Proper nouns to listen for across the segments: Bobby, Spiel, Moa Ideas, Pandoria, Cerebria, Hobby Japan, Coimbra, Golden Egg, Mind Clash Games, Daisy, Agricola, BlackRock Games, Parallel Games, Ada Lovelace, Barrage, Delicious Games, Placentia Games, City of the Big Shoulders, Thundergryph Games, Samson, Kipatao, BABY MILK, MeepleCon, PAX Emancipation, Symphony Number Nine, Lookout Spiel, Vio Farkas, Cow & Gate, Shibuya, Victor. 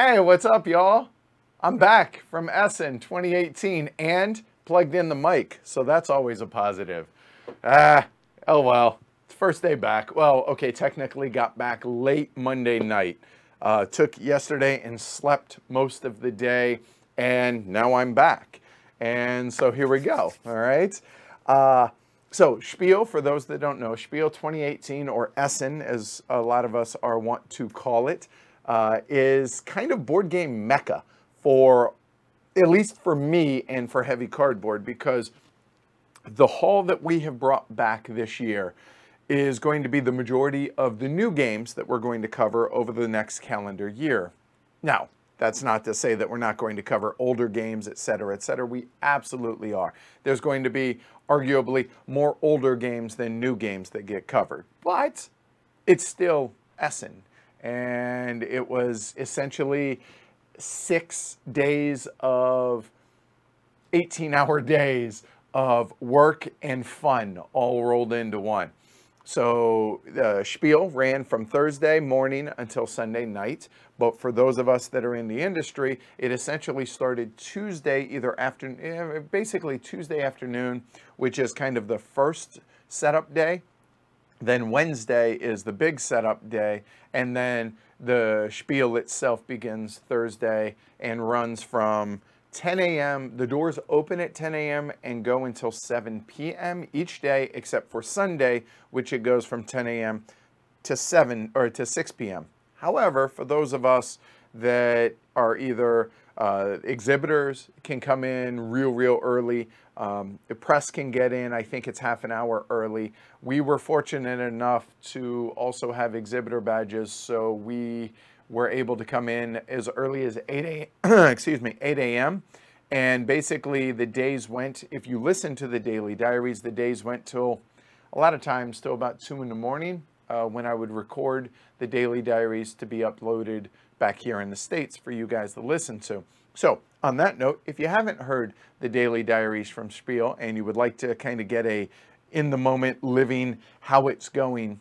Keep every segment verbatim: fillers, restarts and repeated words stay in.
Hey, what's up, y'all? I'm back from Essen twenty eighteen and plugged in the mic, so that's always a positive. Ah, oh well, it's first day back. Well, okay, technically got back late Monday night. Uh, took yesterday and slept most of the day, and now I'm back. And so here we go, all right? Uh, so Spiel, for those that don't know, Spiel twenty eighteen, or Essen, as a lot of us are wont to call it, uh, is kind of board game mecca for, at least for me and for Heavy Cardboard, because the haul that we have brought back this year is going to be the majority of the new games that we're going to cover over the next calendar year. Now, that's not to say that we're not going to cover older games, et cetera, et cetera. We absolutely are. There's going to be arguably more older games than new games that get covered, but it's still Essen. And it was essentially six days of eighteen hour days of work and fun all rolled into one. So the uh, Spiel ran from Thursday morning until Sunday night. But for those of us that are in the industry, it essentially started Tuesday, either after, basically Tuesday afternoon, which is kind of the first setup day. Then Wednesday is the big setup day. And then the Spiel itself begins Thursday and runs from ten A M The doors open at ten A M and go until seven P M each day, except for Sunday, which it goes from ten A M to seven or to six P M However, for those of us that are either uh, exhibitors can come in real, real early. Um, the press can get in. I think it's half an hour early. We were fortunate enough to also have exhibitor badges, so we were able to come in as early as eight A M excuse me, eight A M And basically the days went, if you listen to the daily diaries, the days went till a lot of times till about two in the morning uh, when I would record the daily diaries to be uploaded back here in the States for you guys to listen to. So on that note, if you haven't heard the daily diaries from Spiel and you would like to kind of get a in the moment living how it's going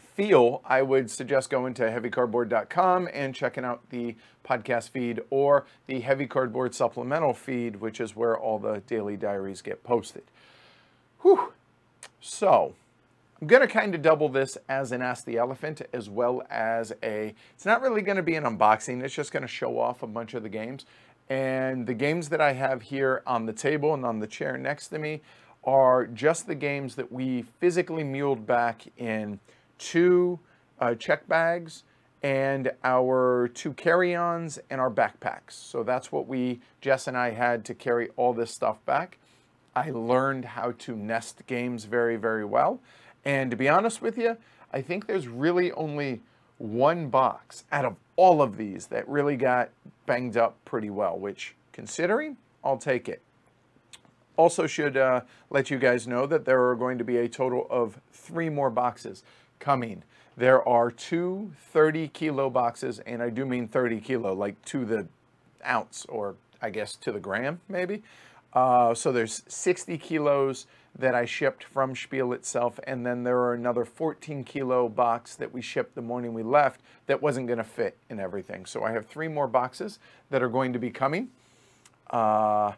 feel, I would suggest going to heavy cardboard dot com and checking out the podcast feed or the Heavy Cardboard supplemental feed, which is where all the daily diaries get posted. Whew. So I'm going to kind of double this as an Ask the Elephant as well as a, it's not really going to be an unboxing. It's just going to show off a bunch of the games. And the games that I have here on the table and on the chair next to me are just the games that we physically muled back in two uh, check bags and our two carry-ons and our backpacks. So that's what we, Jess and I, had to carry all this stuff back. I learned how to nest games very, very well. And to be honest with you, I think there's really only one box out of all of these that really got banged up pretty well, which, considering, I'll take it. Also should uh, let you guys know that there are going to be a total of three more boxes coming. There are two thirty kilo boxes, and I do mean thirty kilo, like to the ounce, or I guess to the gram maybe. Uh, so there's sixty kilos that I shipped from Spiel itself, and then there are another fourteen kilo box that we shipped the morning we left that wasn't going to fit in everything. So I have three more boxes that are going to be coming. Uh,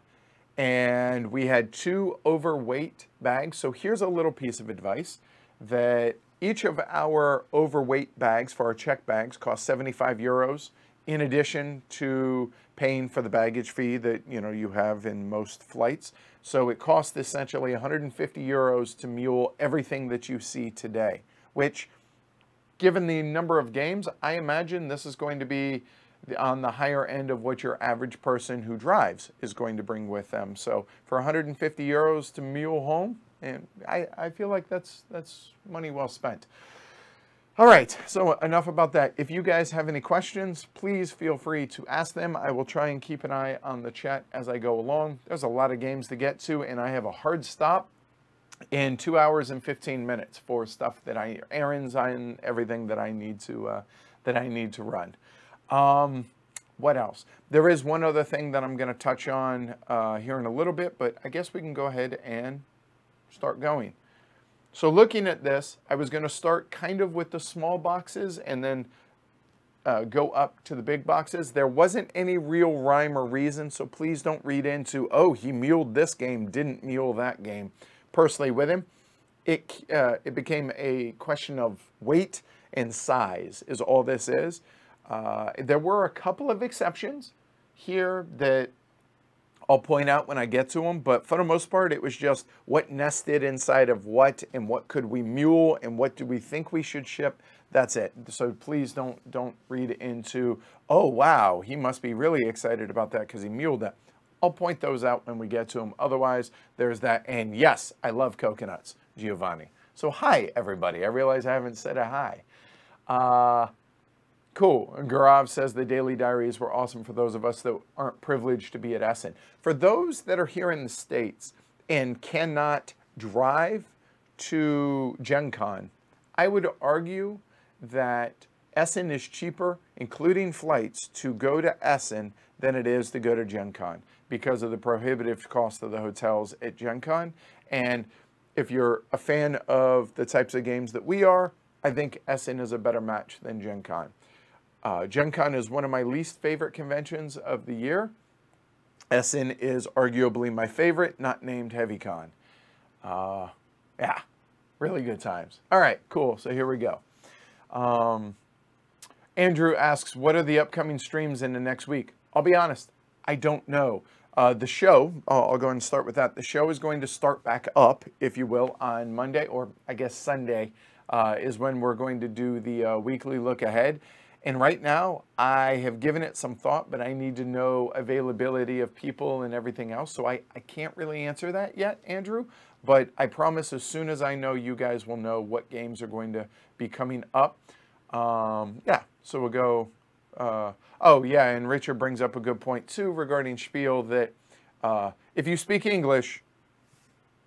and we had two overweight bags. So here's a little piece of advice that each of our overweight bags for our check bags cost seventy-five euros in addition to paying for the baggage fee that, you know, you have in most flights. So it costs essentially one hundred fifty euros to mule everything that you see today, which, given the number of games, I imagine this is going to be on the higher end of what your average person who drives is going to bring with them. So for one hundred fifty euros to mule home, and I, I feel like that's, that's money well spent. All right, so enough about that. If you guys have any questions, please feel free to ask them. I will try and keep an eye on the chat as I go along. There's a lot of games to get to, and I have a hard stop in two hours and fifteen minutes for stuff that I, errands and everything that I need to, uh, that I need to run. Um, what else? There is one other thing that I'm going to touch on uh, here in a little bit, but I guess we can go ahead and start going. So looking at this, I was going to start kind of with the small boxes and then uh, go up to the big boxes. There wasn't any real rhyme or reason, so please don't read into, oh, he muled this game, didn't mule that game. Personally with him, it, uh, it became a question of weight and size is all this is. Uh, there were a couple of exceptions here that I'll point out when I get to them, but for the most part, it was just what nested inside of what and what could we mule and what do we think we should ship. That's it. So please don't, don't read into, oh, wow, he must be really excited about that because he muled that. I'll point those out when we get to them. Otherwise, there's that. And yes, I love coconuts, Giovanni. So hi, everybody. I realize I haven't said a hi. Uh, cool. And Gaurav says the daily diaries were awesome for those of us that aren't privileged to be at Essen. For those that are here in the States and cannot drive to Gen Con, I would argue that Essen is cheaper, including flights, to go to Essen than it is to go to Gen Con because of the prohibitive cost of the hotels at Gen Con. And if you're a fan of the types of games that we are, I think Essen is a better match than Gen Con. Uh, Gen Con is one of my least favorite conventions of the year. Essen is arguably my favorite, not named Heavy Con. Uh, yeah, really good times. All right, cool, so here we go. Um, Andrew asks, what are the upcoming streams in the next week? I'll be honest, I don't know. Uh, the show, uh, I'll go ahead and start with that. The show is going to start back up, if you will, on Monday, or I guess Sunday uh, is when we're going to do the uh, weekly look ahead. And right now, I have given it some thought, but I need to know availability of people and everything else. So I, I can't really answer that yet, Andrew. But I promise as soon as I know, you guys will know what games are going to be coming up. Um, yeah, so we'll go... Uh, oh, yeah, and Richard brings up a good point, too, regarding Spiel, that uh, if you speak English,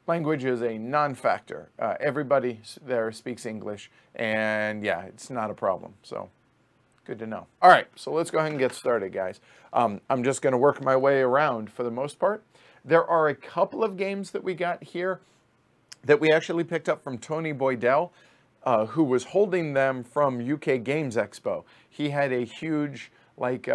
language is a non-factor. Uh, everybody there speaks English, and, yeah, it's not a problem. So, good to know. All right, so let's go ahead and get started, guys. Um, I'm just going to work my way around for the most part. There are a couple of games that we got here that we actually picked up from Tony Boydell, uh, who was holding them from U K Games Expo. He had a huge, like,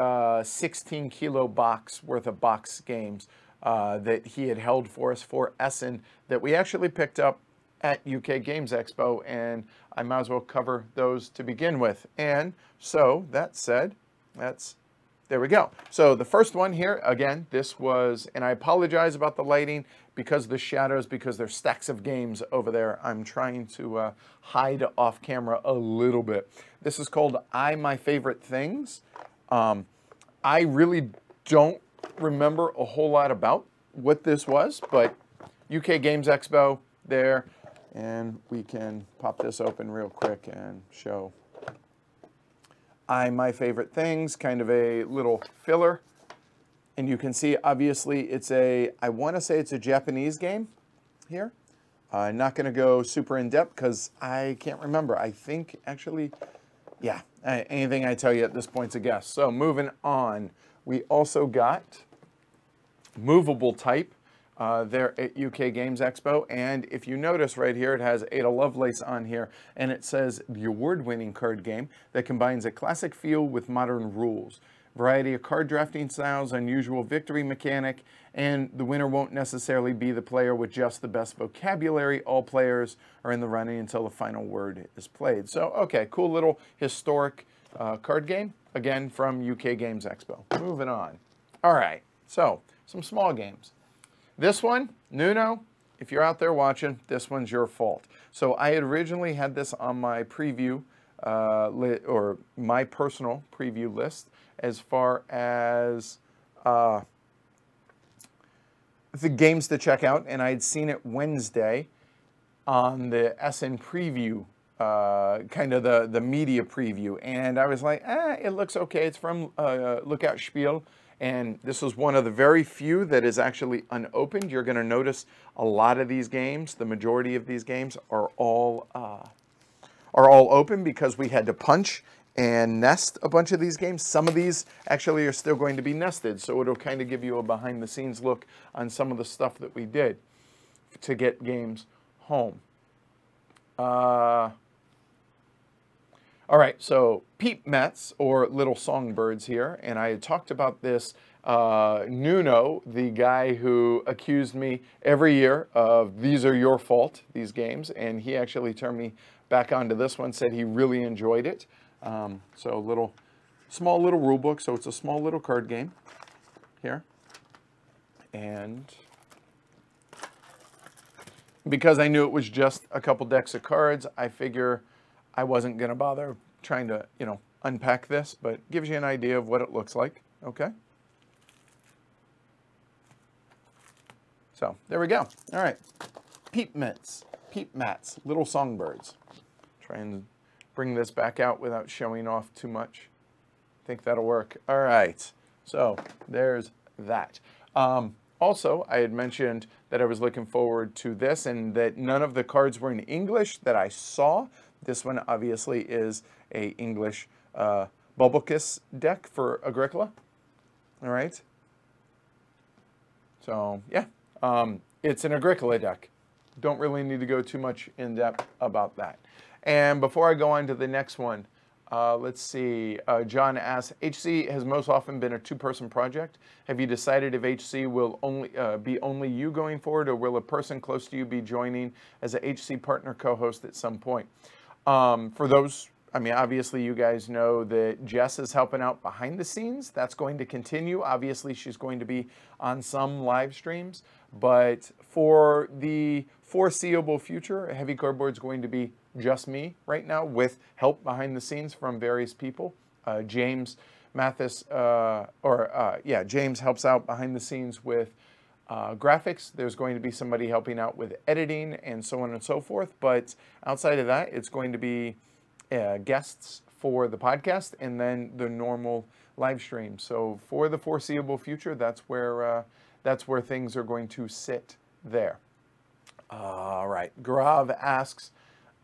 sixteen kilo uh, box worth of box games uh, that he had held for us for Essen that we actually picked up at U K Games Expo, and I might as well cover those to begin with. And so, that said, that's... There we go. So the first one here, again, this was, and I apologize about the lighting because of the shadows, because there's stacks of games over there. I'm trying to uh, hide off camera a little bit. This is called I My Favorite Things. Um, I really don't remember a whole lot about what this was, but U K Games Expo there, and we can pop this open real quick and show I My Favorite Things, kind of a little filler. And you can see, obviously, it's a, I want to say it's a Japanese game here. I'm not going to go super in-depth because I can't remember. I think, actually, yeah, anything I tell you at this point's a guess. So moving on, we also got Movable Type uh, there at U K Games Expo. And if you notice right here, it has Ada Lovelace on here, and it says the award-winning card game that combines a classic feel with modern rules. Variety of card drafting styles, unusual victory mechanic, and the winner won't necessarily be the player with just the best vocabulary. All players are in the running until the final word is played. So, okay, cool little historic uh, card game, again, from U K Games Expo. Moving on. All right, so some small games. This one, Nuno, if you're out there watching, this one's your fault. So I had originally had this on my preview, uh, li or my personal preview list, as far as uh, the games to check out, and I had seen it Wednesday on the Essen preview, uh, kind of the, the media preview, and I was like, eh, it looks okay, it's from uh, Lookout Spiel. And this is one of the very few that is actually unopened. You're going to notice a lot of these games, the majority of these games, are all uh, are all open because we had to punch and nest a bunch of these games. Some of these actually are still going to be nested, so it'll kind of give you a behind-the-scenes look on some of the stuff that we did to get games home. Uh, All right, so peep mets, or little songbirds here, and I had talked about this. Uh, Nuno, the guy who accused me every year of these are your fault, these games, and he actually turned me back onto this one, said he really enjoyed it. Um, so little, small little rule book, so it's a small little card game here. And because I knew it was just a couple decks of cards, I figure I wasn't going to bother trying to, you know, unpack this, but gives you an idea of what it looks like. Okay. So there we go. All right. Peep mats, peep mats, little songbirds. Try and bring this back out without showing off too much. I think that'll work. All right. So there's that. Um, also, I had mentioned that I was looking forward to this and that none of the cards were in English that I saw. This one obviously is a English uh, Bubble Kiss deck for Agricola. All right. So, yeah, um, it's an Agricola deck. Don't really need to go too much in depth about that. And before I go on to the next one, uh, let's see. Uh, John asks, H C has most often been a two-person project. Have you decided if H C will only uh, be only you going forward, or will a person close to you be joining as a H C partner co-host at some point? Um, for those, I mean, obviously you guys know that Jess is helping out behind the scenes. That's going to continue. Obviously, she's going to be on some live streams. But for the foreseeable future, Heavy Cardboard is going to be just me right now, with help behind the scenes from various people. Uh, James Mathis, uh, or uh, yeah, James helps out behind the scenes with Uh, graphics. There's going to be somebody helping out with editing and so on and so forth. But outside of that, it's going to be uh, guests for the podcast and then the normal live stream. So for the foreseeable future, that's where uh, that's where things are going to sit there. All right. Grav asks,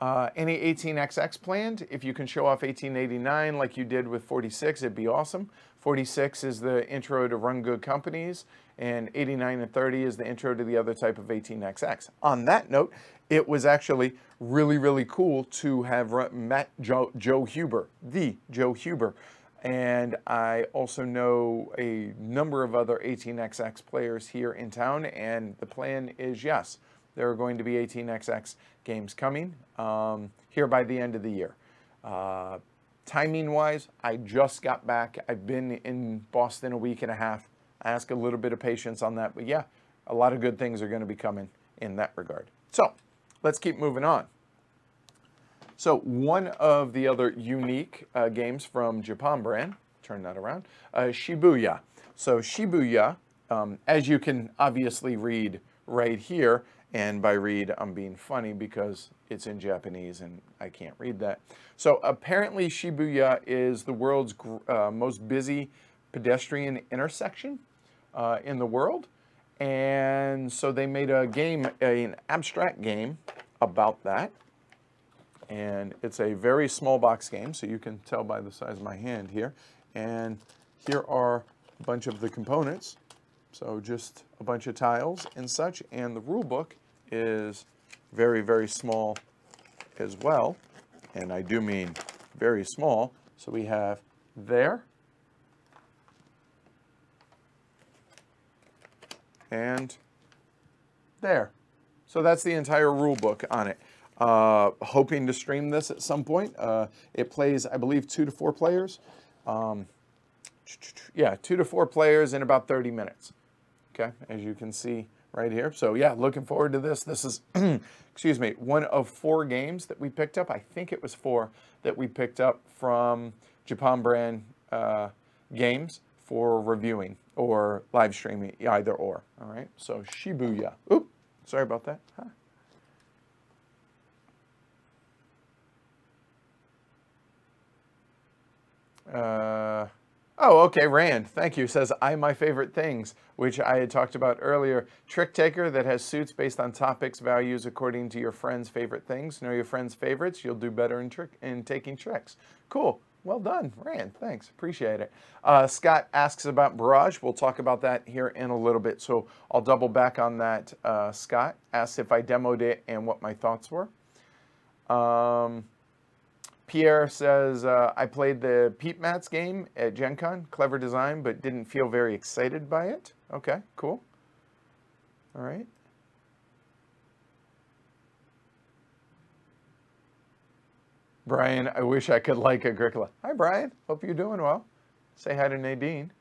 uh, any eighteen X X planned? If you can show off eighteen eighty-nine like you did with forty-six, it'd be awesome. forty-six is the intro to Run Good Companies, and eighty-nine and thirty is the intro to the other type of eighteen X X. On that note, it was actually really, really cool to have met Joe, Joe Huber, the Joe Huber. And I also know a number of other eighteen X X players here in town, and the plan is, yes, there are going to be eighteen X X games coming um, here by the end of the year. Uh, Timing-wise, I just got back. I've been in Boston a week and a half. I ask a little bit of patience on that. But, yeah, a lot of good things are going to be coming in that regard. So let's keep moving on. So one of the other unique uh, games from Japan Brand, turn that around, uh, Shibuya. So Shibuya, um, as you can obviously read right here, and by read, I'm being funny because it's in Japanese and I can't read that. So apparently Shibuya is the world's uh, most busy pedestrian intersection uh, in the world. And so they made a game, an abstract game about that. And it's a very small box game, so you can tell by the size of my hand here. And here are a bunch of the components. So just a bunch of tiles and such. And the rule book is very, very small as well. And I do mean very small. So we have there and there. So that's the entire rule book on it. Uh, hoping to stream this at some point. Uh, it plays, I believe, two to four players. Um, yeah, two to four players in about thirty minutes. Okay, as you can see right here. So yeah, looking forward to this. This is, excuse me, one of four games that we picked up. I think it was four that we picked up from Japan Brand uh, Games for reviewing or live streaming, either or. All right, so Shibuya. Oop, sorry about that. Huh. Uh, oh, okay, Rand, thank you, says, I, my favorite things, which I had talked about earlier. Trick taker that has suits based on topics, values, according to your friend's favorite things. Know your friend's favorites. You'll do better in, trick, in taking tricks. Cool. Well done, Rand. Thanks. Appreciate it. Uh, Scott asks about Barrage. We'll talk about that here in a little bit, so I'll double back on that. Uh, Scott asks if I demoed it and what my thoughts were. Um, Pierre says, uh, I played the Peep Mats game at Gen Con. Clever design, but didn't feel very excited by it. Okay, cool. All right. Brian, I wish I could like Agricola. Hi, Brian. Hope you're doing well. Say hi to Nadine.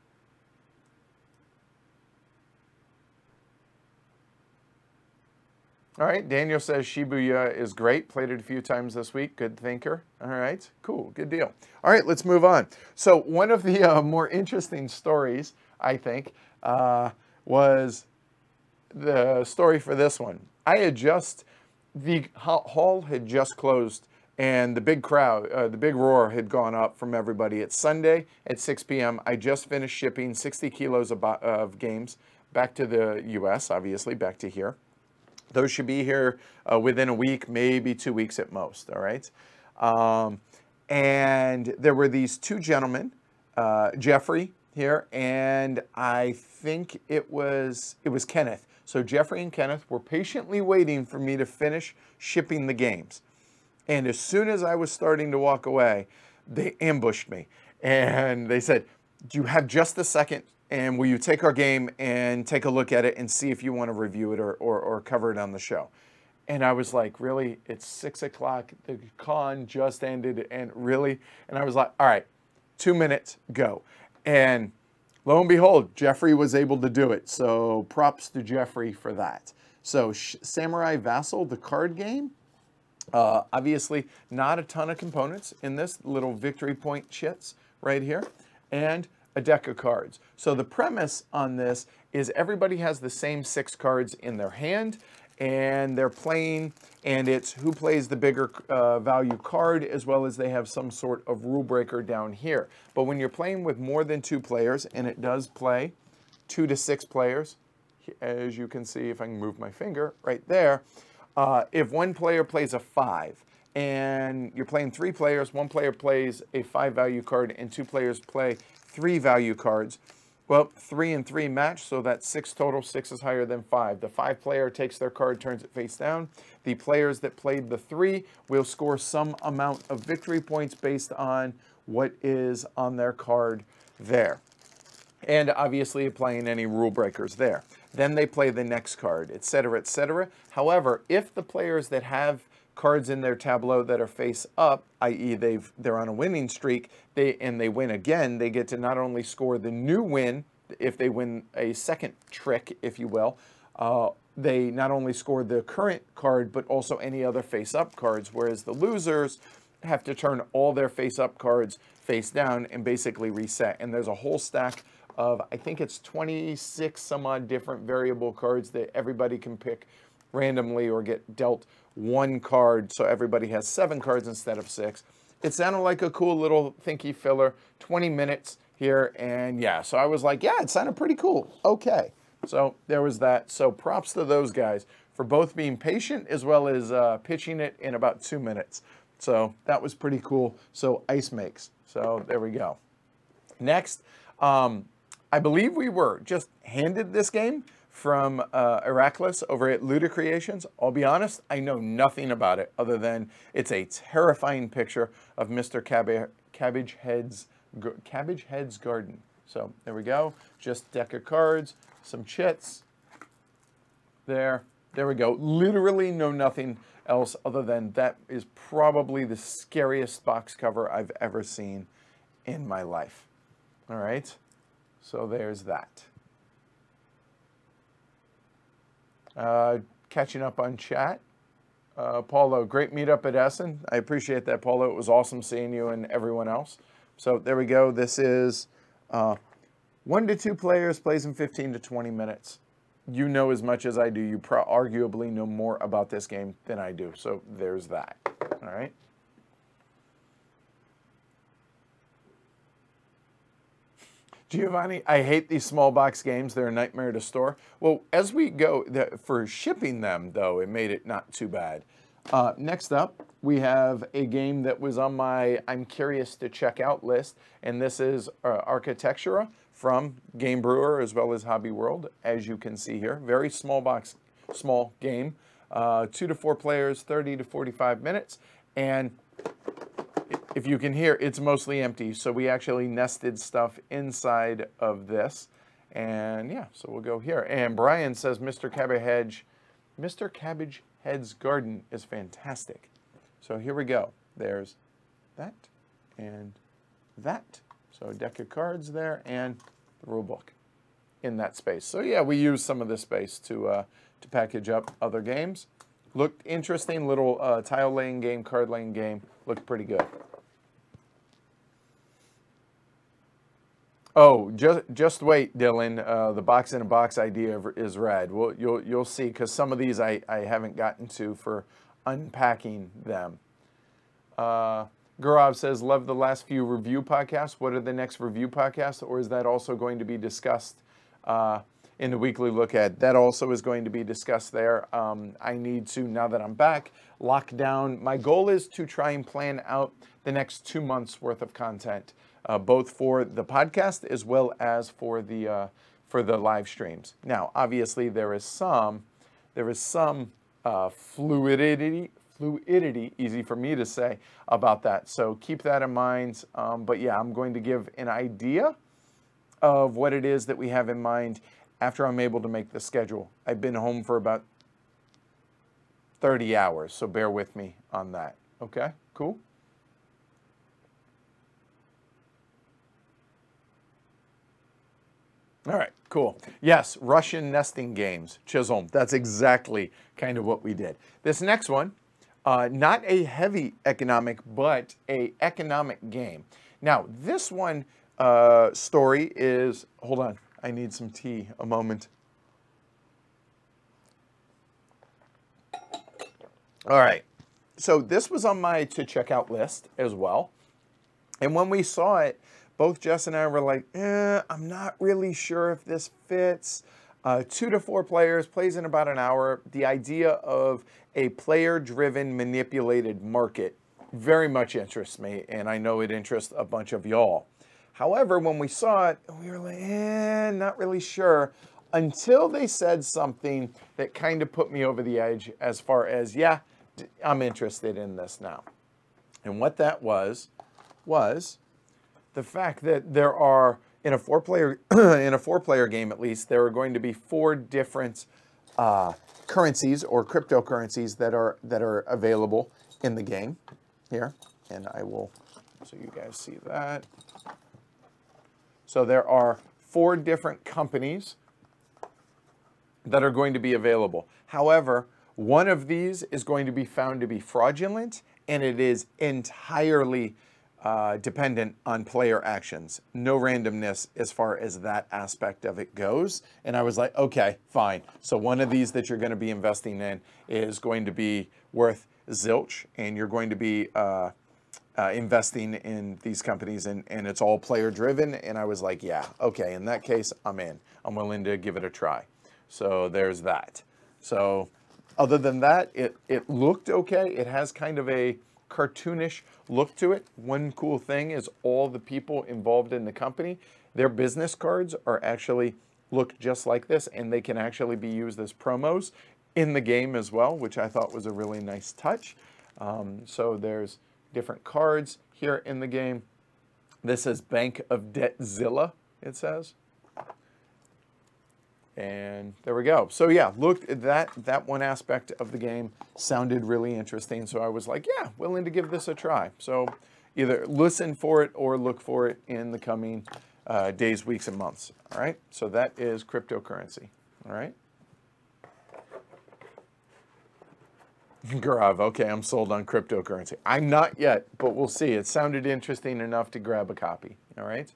All right, Daniel says Shibuya is great. Played it a few times this week. Good thinker. All right, cool. Good deal. All right, let's move on. So one of the uh, more interesting stories, I think, uh, was the story for this one. I had just, the hall had just closed and the big crowd, uh, the big roar had gone up from everybody. It's Sunday at six p m I just finished shipping sixty kilos of, of games back to the U S, obviously, back to here. Those should be here uh, within a week, maybe two weeks at most, all right? Um, and there were these two gentlemen, uh, Jeffrey here, and I think it was, it was Kenneth. So Jeffrey and Kenneth were patiently waiting for me to finish shipping the games. And as soon as I was starting to walk away, they ambushed me. And they said, do you have just a second? And will you take our game and take a look at it and see if you want to review it or, or, or cover it on the show? And I was like, really? It's six o'clock. The con just ended. And really? And I was like, all right, two minutes, go. And lo and behold, Jeffrey was able to do it. So props to Jeffrey for that. So Samurai Vassal, the card game. Uh, obviously, not a ton of components in this little victory point chits right here. And a deck of cards. So the premise on this is everybody has the same six cards in their hand and they're playing, and it's who plays the bigger uh, value card, as well as they have some sort of rule breaker down here. But when you're playing with more than two players, and it does play two to six players, as you can see if I can move my finger right there, uh, if one player plays a five, and you're playing three players, one player plays a five value card and two players play three value cards. Well, three and three match, so that's six total. Six is higher than five. The five player takes their card, turns it face down. The players that played the three will score some amount of victory points based on what is on their card there. And obviously applying any rule breakers there. Then they play the next card, et cetera, et cetera. However, if the players that have cards in their tableau that are face up, that is they've they're on a winning streak, they and they win again, they get to not only score the new win, if they win a second trick, if you will, uh, they not only score the current card, but also any other face up cards, whereas the losers have to turn all their face up cards face down and basically reset. And there's a whole stack of, I think it's twenty-six some odd different variable cards that everybody can pick randomly or get dealt one card, so everybody has seven cards instead of six. It sounded like a cool little thinky filler, twenty minutes here, and yeah, so I was like, yeah, it sounded pretty cool. Okay, so there was that. So props to those guys for both being patient as well as uh, pitching it in about two minutes. So that was pretty cool. So ice makes, so there we go. Next, um, I believe we were just handed this game from uh, Heracles over at Luda Creations. I'll be honest, I know nothing about it other than it's a terrifying picture of Mister Cab Cabbage Head's, Cabbage Head's garden. So there we go, just deck of cards, some chits. There, there we go. Literally know nothing else other than that is probably the scariest box cover I've ever seen in my life. All right, so there's that. Uh, catching up on chat. Uh, Paulo, great meetup at Essen. I appreciate that, Paulo. It was awesome seeing you and everyone else. So there we go. This is uh, one to two players, plays in fifteen to twenty minutes. You know as much as I do. You pro arguably know more about this game than I do. So there's that. All right. Giovanni, I hate these small box games. They're a nightmare to store. Well, as we go, the, for shipping them, though, it made it not too bad. Uh, next up, we have a game that was on my I'm Curious to Check Out list, and this is uh, Architectura from Game Brewer as well as Hobby World, as you can see here. Very small box, small game. Uh, two to four players, thirty to forty-five minutes, and If you can hear, it's mostly empty, so we actually nested stuff inside of this. And yeah, so we'll go here. And Brian says, Mister Cabbage Hedge, Mister Cabbage Head's garden is fantastic. So here we go. There's that and that. So a deck of cards there and the rule book in that space. So yeah, we used some of this space to, uh, to package up other games. Looked interesting, little uh, tile laying game, card laying game. Looked pretty good. Oh, just just wait, Dylan. Uh, the box in a box idea is rad. Well, you'll you'll see, because some of these I I haven't gotten to for unpacking them. Uh, Gaurav says, love the last few review podcasts. What are the next review podcasts, or is that also going to be discussed uh, in the weekly look at? That also is going to be discussed there. Um, I need to, now that I'm back, lock down. My goal is to try and plan out the next two months worth of content. Uh, both for the podcast as well as for the uh, for the live streams. Now, obviously, there is some there is some uh, fluidity fluidity easy for me to say about that. So keep that in mind. Um, but yeah, I'm going to give an idea of what it is that we have in mind after I'm able to make the schedule. I've been home for about thirty hours, so bear with me on that. Okay, cool. All right, cool. Yes, Russian nesting games, Chisholm. That's exactly kind of what we did. This next one, uh, not a heavy economic, but a economic game. Now, this one uh, story is, hold on, I need some tea, a moment. All right, so this was on my to check out list as well. And when we saw it, both Jess and I were like, eh, I'm not really sure if this fits. Uh, two to four players, plays in about an hour. The idea of a player-driven, manipulated market very much interests me, and I know it interests a bunch of y'all. However, when we saw it, we were like, eh, not really sure, until they said something that kind of put me over the edge as far as, yeah, I'm interested in this now. And what that was, was... the fact that there are, in a four-player in a four-player game at least, there are going to be four different uh, currencies or cryptocurrencies that are that are available in the game here, and I will, so you guys see that. So there are four different companies that are going to be available. However, one of these is going to be found to be fraudulent, and it is entirely Uh, dependent on player actions. No randomness as far as that aspect of it goes. And I was like, okay, fine. So one of these that you're going to be investing in is going to be worth zilch, and you're going to be uh, uh, investing in these companies, and, and it's all player driven. And I was like, yeah, okay, in that case, I'm in. I'm willing to give it a try. So there's that. So other than that, it, it looked okay. It has kind of a cartoonish look to it. One cool thing is all the people involved in the company, their business cards are actually look just like this, and they can actually be used as promos in the game as well, which I thought was a really nice touch. Um, so there's different cards here in the game. This is Bank of Debtzilla, it says. And there we go. So yeah, looked at that, that one aspect of the game sounded really interesting. So I was like, yeah, willing to give this a try. So either listen for it or look for it in the coming uh, days, weeks, and months. All right. So that is cryptocurrency. All right. Gaurav, okay, I'm sold on cryptocurrency. I'm not yet, but we'll see. It sounded interesting enough to grab a copy. All right.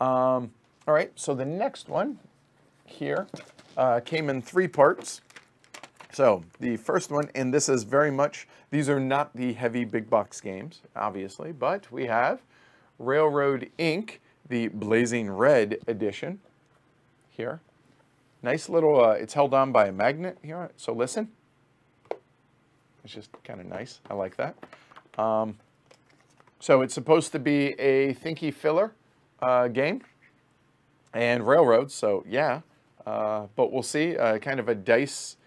Um, all right. So the next one here uh, came in three parts. So the first one, and this is very much, these are not the heavy big box games, obviously, but we have Railroad Incorporated, the Blazing Red edition here. Nice little, uh, it's held on by a magnet here, so listen. It's just kind of nice, I like that. Um, so it's supposed to be a thinky filler uh, game, and railroads, so yeah. Uh, but we'll see, uh, kind of a dice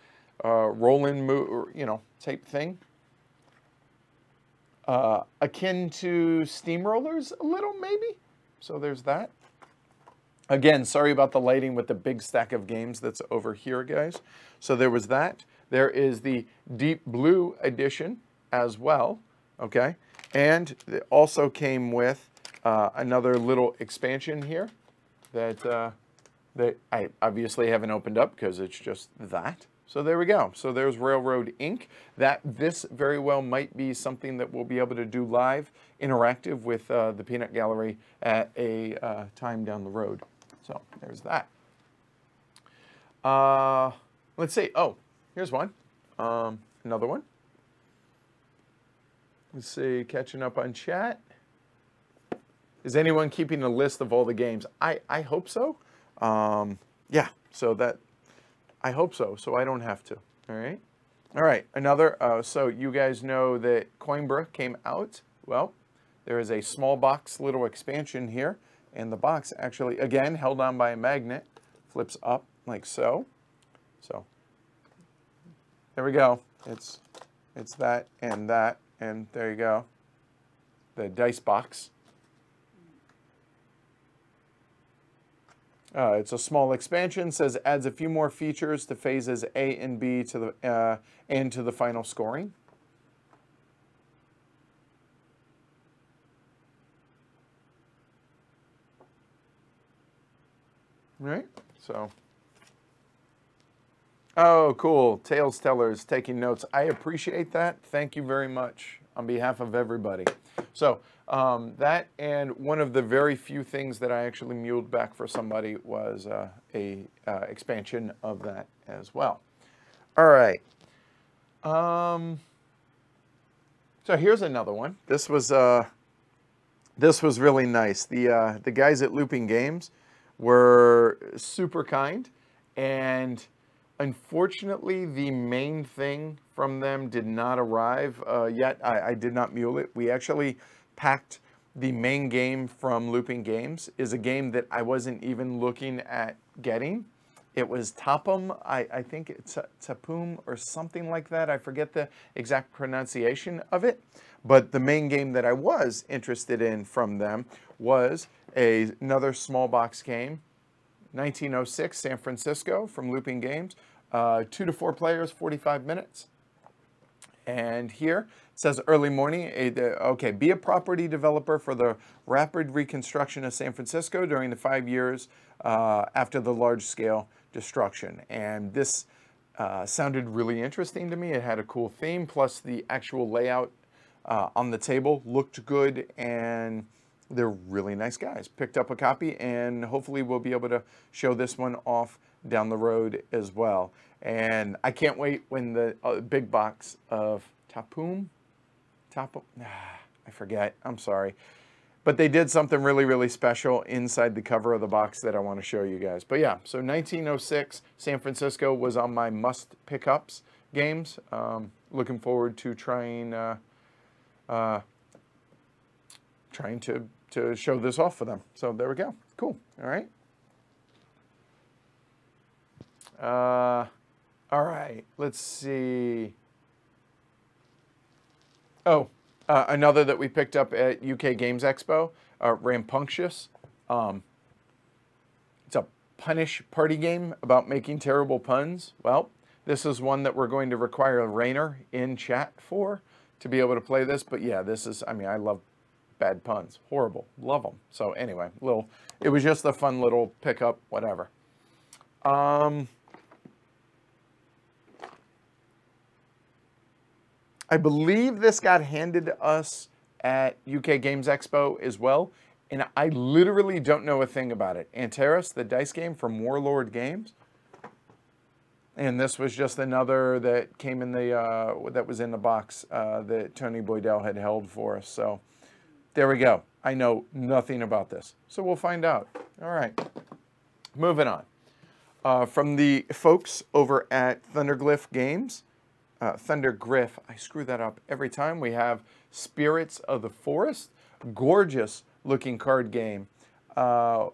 uh, rolling, you know, type thing. uh, akin to steamrollers a little, maybe. So there's that. Again, sorry about the lighting with the big stack of games that's over here, guys. So there was that. There is the Deep Blue edition as well, okay? And it also came with uh, another little expansion here that, uh, that I obviously haven't opened up because it's just that. So there we go. So there's Railroad Incorporated. That this very well might be something that we'll be able to do live, interactive with uh, the Peanut Gallery at a uh, time down the road. So there's that. Uh, let's see. Oh, here's one. Um, another one. Let's see. Catching up on chat. Is anyone keeping a list of all the games? I, I hope so. Um, yeah. So that... I hope so, so I don't have to, all right? All right, another, uh, so you guys know that Coimbra came out. Well, there is a small box little expansion here, and the box actually, again, held on by a magnet, flips up like so. So, there we go. It's, it's that and that, and there you go. The dice box. Uh, it's a small expansion, says adds a few more features to phases A and B to the, uh, and to the final scoring. All right, so. Oh, cool. Tales Tellers taking notes. I appreciate that. Thank you very much on behalf of everybody. So. Um, that and one of the very few things that I actually muled back for somebody was uh, a uh, expansion of that as well. All right. Um, so here's another one. This was uh, this was really nice. The uh, the guys at Looping Games were super kind, and unfortunately, the main thing from them did not arrive uh, yet. I, I did not mule it. We actually packed the main game from Looping Games, is a game that I wasn't even looking at getting. It was Tapum, I, I think it's Tapum or something like that. I forget the exact pronunciation of it. But the main game that I was interested in from them was a, another small box game, nineteen oh six San Francisco from Looping Games, uh, two to four players, forty-five minutes. And here it says early morning, okay, be a property developer for the rapid reconstruction of San Francisco during the five years uh, after the large-scale destruction. And this uh, sounded really interesting to me. It had a cool theme, plus the actual layout uh, on the table looked good, and they're really nice guys. Picked up a copy, and hopefully we'll be able to show this one off down the road as well. And I can't wait when the uh, big box of Tapum, Tapum, ah, I forget, I'm sorry. But they did something really, really special inside the cover of the box that I want to show you guys. But yeah, so nineteen oh six San Francisco was on my must pickups games. Um, looking forward to trying, uh, uh, trying to, to show this off for them. So there we go. Cool. All right. Uh, all right, let's see. Oh, uh, another that we picked up at U K Games Expo, uh, Rampunctious. Um, it's a punish party game about making terrible puns. Well, this is one that we're going to require Rainer in chat for to be able to play this. But yeah, this is, I mean, I love bad puns. Horrible. Love them. So anyway, little, it was just a fun little pickup, whatever. Um... I believe this got handed to us at U K Games Expo as well, and I literally don't know a thing about it. Antares, the dice game from Warlord Games, and this was just another that came in the uh, that was in the box uh, that Tony Boydell had held for us. So there we go. I know nothing about this, so we'll find out. All right, moving on uh, from the folks over at Thundergryph Games. Uh, Thundergryph, I screw that up every time. We have Spirits of the Forest, gorgeous looking card game uh,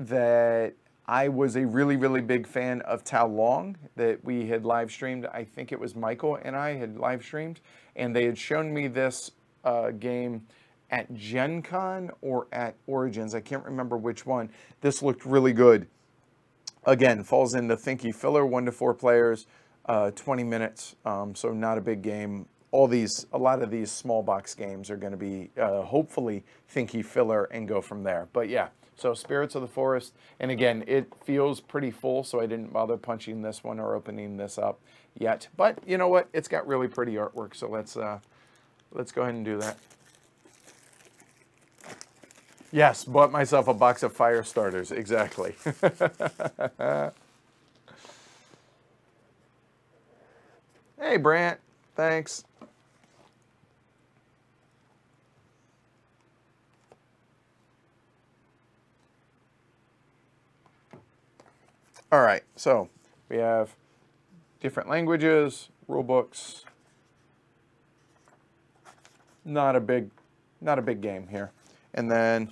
that I was a really, really big fan of Tao Long that we had live streamed. I think it was Michael and I had live streamed, and they had shown me this uh, game at Gen Con or at Origins. I can't remember which one. This looked really good. Again, falls into Thinky Filler, one to four players, uh, twenty minutes, um, so not a big game. All these, a lot of these small box games are going to be, uh, hopefully, Thinky Filler and go from there. But yeah, so Spirits of the Forest, and again, it feels pretty full, so I didn't bother punching this one or opening this up yet. But you know what? It's got really pretty artwork, so let's uh, let's go ahead and do that. Yes, bought myself a box of fire starters. Exactly. Hey, Brant. Thanks. All right, so we have different languages, rule books. Not a big, not a big game here. And then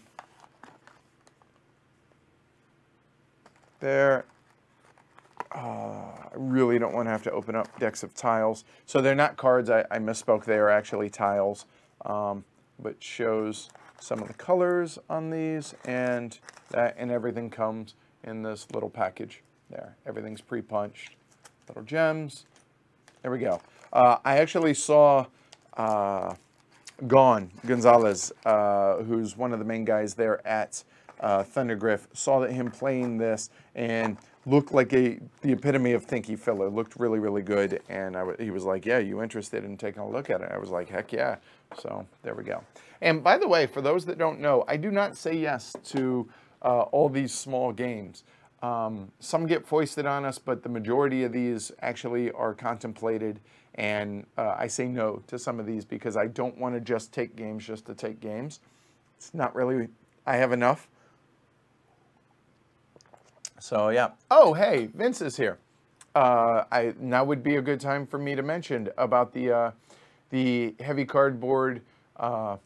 there, uh, I really don't want to have to open up decks of tiles. So they're not cards, I, I misspoke, they are actually tiles, um, but shows some of the colors on these, and that, and everything comes in this little package there. Everything's pre-punched, little gems. There we go. Uh, I actually saw uh, Gon Gonzalez, uh, who's one of the main guys there at uh, Thundergryph, saw that him playing this and looked like a the epitome of Thinky Filler. Looked really, really good, and I w he was like, yeah, you interested in taking a look at it? I was like, heck yeah. So there we go. And by the way, for those that don't know, I do not say yes to Uh, all these small games. Um, some get foisted on us, but the majority of these actually are contemplated, and uh, I say no to some of these because I don't want to just take games just to take games. It's not really, I have enough. So yeah. Oh, hey, Vince is here. Uh, I, now would be a good time for me to mention about the, uh, the Heavy Cardboard uh,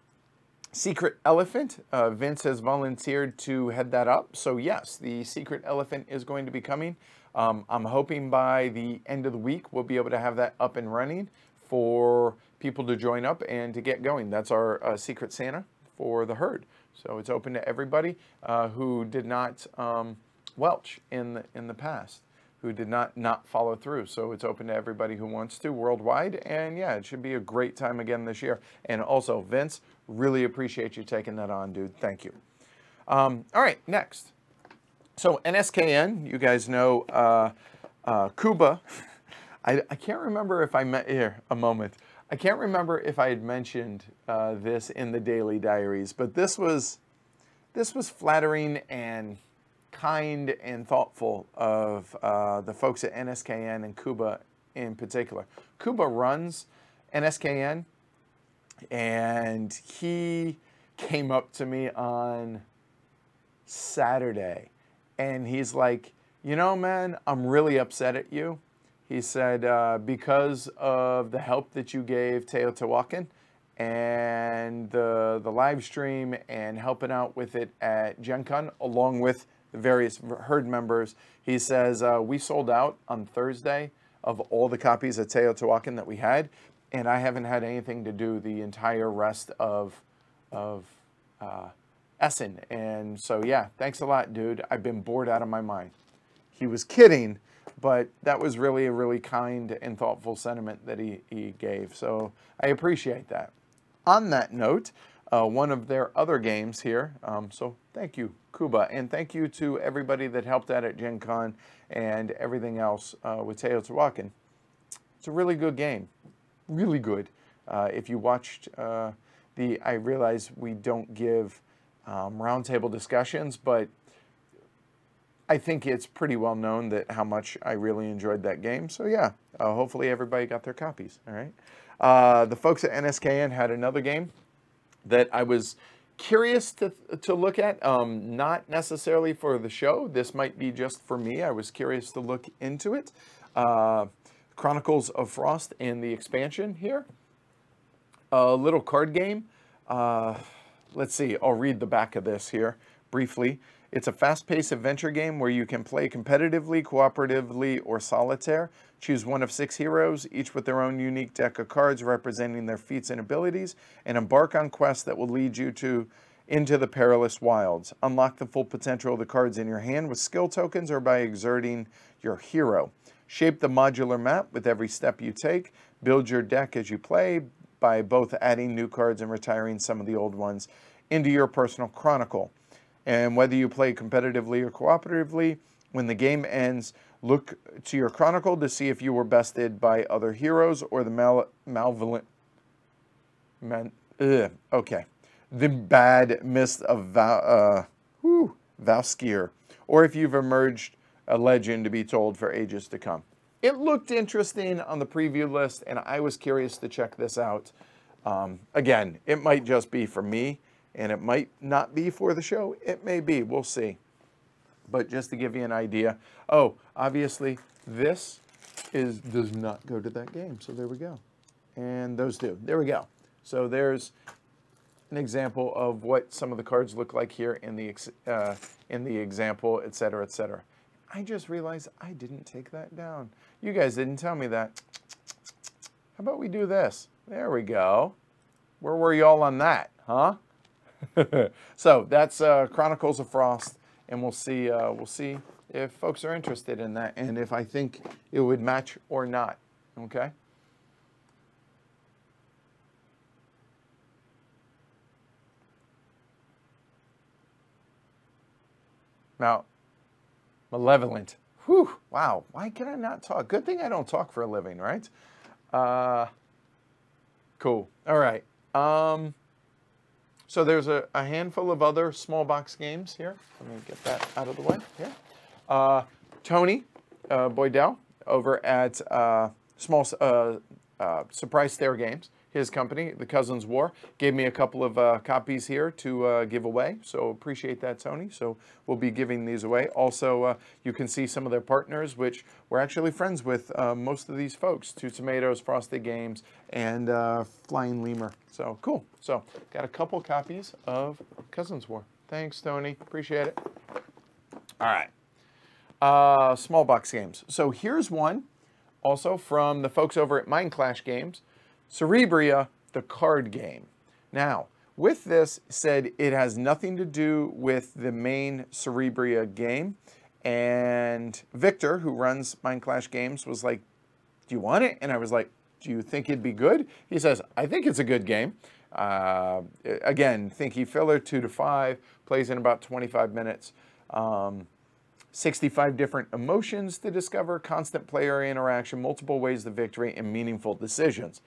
Secret Elephant. uh, Vince has volunteered to head that up. So yes, the Secret Elephant is going to be coming. Um, I'm hoping by the end of the week, we'll be able to have that up and running for people to join up and to get going. That's our uh, Secret Santa for the herd. So it's open to everybody uh, who did not um, welch in the, in the past, who did not not follow through. So it's open to everybody who wants to worldwide. And yeah, it should be a great time again this year. And also, Vince, really appreciate you taking that on, dude. Thank you. Um, all right, next. So N S K N, you guys know uh, uh, Kuba. I, I can't remember if I met here a moment. I can't remember if I had mentioned uh, this in the Daily Diaries, but this was this was flattering and kind and thoughtful of uh, the folks at N S K N and Kuba in particular. Kuba runs N S K N, and he came up to me on Saturday, and he's like, you know, man, I'm really upset at you. He said, uh, because of the help that you gave Teotihuacan and the, the live stream and helping out with it at Gen Con, along with the various herd members, he says, uh, we sold out on Thursday of all the copies of Teotihuacan that we had, and I haven't had anything to do the entire rest of, of uh, Essen. And so, yeah, thanks a lot, dude. I've been bored out of my mind. He was kidding, but that was really a really kind and thoughtful sentiment that he, he gave. So I appreciate that. On that note, uh, one of their other games here, um, so thank you, Kuba, and thank you to everybody that helped out at Gen Con and everything else uh, with Teotihuacan. It's a really good game. Really good. Uh, if you watched uh, the, I realize we don't give um, roundtable discussions, but I think it's pretty well known that how much I really enjoyed that game. So yeah, uh, hopefully everybody got their copies. All right. Uh, the folks at N S K N had another game that I was curious to, to look at, um, not necessarily for the show. This might be just for me. I was curious to look into it. Uh, Chronicles of Frost and the expansion here. A little card game. Uh, let's see, I'll read the back of this here briefly. It's a fast-paced adventure game where you can play competitively, cooperatively, or solitaire. Choose one of six heroes, each with their own unique deck of cards representing their feats and abilities, and embark on quests that will lead you to into the perilous wilds. Unlock the full potential of the cards in your hand with skill tokens or by exerting your hero. Shape the modular map with every step you take. Build your deck as you play by both adding new cards and retiring some of the old ones into your personal chronicle. And whether you play competitively or cooperatively, when the game ends, look to your chronicle to see if you were bested by other heroes or the mal malvolent, man, ugh, okay, the bad mist of Val, uh, Valskir, or if you've emerged a legend to be told for ages to come. It looked interesting on the preview list, and I was curious to check this out. Um, again, it might just be for me. And it might not be for the show. It may be. We'll see. But just to give you an idea. Oh, obviously, this is does not go to that game. So there we go. And those do. There we go. So there's an example of what some of the cards look like here in the, uh, in the example, et cetera, et cetera. I just realized I didn't take that down. You guys didn't tell me that. How about we do this? There we go. Where were y'all on that, huh? So that's uh, Chronicles of Frost, and we'll see. Uh, we'll see if folks are interested in that, and if I think it would match or not. Okay. Now, Malevolent. Whew! Wow. Why can I not talk? Good thing I don't talk for a living, right? Uh, cool. All right. Um. So there's a, a handful of other small box games here. Let me get that out of the way here. Uh, Tony uh, Boydell over at uh, Small uh, uh, Surprise Stair Games, his company, The Cousins War, gave me a couple of uh, copies here to uh, give away. So appreciate that, Tony. So we'll be giving these away. Also, uh, you can see some of their partners, which we're actually friends with uh, most of these folks. Two Tomatoes, Frosted Games, and uh, Flying Lemur. So cool. So got a couple copies of Cousins War. Thanks, Tony. Appreciate it. All right. Uh, small box games. So here's one also from the folks over at Mind Clash Games. Cerebria, the card game. Now, with this said, it has nothing to do with the main Cerebria game. And Victor, who runs Mind Clash Games, was like, do you want it? And I was like, do you think it'd be good? He says, I think it's a good game. Uh, again, thinky filler, two to five, plays in about twenty-five minutes. Um, sixty-five different emotions to discover, constant player interaction, multiple ways to victory, and meaningful decisions.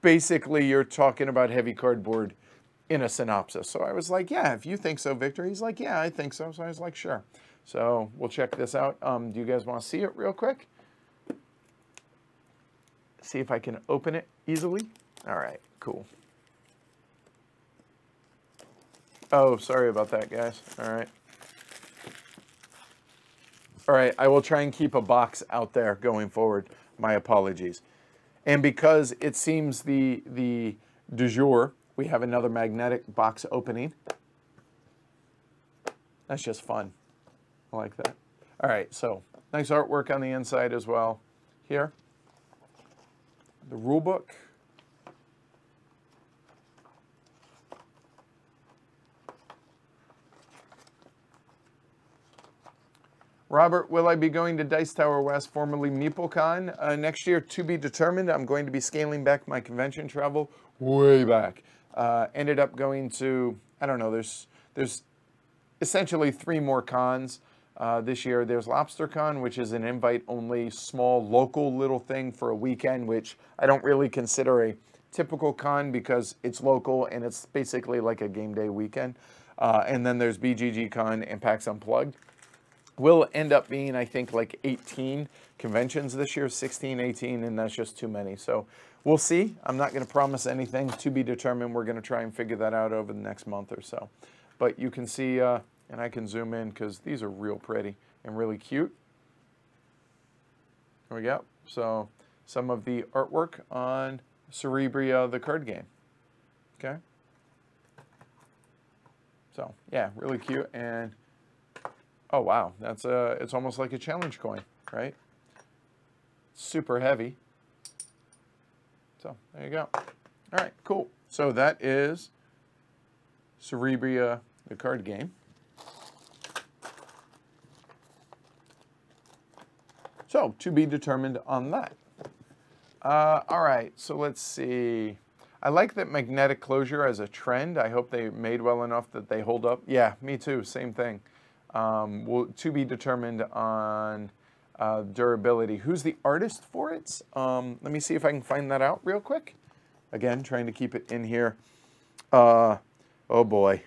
Basically, you're talking about Heavy Cardboard in a synopsis. So I was like, yeah, if you think so, Victor. He's like, yeah, I think so. So I was like, sure. So we'll check this out. Um, do you guys want to see it real quick? See if I can open it easily. All right, cool. Oh, sorry about that, guys. All right. All right, I will try and keep a box out there going forward. My apologies. And because it seems the, the du jour, we have another magnetic box opening. That's just fun. I like that. All right, so nice artwork on the inside as well here. The rule book. Robert, will I be going to Dice Tower West, formerly MeepleCon, uh, next year? To be determined. I'm going to be scaling back my convention travel way back. Uh, ended up going to, I don't know, there's there's essentially three more cons uh, this year. There's LobsterCon, which is an invite-only small local little thing for a weekend, which I don't really consider a typical con because it's local and it's basically like a game day weekend. Uh, and then there's B G G Con and PAX Unplugged. Will end up being, I think, like eighteen conventions this year, sixteen, eighteen, and that's just too many. So we'll see. I'm not going to promise anything. To be determined. We're going to try and figure that out over the next month or so. But you can see, uh, and I can zoom in because these are real pretty and really cute. There we go. So some of the artwork on Cerebria, the card game. Okay. So yeah, really cute. And oh wow, that's a, it's almost like a challenge coin, right? Super heavy. So there you go. All right, cool. So that is Cerebria, the card game. So to be determined on that. Uh, all right, so let's see. I like that magnetic closure as a trend. I hope they made well enough that they hold up. Yeah, me too, same thing. Um, we'll, to be determined on uh, durability. Who's the artist for it? Um, let me see if I can find that out real quick. Again, trying to keep it in here. Uh, oh boy,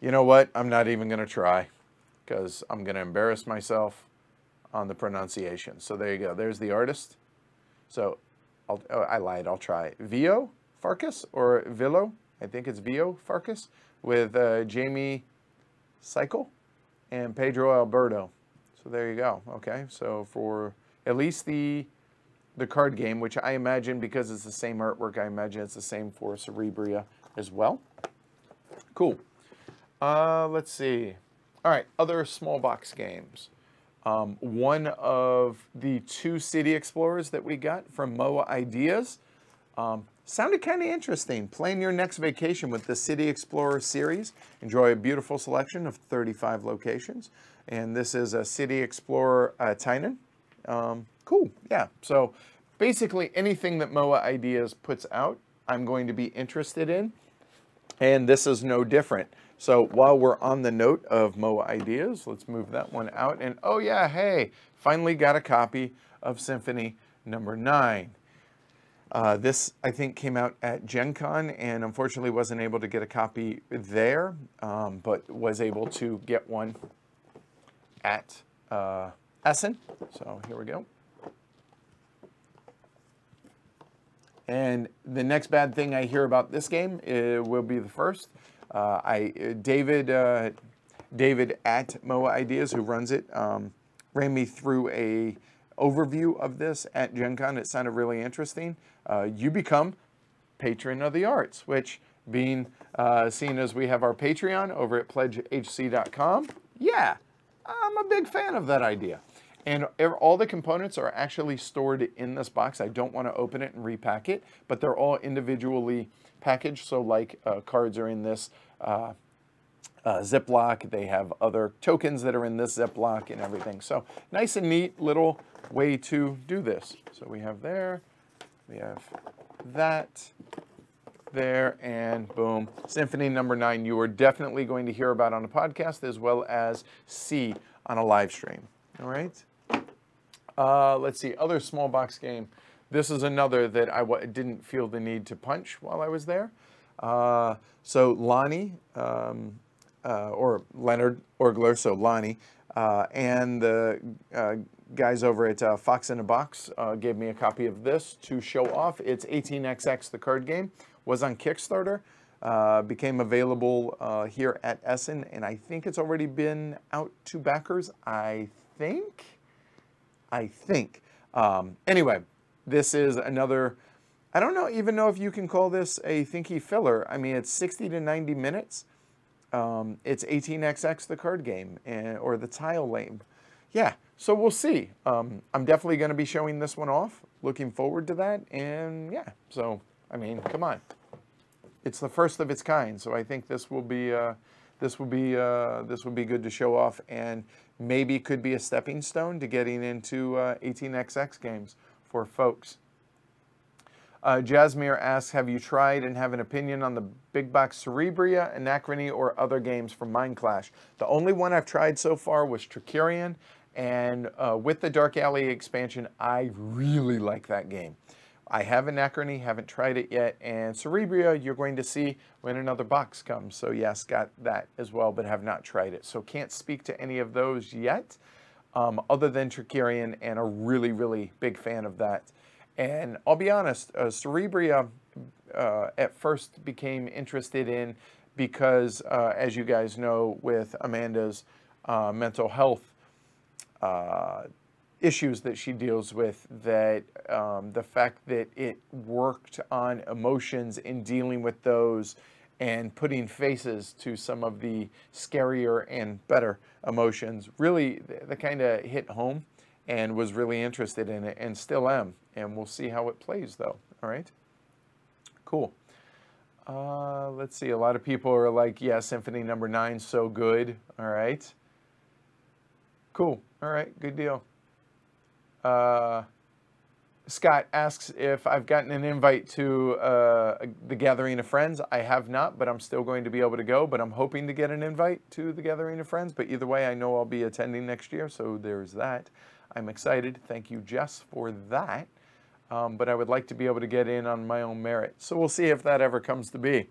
you know what? I'm not even gonna try because I'm gonna embarrass myself on the pronunciation. So there you go, there's the artist. So I'll, oh, I lied, I'll try. Vio Farkas or Villo, I think it's Vio Farkas, with uh, Jamie Cycle and Pedro Alberto. So there you go, okay. So for at least the the card game, which I imagine because it's the same artwork, I imagine it's the same for Cerebria as well. Cool, uh, let's see. All right, other small box games. Um, one of the two City Explorers that we got from Moa Ideas. Um, sounded kind of interesting. Plan your next vacation with the City Explorer series. Enjoy a beautiful selection of thirty-five locations. And this is a City Explorer uh, Tainan. Um, cool, yeah. So basically anything that Moa Ideas puts out, I'm going to be interested in. And this is no different. So while we're on the note of Moa Ideas, let's move that one out. And oh yeah, hey, finally got a copy of Symphony Number Nine. Uh, this, I think, came out at Gen Con and unfortunately wasn't able to get a copy there, um, but was able to get one at uh, Essen. So here we go. And the next bad thing I hear about this game it will be the first. Uh, I David uh, David at Moa Ideas, who runs it, um, ran me through a overview of this at Gen Con. It sounded really interesting. Uh, you become patron of the arts, which being uh, seen as we have our Patreon over at pledge H C dot com. Yeah, I'm a big fan of that idea. And all the components are actually stored in this box. I don't want to open it and repack it, but they're all individually packaged. So like uh, cards are in this uh, uh, Ziploc, they have other tokens that are in this Ziploc and everything. So nice and neat little way to do this. So we have there, we have that, there, and boom. Symphony Number Nine, you are definitely going to hear about on a podcast as well as see on a live stream. All right. Uh, let's see, other small box game. This is another that I w didn't feel the need to punch while I was there. Uh, so Lonnie, um, uh, or Leonard Orgler, so Lonnie, uh, and the uh, guys over at uh, Fox in a Box uh, gave me a copy of this to show off. It's eighteen X X, the card game, was on Kickstarter, uh, became available uh, here at Essen, and I think it's already been out to backers, I think. I think. Um, anyway, this is another, I don't know, even know if you can call this a thinky filler. I mean, it's sixty to ninety minutes. Um, it's eighteen X X, the card game, and, or the tile lane. Yeah, so we'll see. Um, I'm definitely going to be showing this one off. Looking forward to that. And yeah, so, I mean, come on. It's the first of its kind. So I think this will be, uh, this will be, uh, this will be good to show off and maybe could be a stepping stone to getting into uh, eighteen X X games for folks. Uh, Jasmir asks, have you tried and have an opinion on the Big Box Cerebria, Anachrony, or other games from Mind Clash? The only one I've tried so far was Tricurion, and uh, with the Dark Alley expansion, I really like that game. I have Anachrony, haven't tried it yet, and Cerebria you're going to see when another box comes. So yes, got that as well, but have not tried it. So can't speak to any of those yet, um, other than Tricurion, and a really, really big fan of that. And I'll be honest, uh, Cerebria uh, at first became interested in because, uh, as you guys know, with Amanda's uh, mental health uh issues that she deals with, that um, the fact that it worked on emotions in dealing with those and putting faces to some of the scarier and better emotions really that kind of hit home, and was really interested in it and still am. And we'll see how it plays though. All right, cool. Uh, let's see, a lot of people are like, yeah, Symphony Number Nine, so good. All right, cool. All right, good deal. Uh, Scott asks if I've gotten an invite to uh, the Gathering of Friends. I have not, but I'm still going to be able to go, but I'm hoping to get an invite to the Gathering of Friends. But either way, I know I'll be attending next year, so there's that. I'm excited. Thank you, Jess, for that. Um, but I would like to be able to get in on my own merit. So we'll see if that ever comes to be.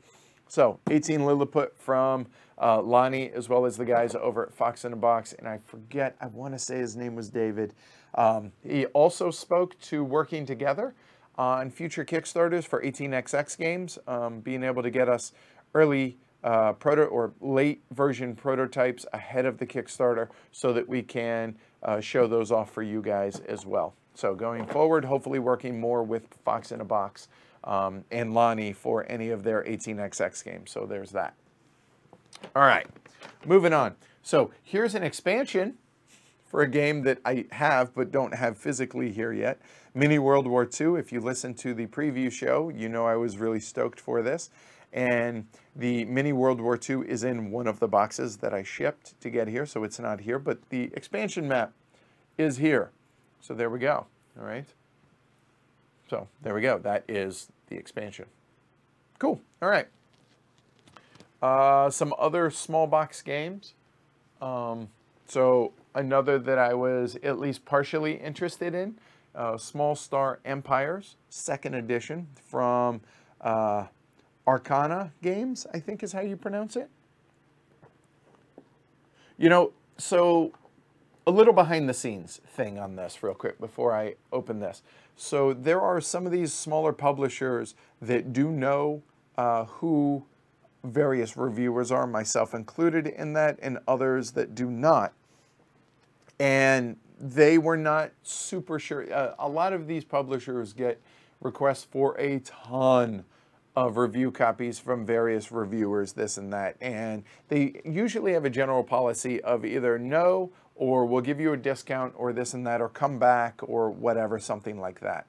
So eighteen Lilliput from uh, Lonnie, as well as the guys over at Fox in a Box. And I forget, I want to say his name was David. Um, he also spoke to working together on future Kickstarters for eighteen X X games, um, being able to get us early uh, proto or late version prototypes ahead of the Kickstarter so that we can uh, show those off for you guys as well. So going forward, hopefully working more with Fox in a Box um, and Lonnie for any of their eighteen X X games. So there's that. All right, moving on. So here's an expansion for a game that I have but don't have physically here yet. Mini World War Two. If you listen to the preview show, you know I was really stoked for this. And the Mini World War Two is in one of the boxes that I shipped to get here, so it's not here, but the expansion map is here. So there we go, all right? So there we go, that is the expansion. Cool, all right. Uh, some other small box games. Um, so another that I was at least partially interested in, uh, Small Star Empires, second edition from uh, Arcana Games, I think is how you pronounce it. You know, so a little behind the scenes thing on this real quick before I open this. So there are some of these smaller publishers that do know uh, who various reviewers are, myself included in that, and others that do not. And they were not super sure. Uh, a lot of these publishers get requests for a ton of review copies from various reviewers, this and that. And they usually have a general policy of either no, or we'll give you a discount, or this and that, or come back, or whatever, something like that.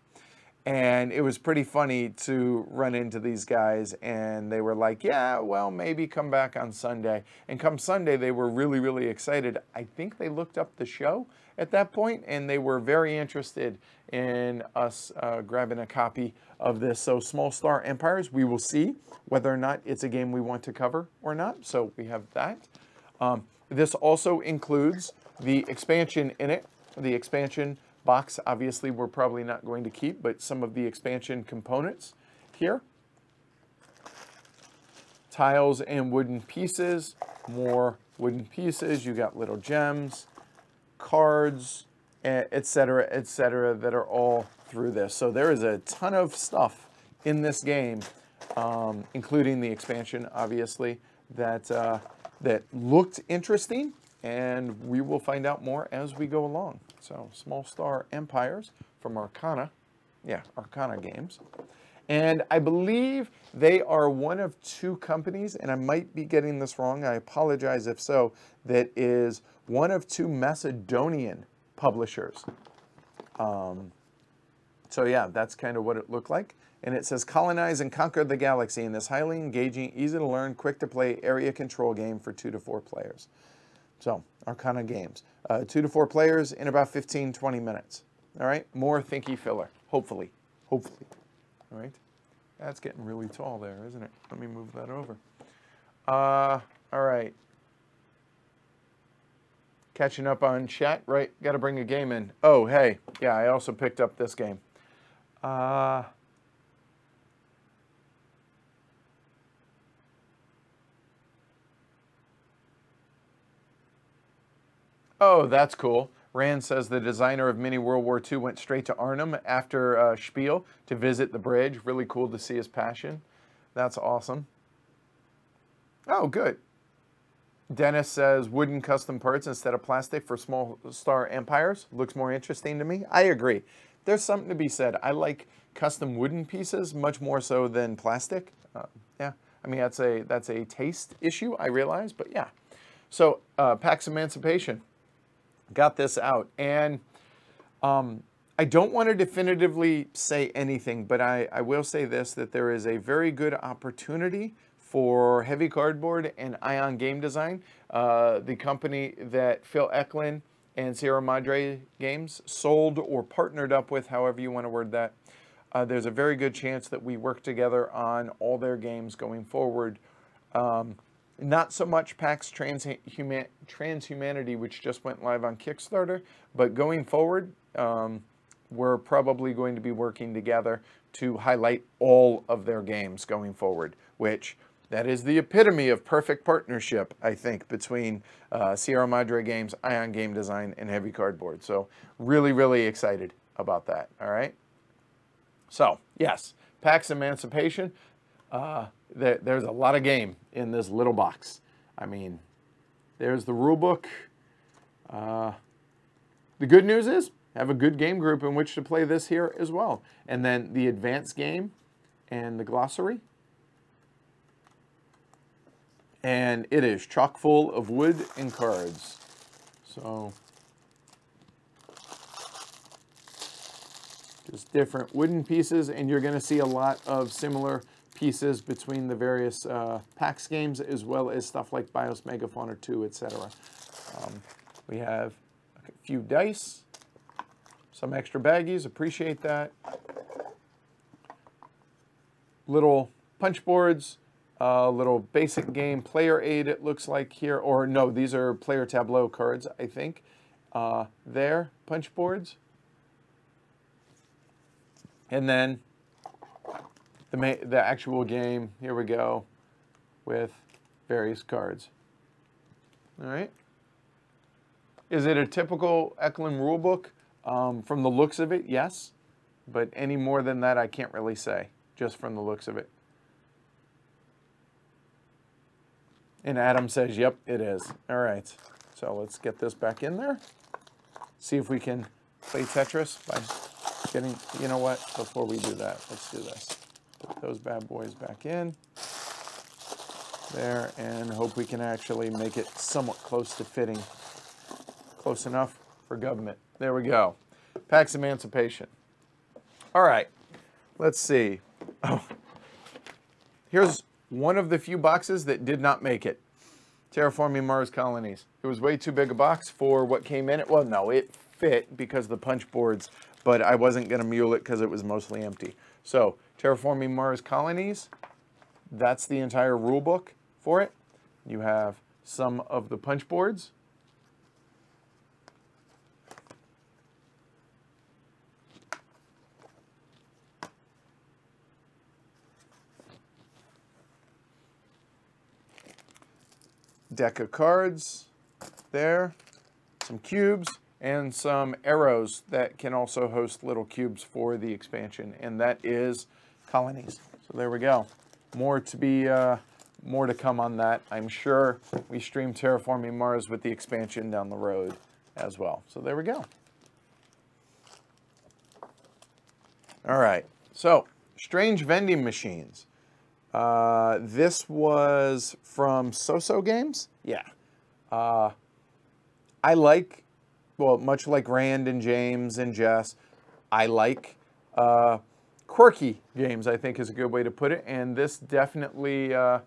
And it was pretty funny to run into these guys, and they were like, yeah, well, maybe come back on Sunday. And come Sunday, they were really, really excited. I think they looked up the show at that point, and they were very interested in us uh, grabbing a copy of this. So Small Star Empires, we will see whether or not it's a game we want to cover or not. So we have that. Um, this also includes the expansion in it, the expansion box, obviously we're probably not going to keep, but some of the expansion components here. Tiles and wooden pieces, more wooden pieces, you got little gems, cards, et cetera, et cetera, that are all through this. So there is a ton of stuff in this game, um, including the expansion, obviously, that, uh, that looked interesting. And we will find out more as we go along. So, Small Star Empires from Arcana. Yeah, Arcana Games. And I believe they are one of two companies, and I might be getting this wrong, I apologize if so, that is one of two Macedonian publishers. Um, so yeah, that's kind of what it looked like. And it says, colonize and conquer the galaxy in this highly engaging, easy to learn, quick to play area control game for two to four players. So, Arcana Games. Uh, two to four players in about fifteen, twenty minutes. All right? More thinky filler. Hopefully. Hopefully. All right? That's getting really tall there, isn't it? Let me move that over. Uh, all right. Catching up on chat, right? Got to bring a game in. Oh, hey. Yeah, I also picked up this game. Uh... Oh, that's cool. Rand says the designer of Mini World War Two went straight to Arnhem after uh, Spiel to visit the bridge. Really cool to see his passion. That's awesome. Oh, good. Dennis says wooden custom parts instead of plastic for Small Star Empires. Looks more interesting to me. I agree. There's something to be said. I like custom wooden pieces much more so than plastic. Uh, yeah, I mean, that's a, that's a taste issue, I realize, but yeah. So uh, PAX Emancipation got this out, and um, I don't want to definitively say anything, but I, I will say this, that there is a very good opportunity for Heavy Cardboard and Ion Game Design, uh, the company that Phil Eklund and Sierra Madre Games sold or partnered up with, however you want to word that. Uh, there's a very good chance that we work together on all their games going forward. Um, not so much PAX Transhuman Transhumanity, which just went live on Kickstarter, but going forward, um, we're probably going to be working together to highlight all of their games going forward, which that is the epitome of perfect partnership, I think, between uh, Sierra Madre Games, Ion Game Design, and Heavy Cardboard. So really, really excited about that, all right? So, yes, PAX Emancipation, uh, there, there's a lot of game in this little box. I mean, there's the rule book. Uh, the good news is, have a good game group in which to play this here as well. And then the advanced game and the glossary. And it is chock full of wood and cards. So, just different wooden pieces, and you're going to see a lot of similar pieces between the various uh, PAX games, as well as stuff like Bios Megafauna two, et cetera. Um, we have a few dice, some extra baggies, appreciate that. Little punch boards, a little basic game player aid, it looks like here, or no, these are player tableau cards, I think. Uh, there, punch boards. And then the, ma the actual game, here we go, with various cards. All right. Is it a typical Eklund rulebook? Um, from the looks of it, yes. But any more than that, I can't really say, just from the looks of it. And Adam says, yep, it is. All right. So let's get this back in there. See if we can play Tetris by... Getting, you know what, before we do that, let's do this. Put those bad boys back in. There, and hope we can actually make it somewhat close to fitting. Close enough for government. There we go. PAX Emancipation. All right, let's see. Oh, here's one of the few boxes that did not make it. Terraforming Mars Colonies. It was way too big a box for what came in it. Well, no, it fit because the punch boards... But I wasn't going to mule it because it was mostly empty. So, Terraforming Mars Colonies, that's the entire rule book for it. You have some of the punch boards. Deck of cards there, some cubes. And some arrows that can also host little cubes for the expansion, and that is colonies. So there we go. More to be, uh, more to come on that. I'm sure we stream Terraforming Mars with the expansion down the road as well. So there we go. All right. So strange vending machines. Uh, this was from Soso Games. Yeah. Uh, I like. Well, much like Rand and James and Jess, I like uh, quirky games, I think is a good way to put it. And this definitely uh,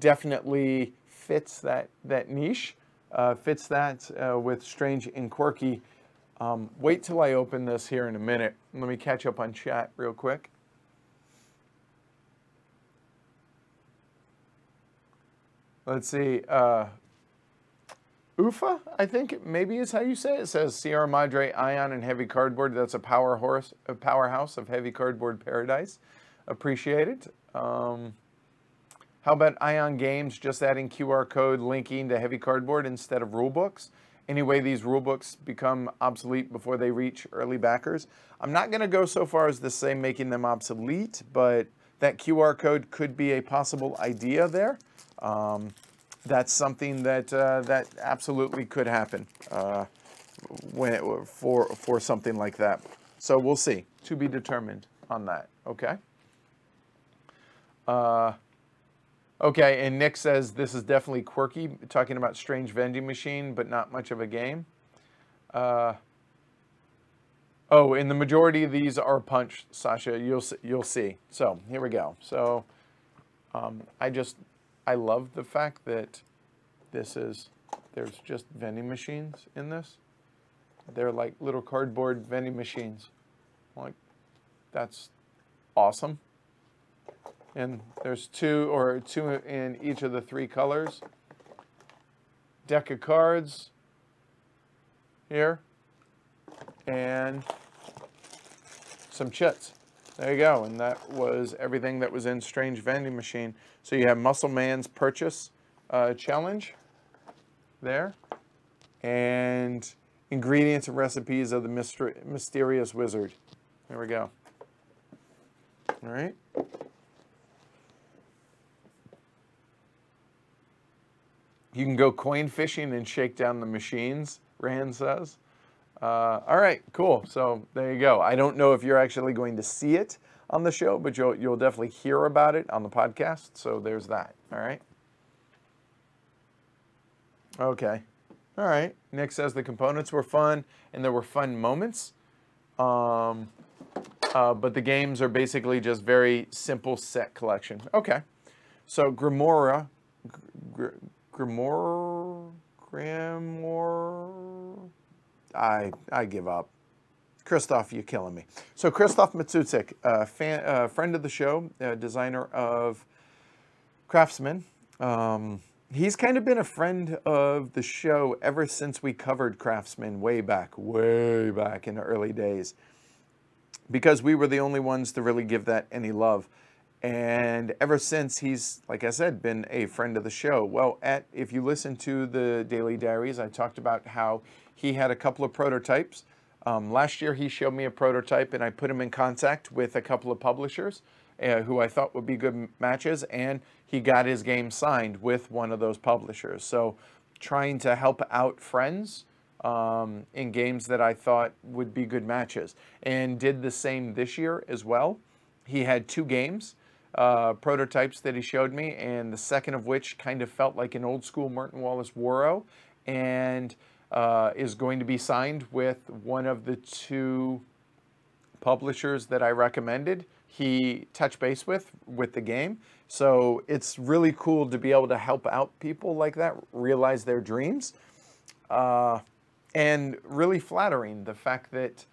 definitely fits that, that niche, uh, fits that uh, with strange and quirky. Um, wait till I open this here in a minute. Let me catch up on chat real quick. Let's see. Uh, Ufa, I think maybe is how you say it. It says Sierra Madre, Ion, and Heavy Cardboard. That's a power horse, a powerhouse of Heavy Cardboard paradise. Appreciate it. Um, how about Ion Games just adding Q R code linking to Heavy Cardboard instead of rule books? Anyway, these rule books become obsolete before they reach early backers. I'm not going to go so far as to say making them obsolete, but that Q R code could be a possible idea there. Um, That's something that uh, that absolutely could happen uh, when it, for for something like that. So we'll see, to be determined on that. Okay. Uh, Okay, and Nick says this is definitely quirky, talking about strange vending machine, but not much of a game. Uh, oh, and the majority of these are punched, Sasha. You'll you'll see. So here we go. So um, I just I love the fact that this is there's just vending machines in this. They're like little cardboard vending machines. Like that's awesome. And there's two or two in each of the three colors. Deck of cards here. And some chits. There you go. And that was everything that was in Strange Vending Machine. So you have Muscle Man's Purchase uh, Challenge there. And Ingredients and Recipes of the Myster- Mysterious Wizard. There we go. All right. You can go coin fishing and shake down the machines, Rand says. Uh, all right, cool. So there you go. I don't know if you're actually going to see it on the show, but you'll, you'll definitely hear about it on the podcast. So there's that. All right. Okay. All right. Nick says the components were fun and there were fun moments. Um, uh, but the games are basically just very simple set collection. Okay. So Grimoire... Gr gr Grimoire, Grimoire, I, I give up. Christoph, you're killing me. So Christoph Matsutsik, uh, fan, uh, friend of the show, uh, designer of Craftsman. Um, he's kind of been a friend of the show ever since we covered Craftsman way back, way back in the early days. Because we were the only ones to really give that any love. And ever since, he's, like I said, been a friend of the show. Well, at, if you listen to the Daily Diaries, I talked about how he had a couple of prototypes. Um, last year, he showed me a prototype, and I put him in contact with a couple of publishers uh, who I thought would be good matches, and he got his game signed with one of those publishers. So trying to help out friends um, in games that I thought would be good matches. And did the same this year as well. He had two games. Uh, prototypes that he showed me, and the second of which kind of felt like an old school Merton Wallace Warrow, and uh, is going to be signed with one of the two publishers that I recommended he touch base with with the game. So it's really cool to be able to help out people like that realize their dreams, uh, and really flattering the fact that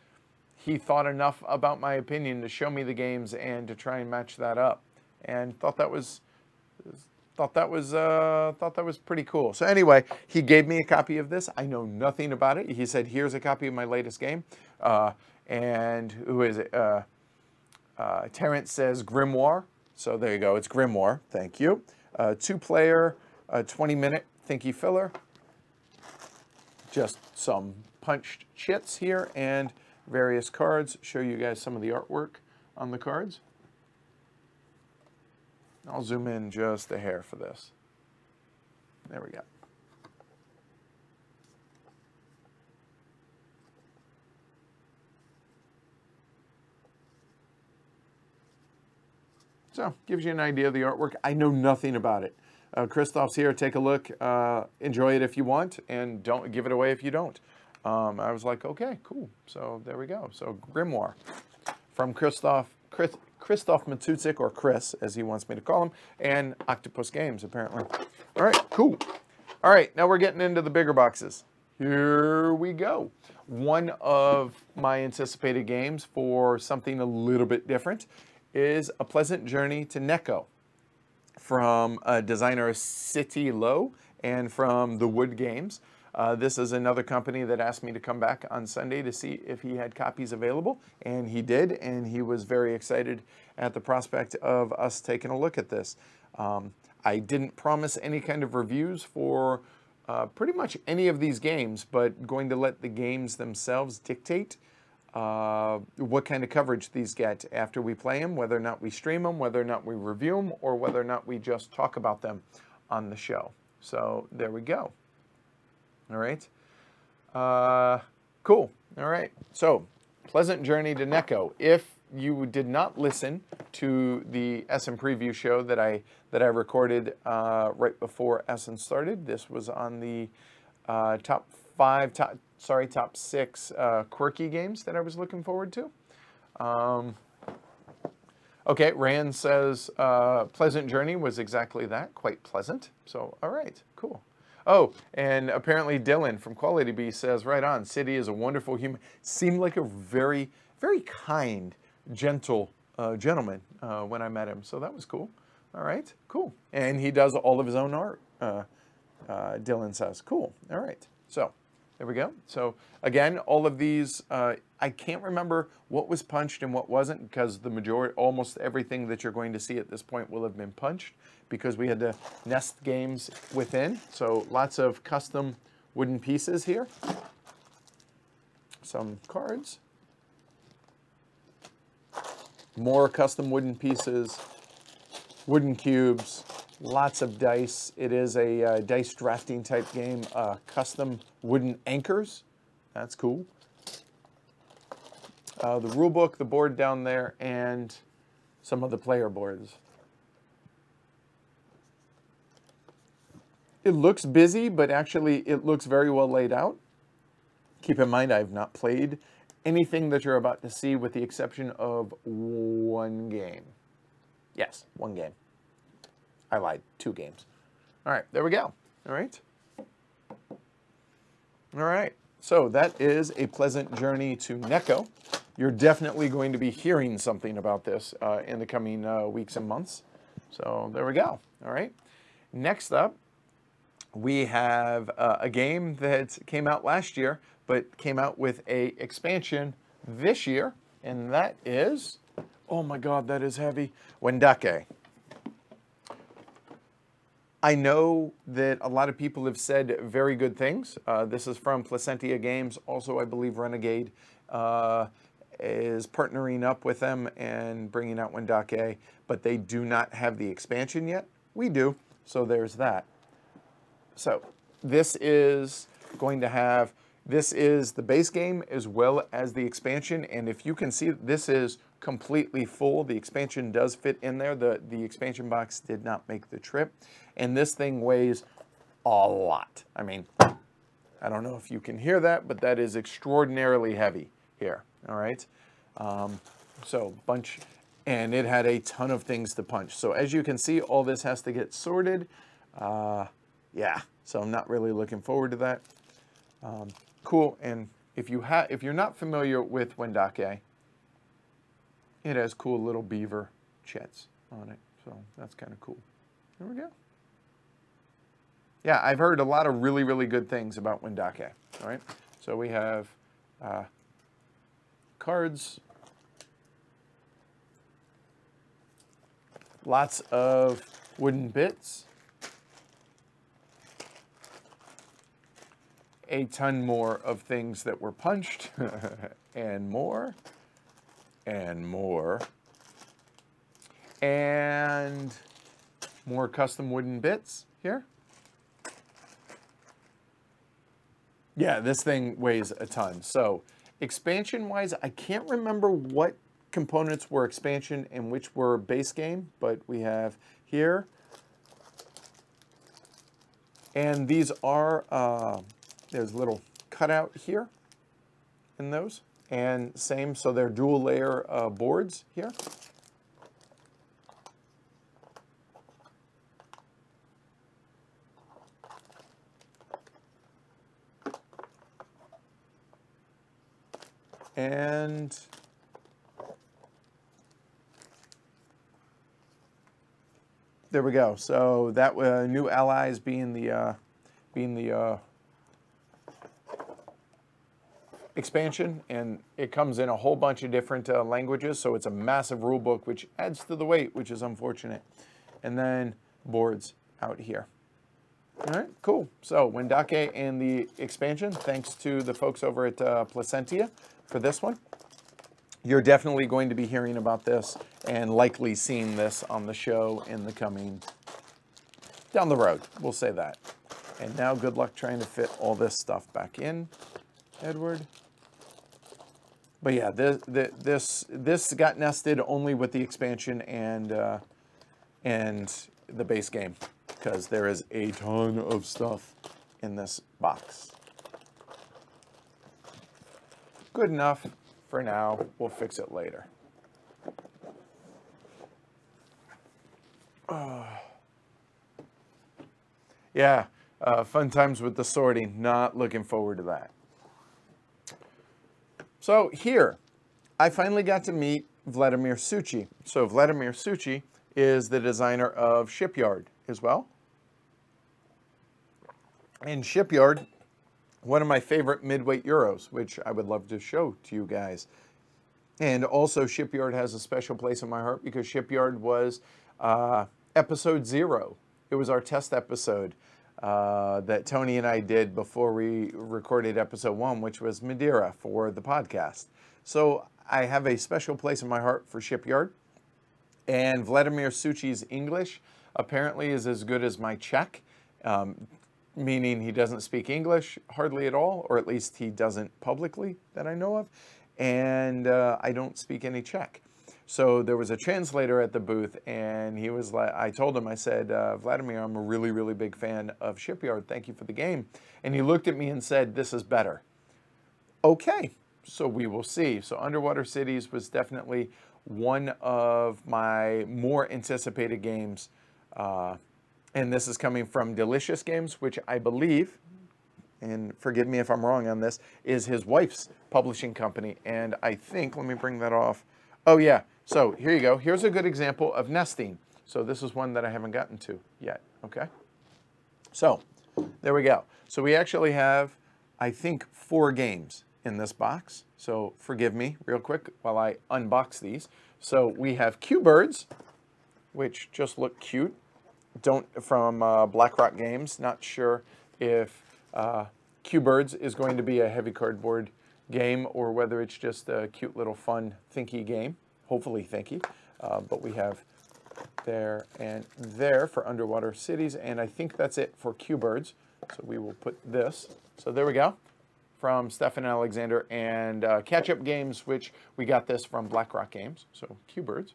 he thought enough about my opinion to show me the games and to try and match that up. And thought that was, thought that was, uh, thought that was pretty cool. So anyway, he gave me a copy of this. I know nothing about it. He said, "Here's a copy of my latest game." Uh, and who is it? Uh, uh, Terrence says Grimoire. So there you go. It's Grimoire. Thank you. Uh, two-player, uh, twenty-minute thinky filler. Just some punched chits here and various cards. Show you guys some of the artwork on the cards. I'll zoom in just a hair for this. There we go. So, gives you an idea of the artwork. I know nothing about it. Uh, Christoph's here. Take a look. Uh, enjoy it if you want, and don't give it away if you don't. Um, I was like, okay, cool. So there we go. So Grimoire from Christoph, Chris, Christoph Matsutsik, or Chris, as he wants me to call him, and Octopus Games, apparently. All right, cool. All right, now we're getting into the bigger boxes. Here we go. One of my anticipated games for something a little bit different is A Pleasant Journey to Neko from a designer, City Low, and from The Wood Games. Uh, this is another company that asked me to come back on Sunday to see if he had copies available, and he did, and he was very excited at the prospect of us taking a look at this. Um, I didn't promise any kind of reviews for uh, pretty much any of these games, but going to let the games themselves dictate uh, what kind of coverage these get after we play them, whether or not we stream them, whether or not we review them, or whether or not we just talk about them on the show. So there we go. All right. Uh, cool. All right. So, Pleasant Journey to Neko. If you did not listen to the Essen preview show that I that I recorded uh, right before Essen started. This was on the uh, top five, top, sorry, top six uh, quirky games that I was looking forward to. Um, okay, Rand says uh, Pleasant Journey was exactly that, quite pleasant. So, all right, cool. Oh, and apparently Dylan from Quality Bee says, right on, City is a wonderful human. Seemed like a very, very kind, gentle uh, gentleman uh, when I met him. So that was cool. All right, cool. And he does all of his own art, uh, uh, Dylan says. Cool. All right. So there we go. So again, all of these, uh, I can't remember what was punched and what wasn't, because the majority, almost everything that you're going to see at this point will have been punched, because we had to nest games within. So lots of custom wooden pieces here. Some cards. More custom wooden pieces, wooden cubes, lots of dice. It is a uh, dice drafting type game, uh, custom wooden anchors. That's cool. Uh, the rule book, the board down there, and some of the player boards. It looks busy, but actually it looks very well laid out. Keep in mind, I've not played anything that you're about to see with the exception of one game. Yes, one game. I lied, two games. All right, there we go. All right. All right, so that is A Pleasant Journey to Neko. You're definitely going to be hearing something about this uh, in the coming uh, weeks and months. So there we go. All right, next up, we have uh, a game that came out last year, but came out with a expansion this year, and that is, oh my God, that is heavy, Wendake. I know that a lot of people have said very good things. Uh, this is from Placentia Games. Also, I believe Renegade uh, is partnering up with them and bringing out Wendake, but they do not have the expansion yet. We do, so there's that. So this is going to have, this is the base game as well as the expansion. And if you can see, this is completely full. The expansion does fit in there. The, the expansion box did not make the trip. And this thing weighs a lot. I mean, I don't know if you can hear that, but that is extraordinarily heavy here. All right. Um, so bunch, and it had a ton of things to punch. So as you can see, all this has to get sorted. Uh... Yeah, so I'm not really looking forward to that. Um, cool, and if, you ha if you're not familiar with Wendake, it has cool little beaver chets on it, so that's kind of cool. There we go. Yeah, I've heard a lot of really, really good things about Wendake, all right? So we have uh, cards, lots of wooden bits, a ton more of things that were punched, and more, and more, and more custom wooden bits here. Yeah, this thing weighs a ton. So expansion-wise, I can't remember what components were expansion and which were base game, but we have here. And these are... Uh, There's a little cutout here in those, and same, so they're dual layer uh, boards here. And there we go. So that uh, new allies being the, uh, being the, uh, expansion, and it comes in a whole bunch of different uh, languages, so it's a massive rule book, which adds to the weight, which is unfortunate. And then boards out here. All right, cool. So Wendake and the expansion, thanks to the folks over at uh, Placentia for this one. You're definitely going to be hearing about this and likely seeing this on the show in the coming, down the road, we'll say that. And now good luck trying to fit all this stuff back in. Edward, But yeah, this this this got nested only with the expansion and uh, and the base game, because there is a ton of stuff in this box. Good enough for now. We'll fix it later. Uh, yeah, uh, fun times with the sorting. Not looking forward to that. So here, I finally got to meet Vladimir Suchi. So Vladimir Suchi is the designer of Shipyard as well. In Shipyard, one of my favorite midweight Euros, which I would love to show to you guys. And also Shipyard has a special place in my heart because Shipyard was uh, episode zero. It was our test episode uh, that Tony and I did before we recorded episode one, which was Madeira for the podcast. So I have a special place in my heart for Shipyard. And Vladimir Suchi's English apparently is as good as my Czech, um, meaning he doesn't speak English hardly at all, or at least he doesn't publicly that I know of, and uh, I don't speak any Czech. So there was a translator at the booth, and he was like, I told him, I said, uh, Vladimir, I'm a really, really big fan of Shipyard. Thank you for the game. And he looked at me and said, this is better. Okay, so we will see. So Underwater Cities was definitely one of my more anticipated games, uh, and this is coming from Delicious Games, which I believe, and forgive me if I'm wrong on this, is his wife's publishing company. And I think, let me bring that off. Oh yeah, so here you go. Here's a good example of nesting. So this is one that I haven't gotten to yet, okay? So there we go. So we actually have, I think, four games in this box. So forgive me real quick while I unbox these. So we have Q-Birds, which just look cute. Don't from uh, Blackrock Games. Not sure if uh, Q-Birds is going to be a Heavy Cardboard game or whether it's just a cute little fun thinky game. Hopefully thinky. Uh, but we have there and there for Underwater Cities, and I think that's it for Q-Birds. So we will put this. So there we go. From Stefan Alexander and uh, Catch Up Games, which we got this from Blackrock Games. So Q-Birds.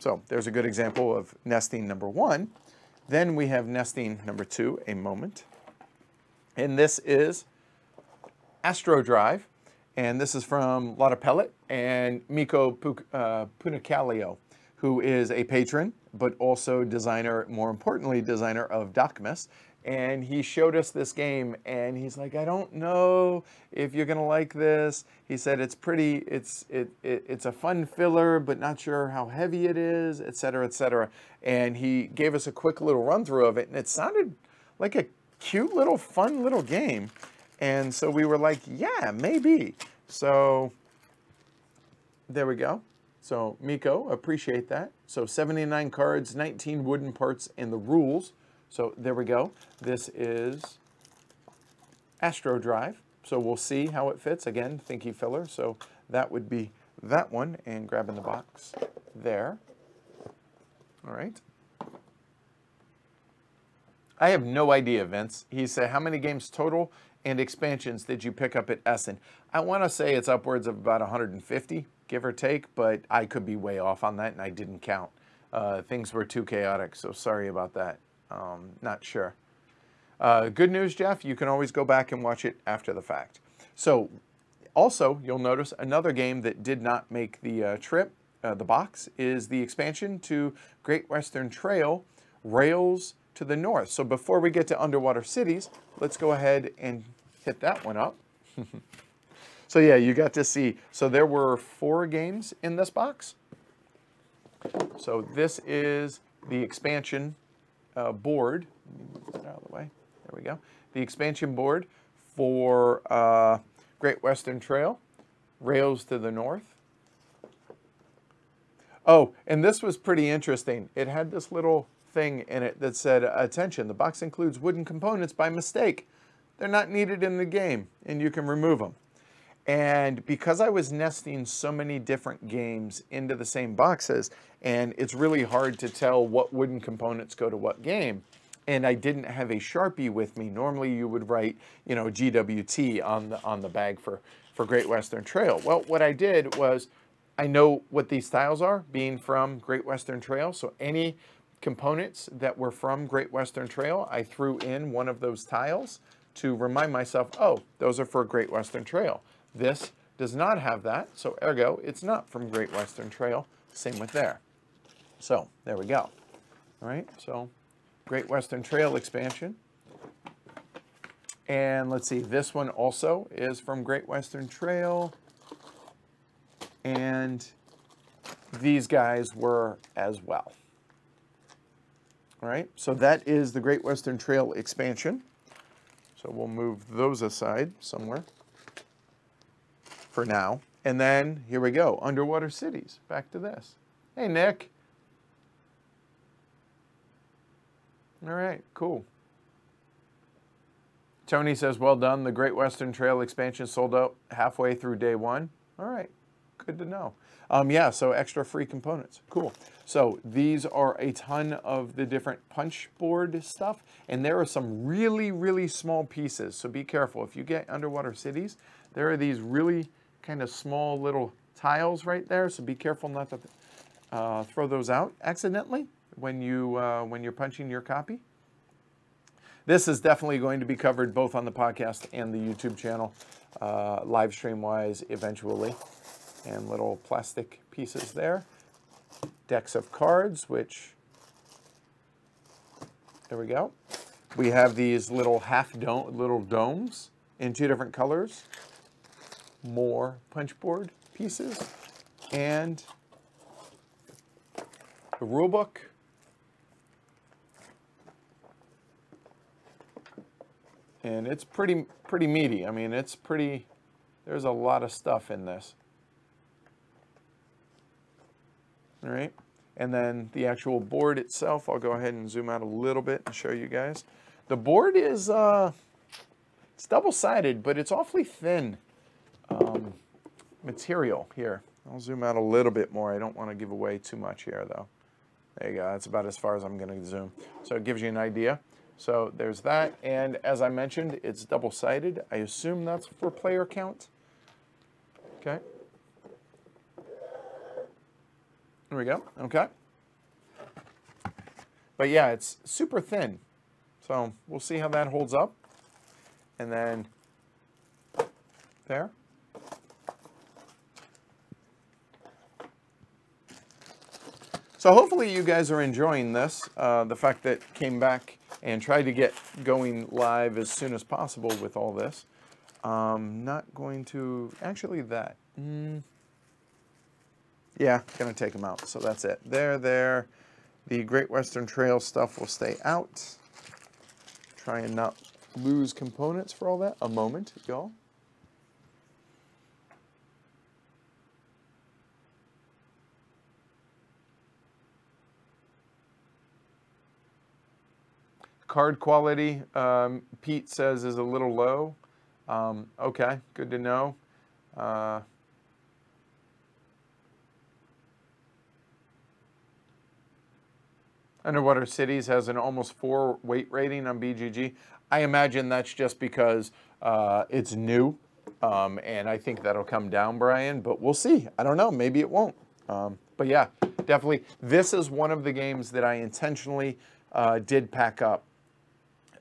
So there's a good example of nesting number one. Then we have nesting number two, a moment. And this is Astro Drive. And this is from Lotta Pellet and Miko Punicalio, who is a patron, but also designer, more importantly, designer of Docmus. And he showed us this game and he's like, I don't know if you're gonna like this. He said, it's pretty, it's it, it it's a fun filler, but not sure how heavy it is, et cetera, et cetera. And he gave us a quick little run through of it, and it sounded like a cute little, fun little game. And so we were like, yeah, maybe. So there we go. So Miko, appreciate that. So seventy-nine cards, nineteen wooden parts, and the rules. So there we go. This is Astro Drive. So we'll see how it fits. Again, thinky filler. So that would be that one. And grabbing the box there. All right. I have no idea, Vince. He said, how many games total and expansions did you pick up at Essen? I want to say it's upwards of about one hundred fifty, give or take. But I could be way off on that, and I didn't count. Uh, things were too chaotic, so sorry about that. Um, not sure. Uh, good news, Jeff. You can always go back and watch it after the fact. So, also, you'll notice another game that did not make the uh, trip, uh, the box, is the expansion to Great Western Trail, Rails to the North. So, before we get to Underwater Cities, let's go ahead and hit that one up. So, yeah, you got to see. So, there were four games in this box. So, this is the expansion Uh, board. Let me move that out of the way. There we go. The expansion board for uh, Great Western Trail, Rails to the North. Oh, and this was pretty interesting. It had this little thing in it that said, attention, the box includes wooden components by mistake. They're not needed in the game, and you can remove them. And because I was nesting so many different games into the same boxes, and it's really hard to tell what wooden components go to what game, and I didn't have a Sharpie with me. Normally you would write, you know, G W T on the, on the bag for, for Great Western Trail. Well, what I did was, I know what these styles are, being from Great Western Trail, so any components that were from Great Western Trail, I threw in one of those tiles to remind myself, oh, those are for Great Western Trail. This does not have that, so ergo, it's not from Great Western Trail. Same with there. So, there we go. All right, so Great Western Trail expansion. And let's see, this one also is from Great Western Trail. And these guys were as well. All right, so that is the Great Western Trail expansion. So we'll move those aside somewhere for now. And then here we go, Underwater Cities, back to this. Hey, Nick. All right, cool. Tony says, well done. The Great Western Trail expansion sold out halfway through day one. All right. Good to know. Um, yeah, so extra free components. Cool. So these are a ton of the different punch board stuff, and there are some really, really small pieces. So be careful. If you get Underwater Cities, there are these really kind of small little tiles right there. So be careful not to uh, throw those out accidentally when, you, uh, when you're punching your copy. This is definitely going to be covered both on the podcast and the YouTube channel, uh, live stream wise eventually. And little plastic pieces there. Decks of cards, which, there we go. We have these little half dome, little domes in two different colors. More punch board pieces. And the rule book. And it's pretty, pretty meaty. I mean, it's pretty, there's a lot of stuff in this. All right, and then the actual board itself, I'll go ahead and zoom out a little bit and show you guys. The board is, uh, it's double-sided, but it's awfully thin um, material here. I'll zoom out a little bit more. I don't want to give away too much here, though. There you go. That's about as far as I'm going to zoom. So it gives you an idea. So there's that, and as I mentioned, it's double-sided. I assume that's for player count. Okay. There we go, okay. But yeah, it's super thin. So we'll see how that holds up. And then there. So hopefully you guys are enjoying this. Uh, the fact that I came back and tried to get going live as soon as possible with all this. Um, not going to, actually that. Mm. Yeah, gonna take them out, so that's it. There, there. The Great Western Trail stuff will stay out. Try and not lose components for all that. A moment, y'all. Card quality, um, Pete says, is a little low. Um, okay, good to know. Uh, Underwater Cities has an almost four weight rating on B G G. I imagine that's just because uh, it's new, um, and I think that'll come down, Brian, but we'll see. I don't know. Maybe it won't. Um, but yeah, definitely. This is one of the games that I intentionally uh, did pack up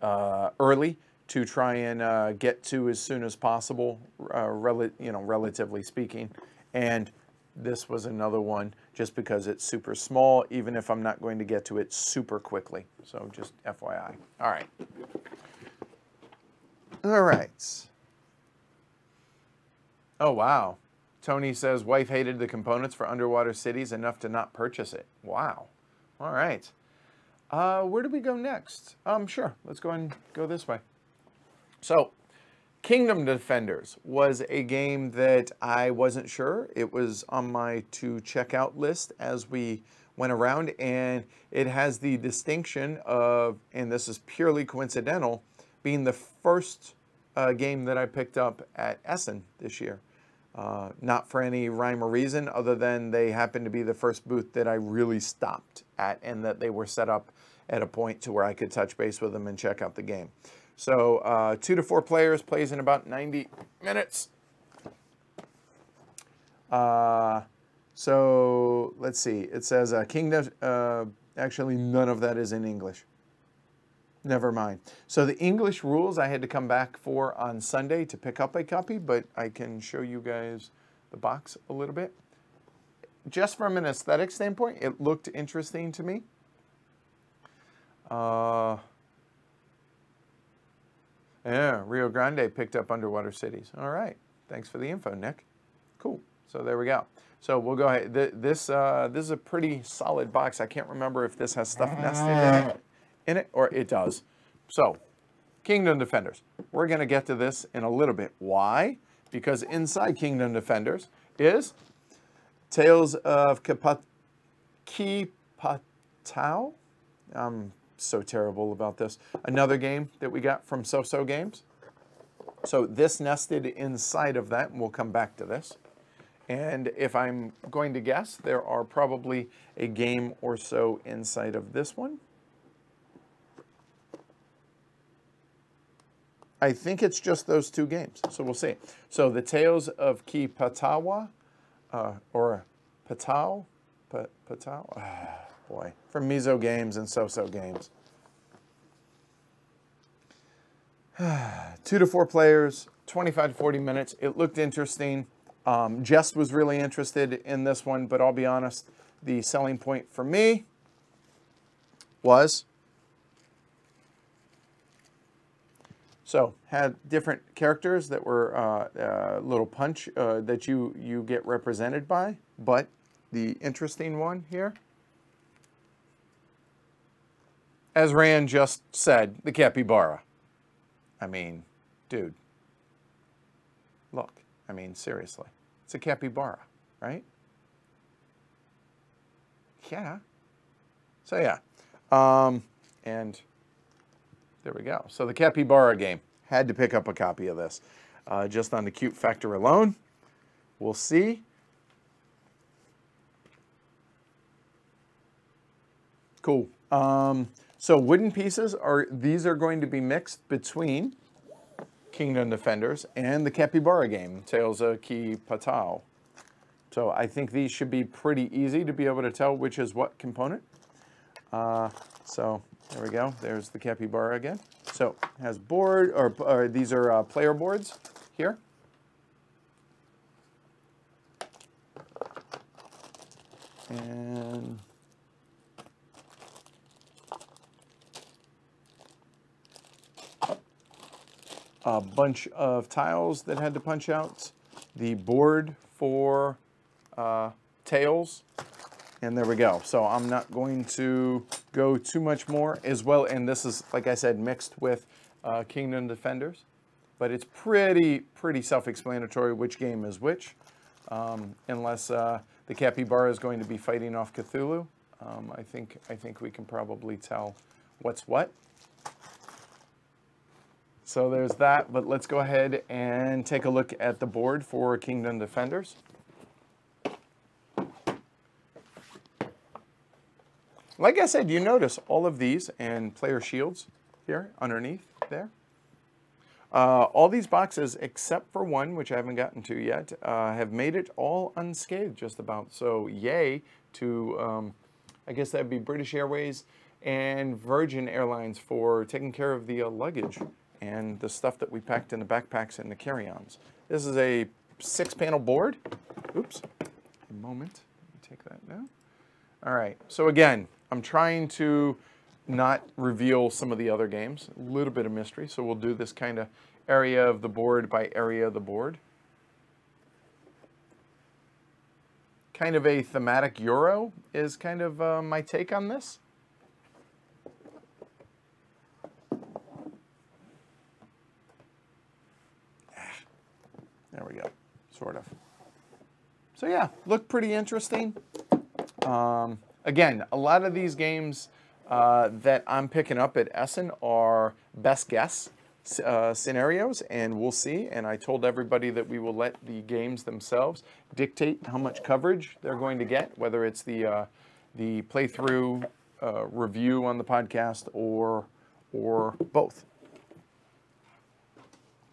uh, early to try and uh, get to as soon as possible, uh, rel you know, relatively speaking, and this was another one just because it's super small, even if I'm not going to get to it super quickly. So just F Y I. All right. All right. Oh, wow. Tony says, wife hated the components for Underwater Cities enough to not purchase it. Wow. All right. Uh, where do we go next? Um, sure. Let's go and go this way. So Kingdom Defenders was a game that I wasn't sure. It was on my to check out list as we went around, and it has the distinction of, and this is purely coincidental, being the first uh, game that I picked up at Essen this year. Uh, not for any rhyme or reason other than they happened to be the first booth that I really stopped at and that they were set up at a point to where I could touch base with them and check out the game. So uh, two to four players, plays in about ninety minutes. Uh, so let's see, it says uh, Kingdom, uh, actually none of that is in English. Never mind. So the English rules I had to come back for on Sunday to pick up a copy, but I can show you guys the box a little bit. Just from an aesthetic standpoint, it looked interesting to me. Uh, yeah, Rio Grande picked up Underwater Cities. All right. Thanks for the info, Nick. Cool. So there we go. So we'll go ahead. Th this, uh, this is a pretty solid box. I can't remember if this has stuff nested in it. in it, or it does. So, Kingdom Defenders. We're going to get to this in a little bit. Why? Because inside Kingdom Defenders is Tales of Kipatao. I'm so terrible about this. Another game that we got from So-So Games. So this nested inside of that, and we'll come back to this. And if I'm going to guess, there are probably a game or so inside of this one. I think it's just those two games, so we'll see. So the Tales of Kipatawa, uh, or Patao, P Patao, ah, boy, from Mizo Games and So-So Games. Two to four players, twenty-five to forty minutes. It looked interesting. Um, Jess was really interested in this one, but I'll be honest, the selling point for me was... So, had different characters that were uh, uh, little punch uh, that you, you get represented by, but the interesting one here, as Rand just said, the capybara. I mean, dude, look, I mean, seriously, it's a capybara, right? Yeah. So, yeah. Um, and... There we go. So the Capybara game. Had to pick up a copy of this. Uh, just on the cute factor alone. We'll see. Cool. Um, so wooden pieces, are these are going to be mixed between Kingdom Defenders and the Capybara game, Tales of Kipatao. So I think these should be pretty easy to be able to tell which is what component. Uh, so... There we go. There's the capybara again. So it has board, or, or these are uh, player boards here. And a bunch of tiles that had to punch out. The board for uh, tails. And there we go. So I'm not going to go too much more as well. And this is, like I said, mixed with uh, Kingdom Defenders. But it's pretty, pretty self-explanatory which game is which. Um, unless uh, the capybara is going to be fighting off Cthulhu. Um, I think, I think we can probably tell what's what. So there's that. But let's go ahead and take a look at the board for Kingdom Defenders. Like I said, you notice all of these and player shields here underneath there. Uh, all these boxes, except for one, which I haven't gotten to yet, uh, have made it all unscathed just about. So yay to, um, I guess that'd be British Airways and Virgin Airlines for taking care of the uh, luggage and the stuff that we packed in the backpacks and the carry-ons. This is a six-panel board. Oops, a moment, let me take that now. All right, so again, I'm trying to not reveal some of the other games, a little bit of mystery, so we'll do this kind of area of the board by area of the board. Kind of a thematic Euro is kind of uh, my take on this. There we go, sort of. So yeah, looked pretty interesting. Um, Again, a lot of these games uh, that I'm picking up at Essen are best guess uh, scenarios, and we'll see. And I told everybody that we will let the games themselves dictate how much coverage they're going to get, whether it's the, uh, the playthrough uh, review on the podcast or or both.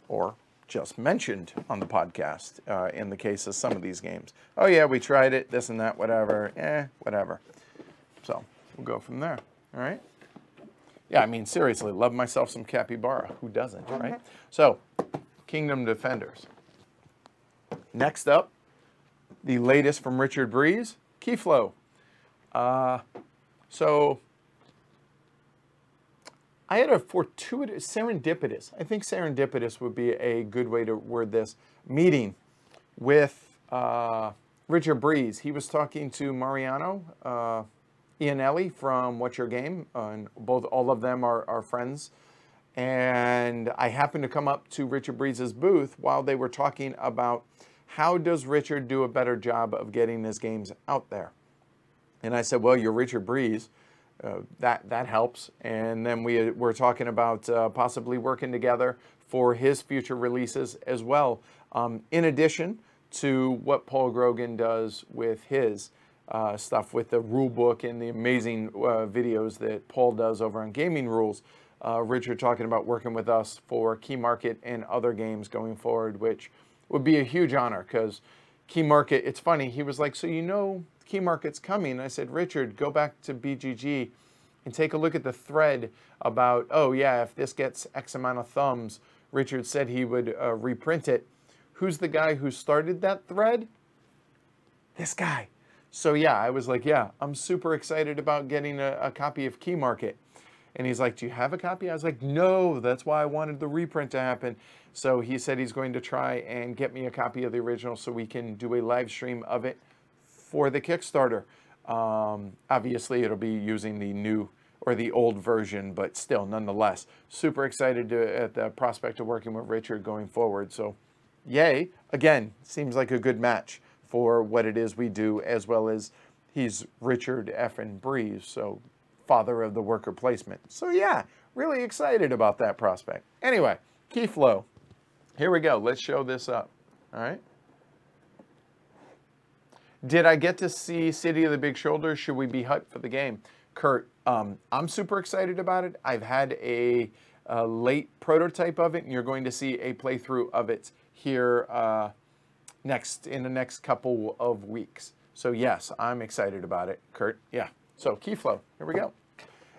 Or just mentioned on the podcast uh, in the case of some of these games. Oh yeah, we tried it, this and that, whatever, eh, whatever. So we'll go from there, all right? Yeah, I mean, seriously, love myself some capybara. Who doesn't, right? Mm-hmm. So, Kingdom Defenders. Next up, the latest from Richard Breese, Keyflow. Uh, so, I had a fortuitous, serendipitous, I think serendipitous would be a good way to word this, meeting with uh, Richard Breese. He was talking to Mariano uh, Ianelli from What's Your Game, uh, and both, all of them are, are friends. And I happened to come up to Richard Breese's booth while they were talking about how does Richard do a better job of getting his games out there. And I said, well, you're Richard Breese. Uh, that, that helps. And then we were talking about uh, possibly working together for his future releases as well, um, in addition to what Paul Grogan does with his uh, stuff with the rule book and the amazing uh, videos that Paul does over on Gaming Rules. Uh, Richard talking about working with us for Key Market and other games going forward, which would be a huge honor because Key Market, it's funny, he was like, so you know Key Market's coming. I said, Richard, go back to B G G and take a look at the thread about, oh yeah, if this gets X amount of thumbs, Richard said he would uh, reprint it. Who's the guy who started that thread? This guy. So yeah, I was like, yeah, I'm super excited about getting a, a copy of Key Market. And he's like, do you have a copy? I was like, no, that's why I wanted the reprint to happen. So he said he's going to try and get me a copy of the original so we can do a live stream of it for the Kickstarter. Um, obviously it'll be using the new or the old version, but still, nonetheless, super excited to, at the prospect of working with Richard going forward. So yay, again, seems like a good match for what it is we do, as well as he's Richard F. and Breeze, so father of the worker placement. So yeah, really excited about that prospect. Anyway, Keyflow, here we go, let's show this up, all right? Did I get to see City of the Big Shoulders? Should we be hyped for the game? Kurt, um, I'm super excited about it. I've had a, a late prototype of it, and you're going to see a playthrough of it here uh, next in the next couple of weeks. So yes, I'm excited about it, Kurt. Yeah, so Keyflow, here we go.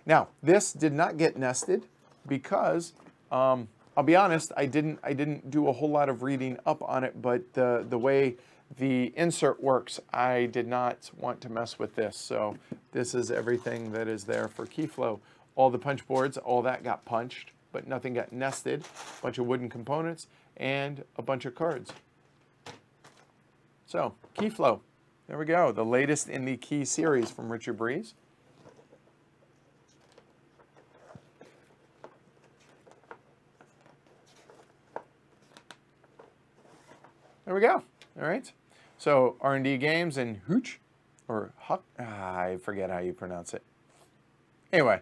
Now, this did not get nested because, um, I'll be honest, I didn't, I didn't do a whole lot of reading up on it, but the, the way the insert works, I did not want to mess with this. So this is everything that is there for Keyflow. All the punch boards, all that got punched, but nothing got nested. A bunch of wooden components and a bunch of cards. So Keyflow, there we go. The latest in the Key series from Richard Breese. There we go. All right. So, R and D Games and Hooch, or Huck, ah, I forget how you pronounce it. Anyway,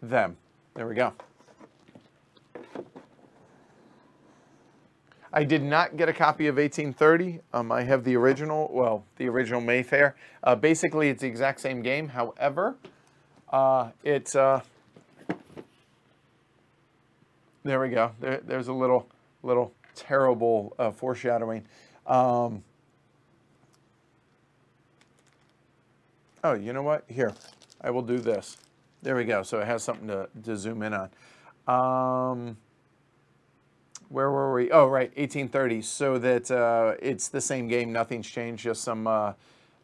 them. There we go. I did not get a copy of eighteen thirty. Um, I have the original, well, the original Mayfair. Uh, basically, it's the exact same game. However, uh, it's, uh, there we go. There, there's a little, little terrible uh, foreshadowing. Um, oh, you know what? Here, I will do this. There we go. So it has something to, to zoom in on. Um, where were we? Oh, right, eighteen thirty. So that uh, it's the same game. Nothing's changed. Just some uh,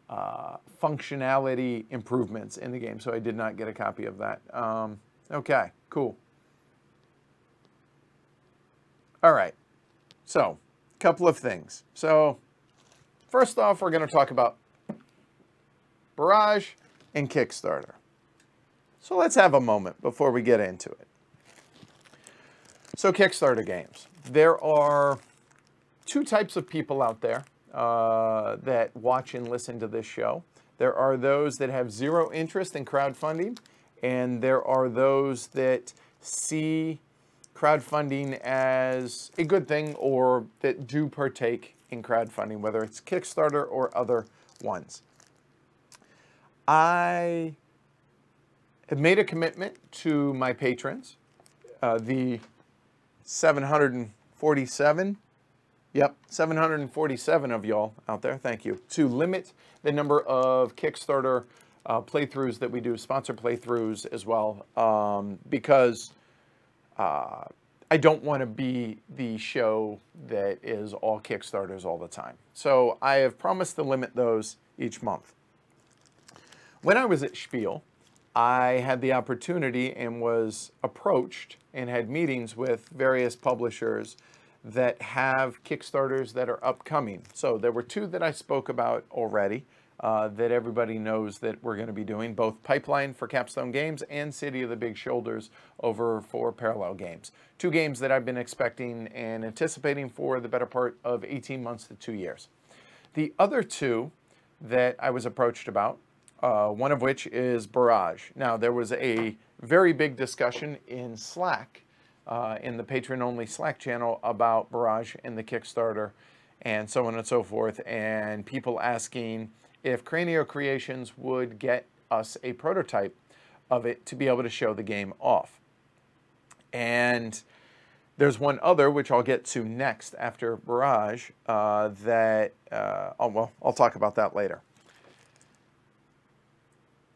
uh, functionality improvements in the game. So I did not get a copy of that. Um, okay, cool. All right. So, couple of things. So, first off, we're going to talk about Barrage and Kickstarter. So let's have a moment before we get into it. So Kickstarter games. There are two types of people out there uh, that watch and listen to this show. There are those that have zero interest in crowdfunding, and there are those that see crowdfunding as a good thing, or that do partake in crowdfunding, whether it's Kickstarter or other ones. I have made a commitment to my patrons, uh, the seven hundred forty-seven, yep, seven hundred forty-seven of y'all out there, thank you, to limit the number of Kickstarter uh, playthroughs that we do, sponsor playthroughs as well, um, because uh, I don't want to be the show that is all Kickstarters all the time. So I have promised to limit those each month. When I was at Spiel, I had the opportunity and was approached and had meetings with various publishers that have Kickstarters that are upcoming. So there were two that I spoke about already uh, that everybody knows that we're going to be doing, both Pipeline for Capstone Games and City of the Big Shoulders over for Parallel Games. Two games that I've been expecting and anticipating for the better part of eighteen months to two years. The other two that I was approached about, Uh, one of which is Barrage. Now, there was a very big discussion in Slack, uh, in the patron-only Slack channel, about Barrage and the Kickstarter and so on and so forth, and people asking if Cranio Creations would get us a prototype of it to be able to show the game off. And there's one other, which I'll get to next after Barrage, uh, that, uh, oh, well, I'll talk about that later.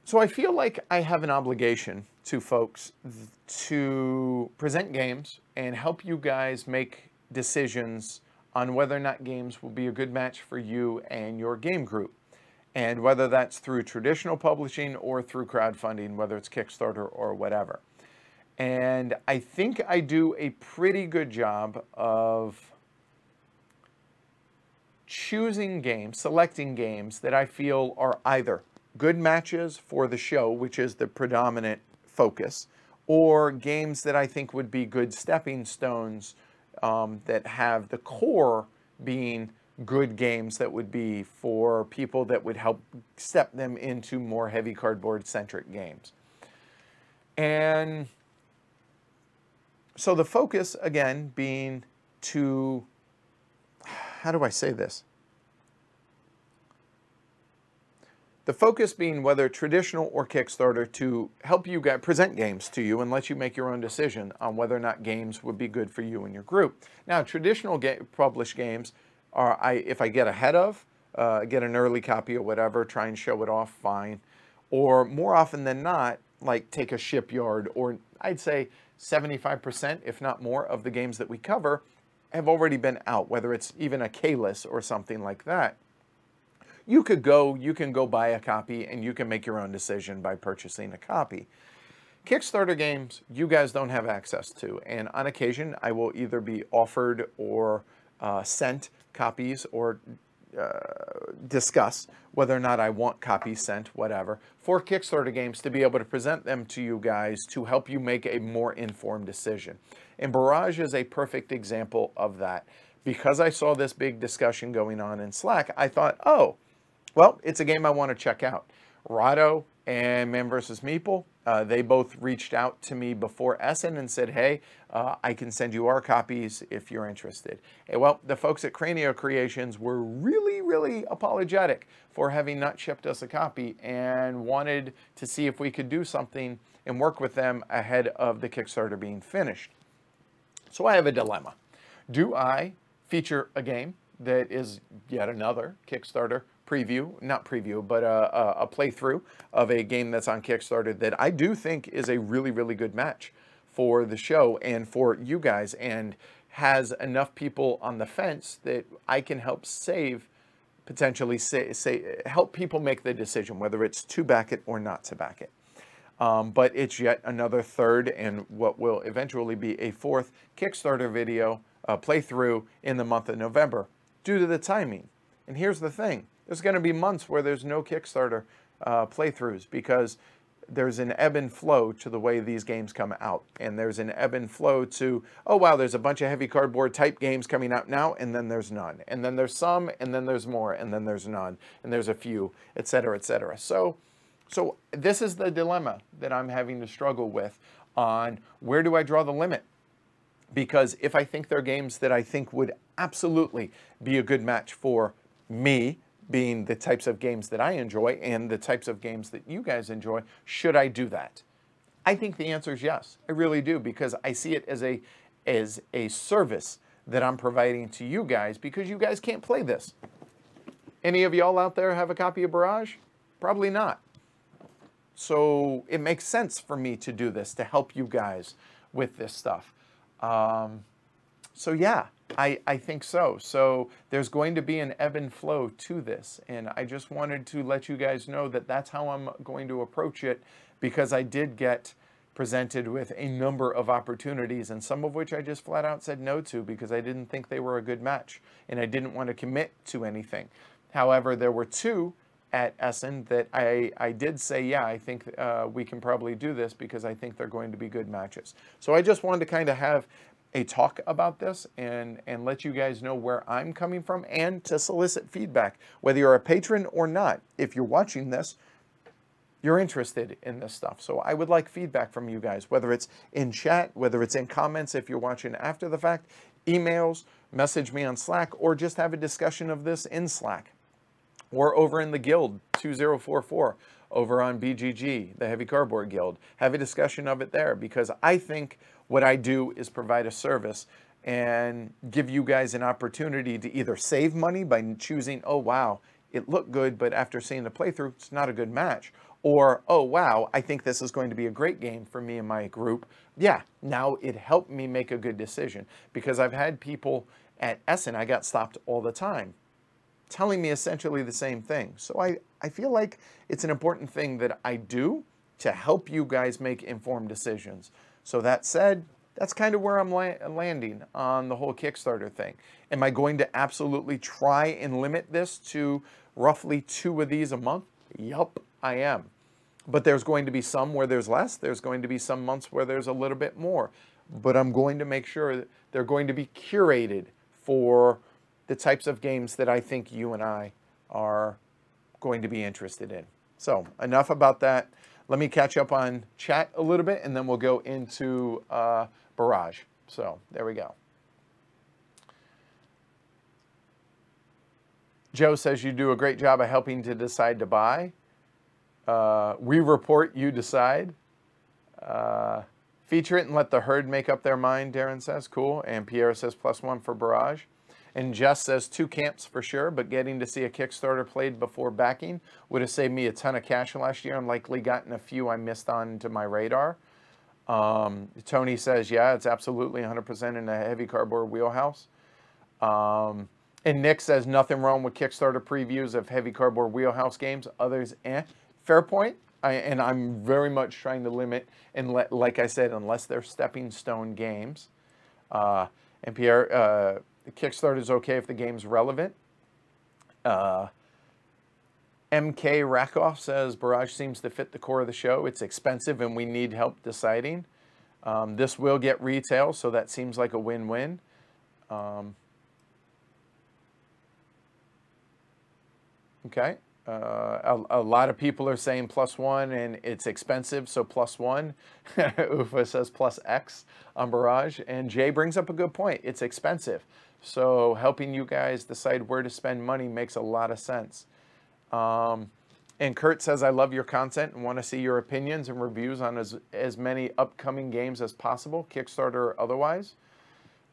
So I feel like I have an obligation to folks to present games and help you guys make decisions on whether or not games will be a good match for you and your game group. And whether that's through traditional publishing or through crowdfunding, whether it's Kickstarter or whatever. And I think I do a pretty good job of choosing games, selecting games that I feel are either good matches for the show, which is the predominant focus, or games that I think would be good stepping stones um, that have the core being good games that would be for people that would help step them into more heavy cardboard-centric games. And so the focus, again, being to, how do I say this? The focus being whether traditional or Kickstarter to help you guys present games to you and let you make your own decision on whether or not games would be good for you and your group. Now, traditional ga published games are, I, if I get ahead of, uh, get an early copy or whatever, try and show it off, fine. Or more often than not, like take a Shipyard, or I'd say seventy-five percent, if not more, of the games that we cover have already been out, whether it's even a K-list or something like that. You could go, you can go buy a copy, and you can make your own decision by purchasing a copy. Kickstarter games, you guys don't have access to, and on occasion, I will either be offered or uh, sent copies or uh, discuss whether or not I want copies sent, whatever, for Kickstarter games to be able to present them to you guys to help you make a more informed decision. And Barrage is a perfect example of that. Because I saw this big discussion going on in Slack, I thought, oh, well, it's a game I want to check out. Rahdo and Man versus. Meeple, uh, they both reached out to me before Essen and said, hey, uh, I can send you our copies if you're interested. And, well, the folks at Cranio Creations were really, really apologetic for having not shipped us a copy and wanted to see if we could do something and work with them ahead of the Kickstarter being finished. So I have a dilemma. Do I feature a game that is yet another Kickstarter preview, not preview, but a, a playthrough of a game that's on Kickstarter that I do think is a really, really good match for the show and for you guys, and has enough people on the fence that I can help save, potentially say, say, help people make the decision, whether it's to back it or not to back it. Um, but it's yet another third and what will eventually be a fourth Kickstarter video uh, playthrough in the month of November due to the timing. And here's the thing. There's going to be months where there's no Kickstarter uh, playthroughs because there's an ebb and flow to the way these games come out. And there's an ebb and flow to, oh, wow, there's a bunch of heavy cardboard type games coming out now, and then there's none. And then there's some, and then there's more, and then there's none. And there's a few, et cetera, et cetera. So, so this is the dilemma that I'm having to struggle with on where do I draw the limit? Because if I think they're games that I think would absolutely be a good match for me, being the types of games that I enjoy and the types of games that you guys enjoy, should I do that? I think the answer is yes. I really do, because I see it as a, as a service that I'm providing to you guys, because you guys can't play this. Any of y'all out there have a copy of Barrage? Probably not. So it makes sense for me to do this, to help you guys with this stuff. Um, so yeah, I, I think so. So there's going to be an ebb and flow to this. And I just wanted to let you guys know that that's how I'm going to approach it, because I did get presented with a number of opportunities, and some of which I just flat out said no to because I didn't think they were a good match and I didn't want to commit to anything. However, there were two at Essen that I, I did say, yeah, I think uh, we can probably do this because I think they're going to be good matches. So I just wanted to kind of have a talk about this and, and let you guys know where I'm coming from, and to solicit feedback. Whether you're a patron or not, if you're watching this, you're interested in this stuff. So I would like feedback from you guys, whether it's in chat, whether it's in comments if you're watching after the fact, emails, message me on Slack, or just have a discussion of this in Slack. Or over in the Guild two zero four four, over on B G G, the Heavy Cardboard Guild. Have a discussion of it there, because I think what I do is provide a service and give you guys an opportunity to either save money by choosing, oh wow, it looked good, but after seeing the playthrough, it's not a good match. Or, oh wow, I think this is going to be a great game for me and my group. Yeah, now it helped me make a good decision. Because I've had people at Essen, I got stopped all the time, telling me essentially the same thing. So I, I feel like it's an important thing that I do to help you guys make informed decisions. So that said, that's kind of where I'm la landing on the whole Kickstarter thing. Am I going to absolutely try and limit this to roughly two of these a month? Yup, I am. But there's going to be some where there's less. There's going to be some months where there's a little bit more. But I'm going to make sure that they're going to be curated for the types of games that I think you and I are going to be interested in. So enough about that. Let me catch up on chat a little bit, and then we'll go into uh, Barrage. So there we go. Joe says, you do a great job of helping to decide to buy. Uh, we report, you decide. Uh, feature it and let the herd make up their mind, Darren says. Cool. And Pierre says, plus one for Barrage. And Jess says, two camps for sure, but getting to see a Kickstarter played before backing would have saved me a ton of cash last year. I'm likely gotten a few I missed onto my radar. Um, Tony says, yeah, it's absolutely one hundred percent in the Heavy Cardboard wheelhouse. Um, and Nick says, nothing wrong with Kickstarter previews of Heavy Cardboard wheelhouse games. Others, eh. Fair point. I, and I'm very much trying to limit, and let, like I said, unless they're stepping stone games. Uh, and Pierre... Uh, The Kickstarter is okay if the game's relevant. Uh, M K Rakoff says, Barrage seems to fit the core of the show. It's expensive and we need help deciding. Um, this will get retail, so that seems like a win-win. Um, okay. Uh, a, a lot of people are saying plus one, and it's expensive, so plus one. Ufa says plus X on Barrage. And Jay brings up a good point. It's expensive. So helping you guys decide where to spend money makes a lot of sense. Um, and Kurt says, I love your content and want to see your opinions and reviews on as, as many upcoming games as possible, Kickstarter or otherwise.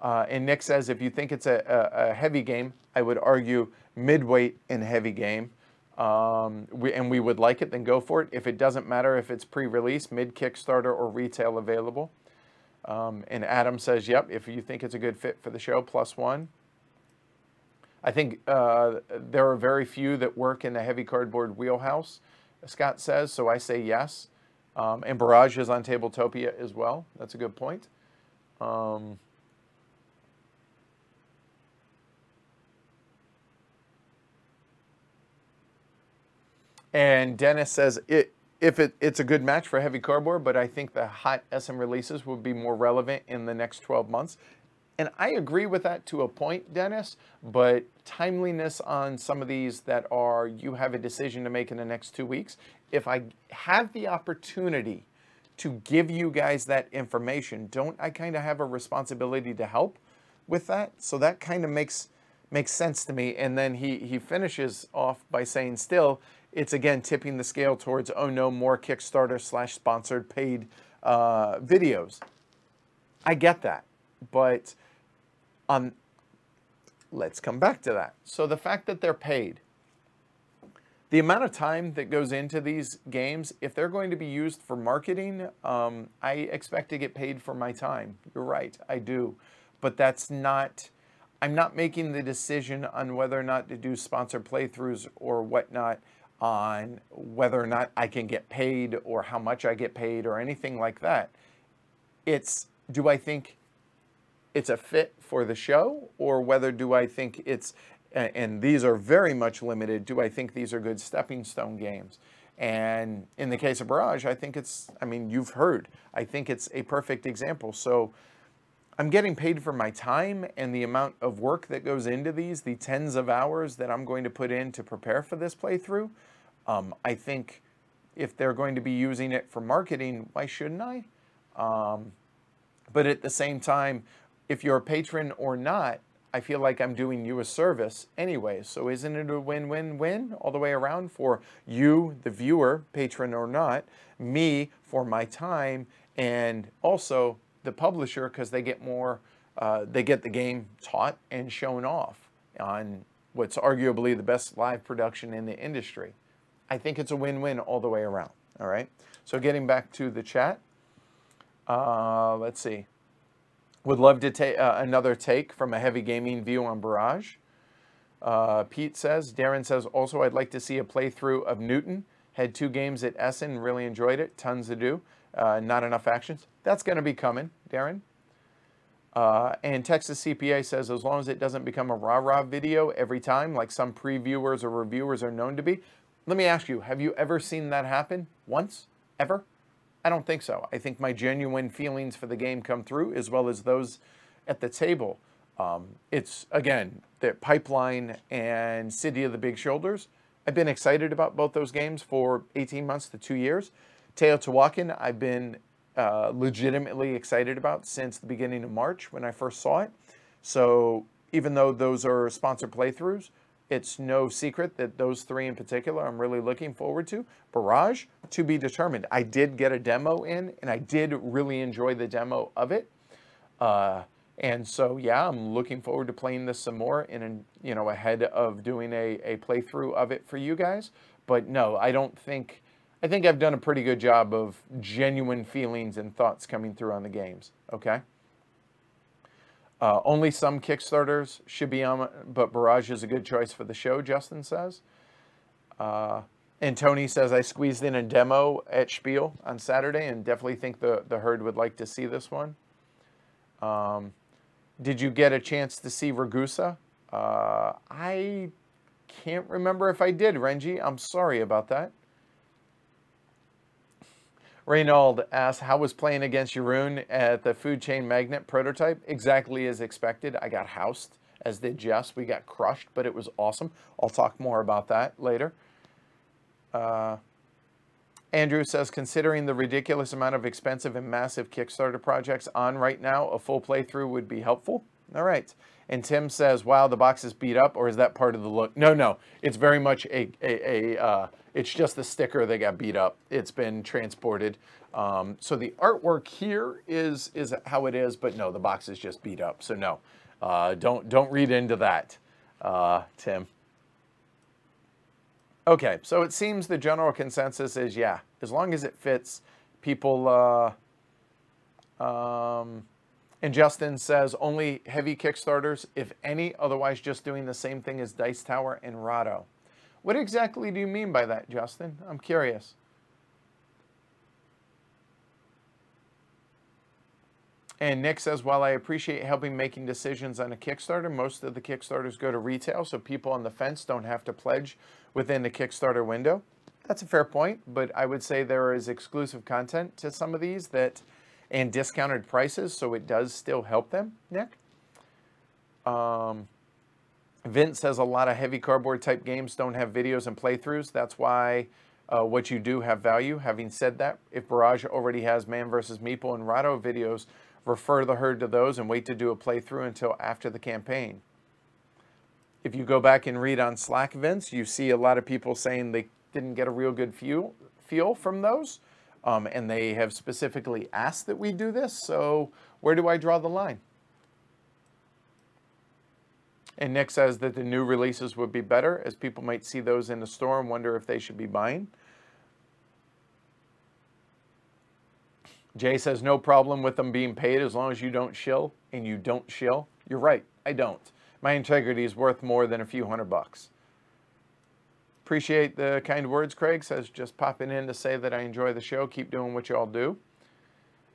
Uh, and Nick says, if you think it's a, a, a heavy game, I would argue midweight and heavy game. Um, we, and we would like it, then go for it. If it doesn't matter if it's pre-release, mid-Kickstarter, or retail available. Um, and Adam says, yep, if you think it's a good fit for the show, plus one. I think uh, there are very few that work in the Heavy Cardboard wheelhouse, Scott says, so I say yes. Um, and Barrage is on Tabletopia as well. That's a good point. Um, And Dennis says, it, if it, it's a good match for Heavy Cardboard, but I think the hot S M releases will be more relevant in the next twelve months. And I agree with that to a point, Dennis, but timeliness on some of these that are, you have a decision to make in the next two weeks. If I have the opportunity to give you guys that information, don't I kind of have a responsibility to help with that? So that kind of makes, makes sense to me. And then he, he finishes off by saying still, it's again tipping the scale towards, oh no, more Kickstarter slash sponsored paid uh, videos. I get that, but um, let's come back to that. So the fact that they're paid, the amount of time that goes into these games, if they're going to be used for marketing, um, I expect to get paid for my time. You're right, I do. But that's not, I'm not making the decision on whether or not to do sponsored playthroughs or whatnot, on whether or not I can get paid or how much I get paid or anything like that. It's, do I think it's a fit for the show, or whether do I think it's, and these are very much limited, do I think these are good stepping stone games? And in the case of Barrage, I think it's, I mean, you've heard, I think it's a perfect example. So I'm getting paid for my time and the amount of work that goes into these, the tens of hours that I'm going to put in to prepare for this playthrough. Um, I think if they're going to be using it for marketing, why shouldn't I? Um, but at the same time, if you're a patron or not, I feel like I'm doing you a service anyway. So isn't it a win-win-win all the way around for you, the viewer, patron or not, me for my time, and also the publisher, because they get more, uh, they get the game taught and shown off on what's arguably the best live production in the industry. I think it's a win-win all the way around, all right? So getting back to the chat, uh, let's see. Would love to take uh, another take from a heavy gaming view on Barrage. Uh, Pete says, Darren says, also I'd like to see a playthrough of Newton. Had two games at Essen, really enjoyed it, tons to do. Uh, not enough actions. That's going to be coming, Darren. Uh, and Texas C P A says, as long as it doesn't become a rah-rah video every time, like some previewers or reviewers are known to be. Let me ask you, have you ever seen that happen? Once? Ever? I don't think so. I think my genuine feelings for the game come through, as well as those at the table. Um, it's, again, the Pipeline and City of the Big Shoulders. I've been excited about both those games for eighteen months to two years. Teotihuacan, I've been uh, legitimately excited about since the beginning of March when I first saw it. So even though those are sponsored playthroughs, it's no secret that those three in particular I'm really looking forward to. Barrage, to be determined. I did get a demo in, and I did really enjoy the demo of it. Uh, and so, yeah, I'm looking forward to playing this some more, and, you know, ahead of doing a, a playthrough of it for you guys. But no, I don't think... I think I've done a pretty good job of genuine feelings and thoughts coming through on the games, okay? Uh, only some Kickstarters should be on, but Barrage is a good choice for the show, Justin says. Uh, and Tony says, I squeezed in a demo at Spiel on Saturday and definitely think the, the herd would like to see this one. Um, did you get a chance to see Ragusa? Uh, I can't remember if I did, Renji. I'm sorry about that. Reynold asks, how was playing against Jeroen at the Food Chain Magnet prototype? Exactly as expected. I got housed, as did Jess. We got crushed, but it was awesome. I'll talk more about that later. Uh, Andrew says, considering the ridiculous amount of expensive and massive Kickstarter projects on right now, a full playthrough would be helpful. All right. And Tim says, wow, the box is beat up, or is that part of the look? No, no. It's very much a... a, a uh, it's just the sticker that got beat up. It's been transported. Um, so the artwork here is is how it is, but no, the box is just beat up. So no, uh, don't, don't read into that, uh, Tim. Okay, so it seems the general consensus is, yeah, as long as it fits, people... Uh, um, and Justin says, only heavy Kickstarters, if any, otherwise just doing the same thing as Dice Tower and Rahdo. What exactly do you mean by that, Justin? I'm curious. And Nick says, while I appreciate helping making decisions on a Kickstarter, most of the Kickstarters go to retail, so people on the fence don't have to pledge within the Kickstarter window. That's a fair point, but I would say there is exclusive content to some of these that, and discounted prices, so it does still help them, Nick. Um... Vince says a lot of heavy cardboard type games don't have videos and playthroughs. That's why uh, what you do have value. Having said that, if Barrage already has Man versus. Meeple and Rahdo videos, refer the herd to those and wait to do a playthrough until after the campaign. If you go back and read on Slack, Vince, you see a lot of people saying they didn't get a real good feel, feel from those. Um, and they have specifically asked that we do this. So where do I draw the line? And Nick says that the new releases would be better, as people might see those in the store and wonder if they should be buying. Jay says, no problem with them being paid as long as you don't shill, and you don't shill. You're right, I don't. My integrity is worth more than a few hundred bucks. Appreciate the kind words, Craig says, just popping in to say that I enjoy the show. Keep doing what you all do.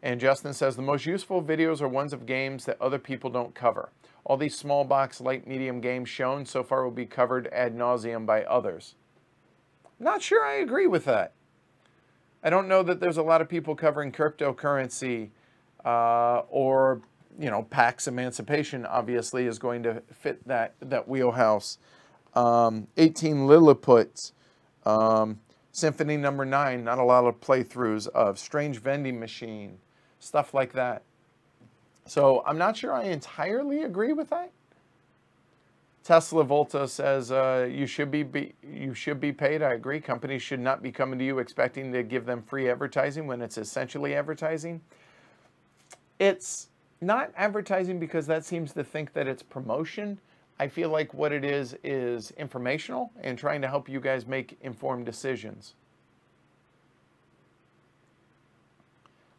And Justin says, the most useful videos are ones of games that other people don't cover. All these small box, light, medium games shown so far will be covered ad nauseum by others. Not sure I agree with that. I don't know that there's a lot of people covering cryptocurrency uh, or, you know, PAX Emancipation obviously is going to fit that, that wheelhouse. Um, eighteen Lilliputs, um, Symphony Number Nine, not a lot of playthroughs of, Strange Vending Machine, stuff like that. So I'm not sure I entirely agree with that. Tesla Volta says uh, you should be, be you should be paid. I agree. Companies should not be coming to you expecting to give them free advertising when it's essentially advertising. It's not advertising because that seems to think that it's promotion. I feel like what it is is informational and trying to help you guys make informed decisions.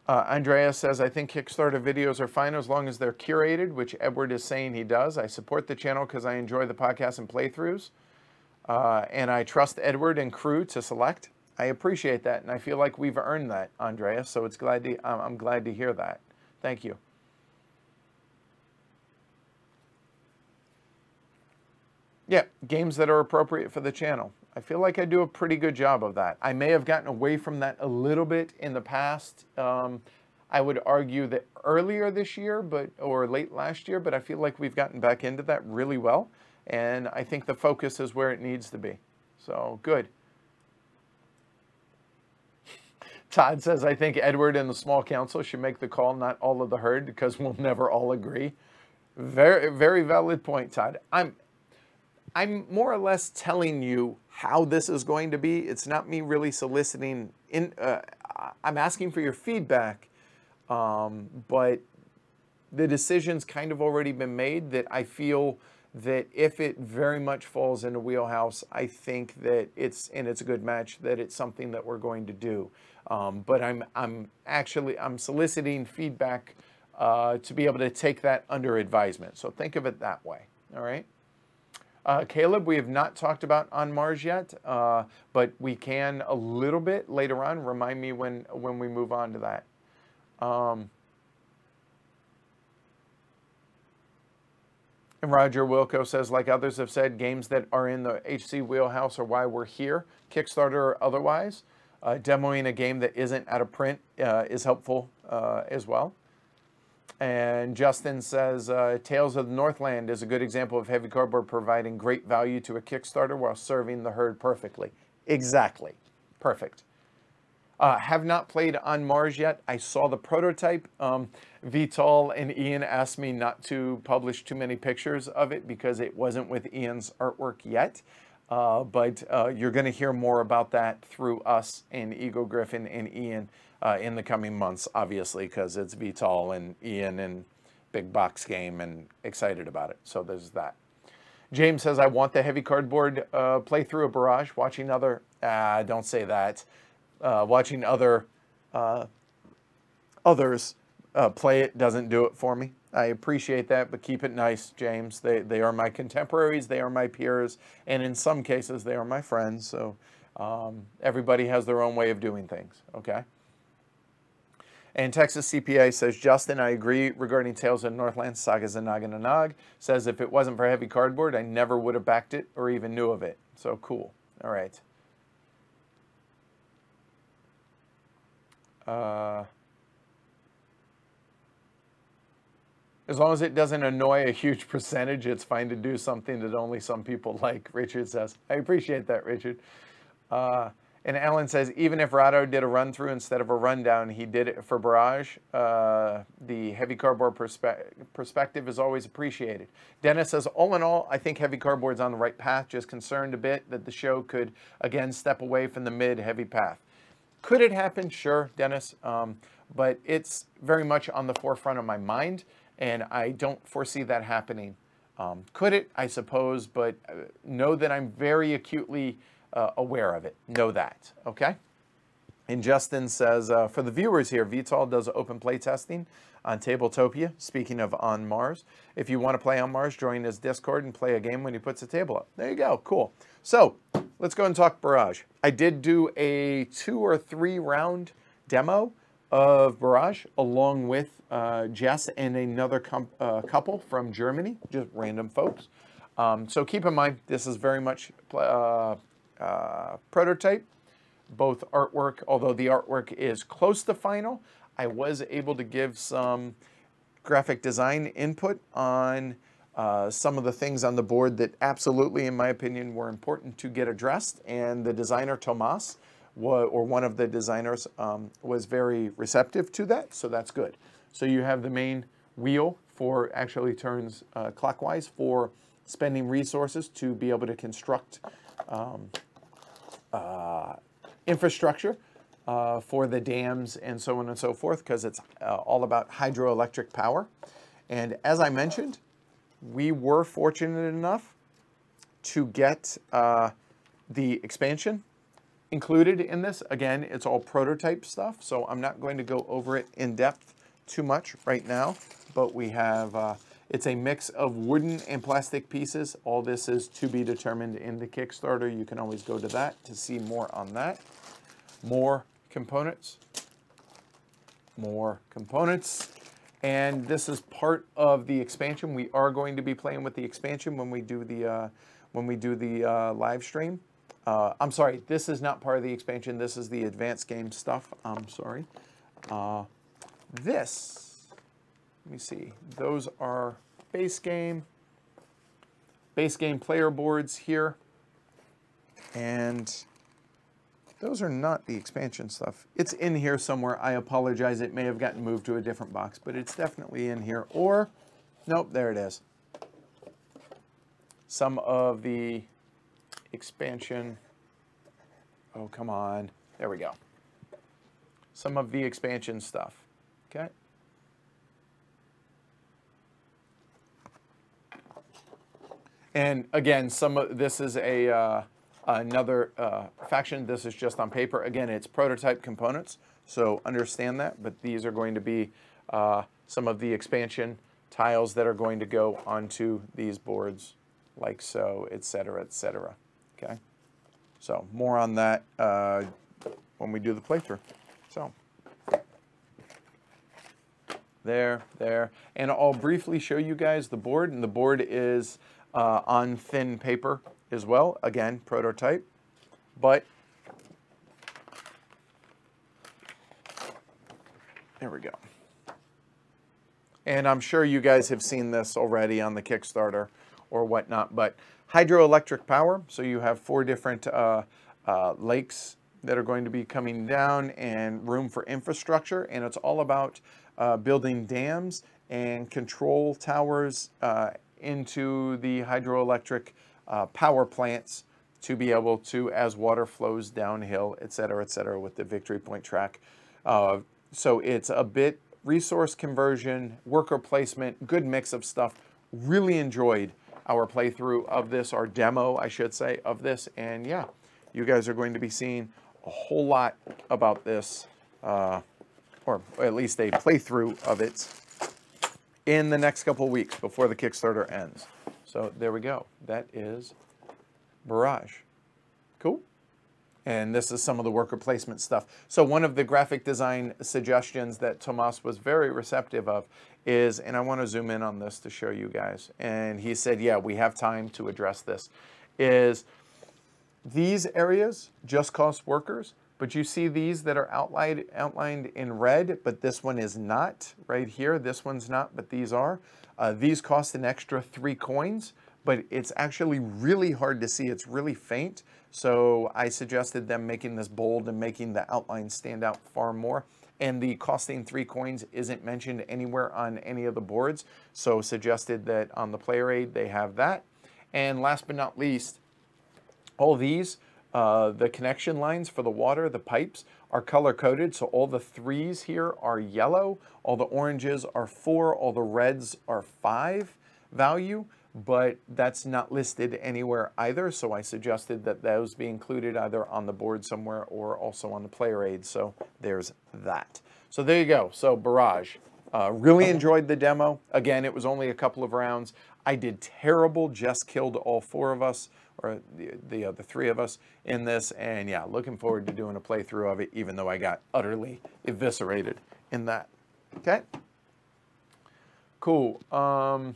Uh, Andrea says, I think Kickstarter videos are fine as long as they're curated, which Edward is saying he does. I support the channel because I enjoy the podcasts and playthroughs. Uh, and I trust Edward and crew to select. I appreciate that. And I feel like we've earned that, Andrea. So it's glad to, um, I'm glad to hear that. Thank you. Yeah, games that are appropriate for the channel. I feel like I do a pretty good job of that. I may have gotten away from that a little bit in the past. Um, I would argue that earlier this year, but or late last year, but I feel like we've gotten back into that really well. And I think the focus is where it needs to be. So, good. Todd says, I think Edward and the small council should make the call, not all of the herd, because we'll never all agree. Very, very valid point, Todd. I'm... I'm more or less telling you how this is going to be. It's not me really soliciting. In, uh, I'm asking for your feedback, um, but the decision's kind of already been made that I feel that if it very much falls in the wheelhouse, I think that it's, and it's a good match, that it's something that we're going to do. Um, but I'm, I'm actually, I'm soliciting feedback uh, to be able to take that under advisement. So think of it that way, all right? Uh, Caleb, we have not talked about On Mars yet, uh, but we can a little bit later on. Remind me when, when we move on to that. Um, and Roger Wilco says, like others have said, games that are in the H C wheelhouse are why we're here, Kickstarter or otherwise. Uh, demoing a game that isn't out of print uh, is helpful uh, as well. And Justin says, uh, Tales of the Northland is a good example of Heavy Cardboard providing great value to a Kickstarter while serving the herd perfectly. Exactly. Perfect. Uh, have not played On Mars yet. I saw the prototype. Um, Vital and Ian asked me not to publish too many pictures of it because it wasn't with Ian's artwork yet. Uh, but uh, you're going to hear more about that through us and Ego Griffin and Ian Uh, in the coming months, obviously, because it's Vital and Ian and Big Box Game and excited about it. So there's that. James says, I want the Heavy Cardboard uh, playthrough of Barrage, watching other, ah, don't say that, uh, watching other, uh, others uh, play it doesn't do it for me. I appreciate that, but keep it nice, James. They, they are my contemporaries, they are my peers, and in some cases, they are my friends. So um, everybody has their own way of doing things, okay? And Texas C P A says, Justin, I agree regarding Tales of Northland, Sagas and Nagananag. Says, if it wasn't for Heavy Cardboard, I never would have backed it or even knew of it. So cool. All right. Uh, as long as it doesn't annoy a huge percentage, it's fine to do something that only some people like, Richard says. I appreciate that, Richard. Uh, And Alan says, even if Rahdo did a run-through instead of a rundown, he did it for Barrage. Uh, the Heavy Cardboard perspe perspective is always appreciated. Dennis says, all in all, I think Heavy Cardboard's on the right path, just concerned a bit that the show could, again, step away from the mid-heavy path. Could it happen? Sure, Dennis. Um, but it's very much on the forefront of my mind, and I don't foresee that happening. Um, could it? I suppose, but know that I'm very acutely uh, aware of it. Know that, okay? And Justin says, uh, for the viewers here, V TOL does open play testing on Tabletopia, speaking of on Mars. If you want to play on Mars, join his Discord and play a game when he puts a table up. There you go, cool. So let's go and talk Barrage. I did do a two or three round demo of Barrage along with uh, Jess and another uh, couple from Germany, just random folks. Um, so keep in mind, this is very much uh, uh, prototype, both artwork, although the artwork is close to final. I was able to give some graphic design input on uh, some of the things on the board that absolutely, in my opinion, were important to get addressed. And the designer, Tomas, or one of the designers, um, was very receptive to that, so that's good. So you have the main wheel for actually turns uh, clockwise for spending resources to be able to construct um, uh, infrastructure Uh, for the dams and so on and so forth, because it's uh, all about hydroelectric power. And as I mentioned, we were fortunate enough to get uh, the expansion included in this. Again, it's all prototype stuff, so I'm not going to go over it in depth too much right now, but we have, uh, it's a mix of wooden and plastic pieces. All this is to be determined in the Kickstarter. You can always go to that to see more on that. More components, more components, and this is part of the expansion. We are going to be playing with the expansion when we do the uh, when we do the uh, live stream. Uh, I'm sorry, this is not part of the expansion. This is the advanced game stuff. I'm sorry. Uh, this, let me see. Those are base game, base game player boards here, and those are not the expansion stuff. It's in here somewhere. I apologize. It may have gotten moved to a different box, but it's definitely in here. Or, nope, there it is. Some of the expansion. Oh, come on. There we go. Some of the expansion stuff. Okay. And again, some of this is a... Uh, Another uh, faction, this is just on paper. Again, it's prototype components, so understand that. But these are going to be uh, some of the expansion tiles that are going to go onto these boards, like so, et cetera, et cetera. Okay? So more on that uh, when we do the playthrough. So there, there. And I'll briefly show you guys the board. And the board is uh, on thin paper as well, again, prototype, but there we go. And I'm sure you guys have seen this already on the Kickstarter or whatnot, but hydroelectric power. So you have four different uh, uh, lakes that are going to be coming down and room for infrastructure. And it's all about uh, building dams and control towers uh, into the hydroelectric Uh, power plants to be able to, as water flows downhill, et cetera, et cetera, with the Victory Point track. Uh, so it's a bit resource conversion, worker placement, good mix of stuff. Really enjoyed our playthrough of this, our demo, I should say, of this. And yeah, you guys are going to be seeing a whole lot about this, uh, or at least a playthrough of it in the next couple weeks before the Kickstarter ends. So there we go. That is Barrage. Cool. And this is some of the worker placement stuff. So one of the graphic design suggestions that Tomas was very receptive of is, and I want to zoom in on this to show you guys, and he said, yeah, we have time to address this, is these areas just cost workers, but you see these that are outlined, outlined in red, but this one is not right here. This one's not, but these are. Uh, these cost an extra three coins, but it's actually really hard to see. It's really faint. So I suggested them making this bold and making the outline stand out far more. And the costing three coins isn't mentioned anywhere on any of the boards. So suggested that on the player aid, they have that. And last but not least, all these Uh, the connection lines for the water, the pipes, are color-coded, so all the threes here are yellow, all the oranges are four, all the reds are five value, but that's not listed anywhere either, so I suggested that those be included either on the board somewhere or also on the player aid, so there's that. So there you go, so Barrage. Uh, really enjoyed the demo. Again, it was only a couple of rounds. I did terrible, Jess killed all four of us, or the, the, uh, the three of us in this, and yeah, looking forward to doing a playthrough of it, even though I got utterly eviscerated in that. Okay? Cool. Um,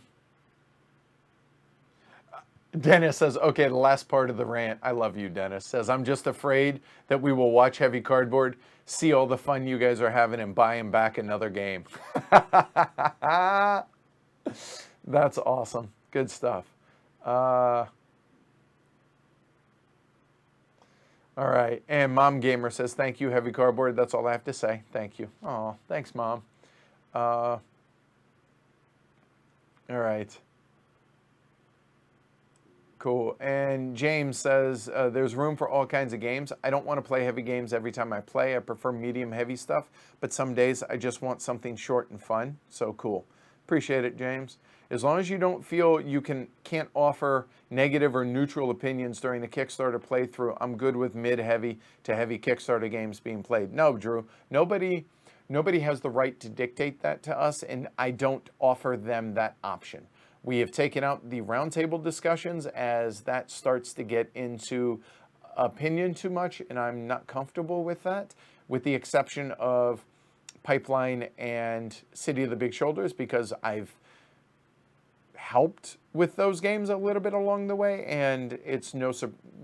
Dennis says, okay, the last part of the rant, I love you, Dennis, says, I'm just afraid that we will watch Heavy Cardboard, see all the fun you guys are having, and buy him back another game. That's awesome. Good stuff. Uh... All right, and Mom Gamer says, thank you, Heavy Cardboard. That's all I have to say. Thank you. Oh, thanks, Mom. Uh, all right. Cool. And James says, uh, there's room for all kinds of games. I don't want to play heavy games every time I play. I prefer medium-heavy stuff, but some days I just want something short and fun. So cool. Appreciate it, James. As long as you don't feel you can, can't offer negative or neutral opinions during the Kickstarter playthrough, I'm good with mid-heavy to heavy Kickstarter games being played. No, Drew, nobody, nobody has the right to dictate that to us, and I don't offer them that option. We have taken out the roundtable discussions as that starts to get into opinion too much, and I'm not comfortable with that, with the exception of Pipeline and City of the Big Shoulders, because I've helped with those games a little bit along the way, and it's no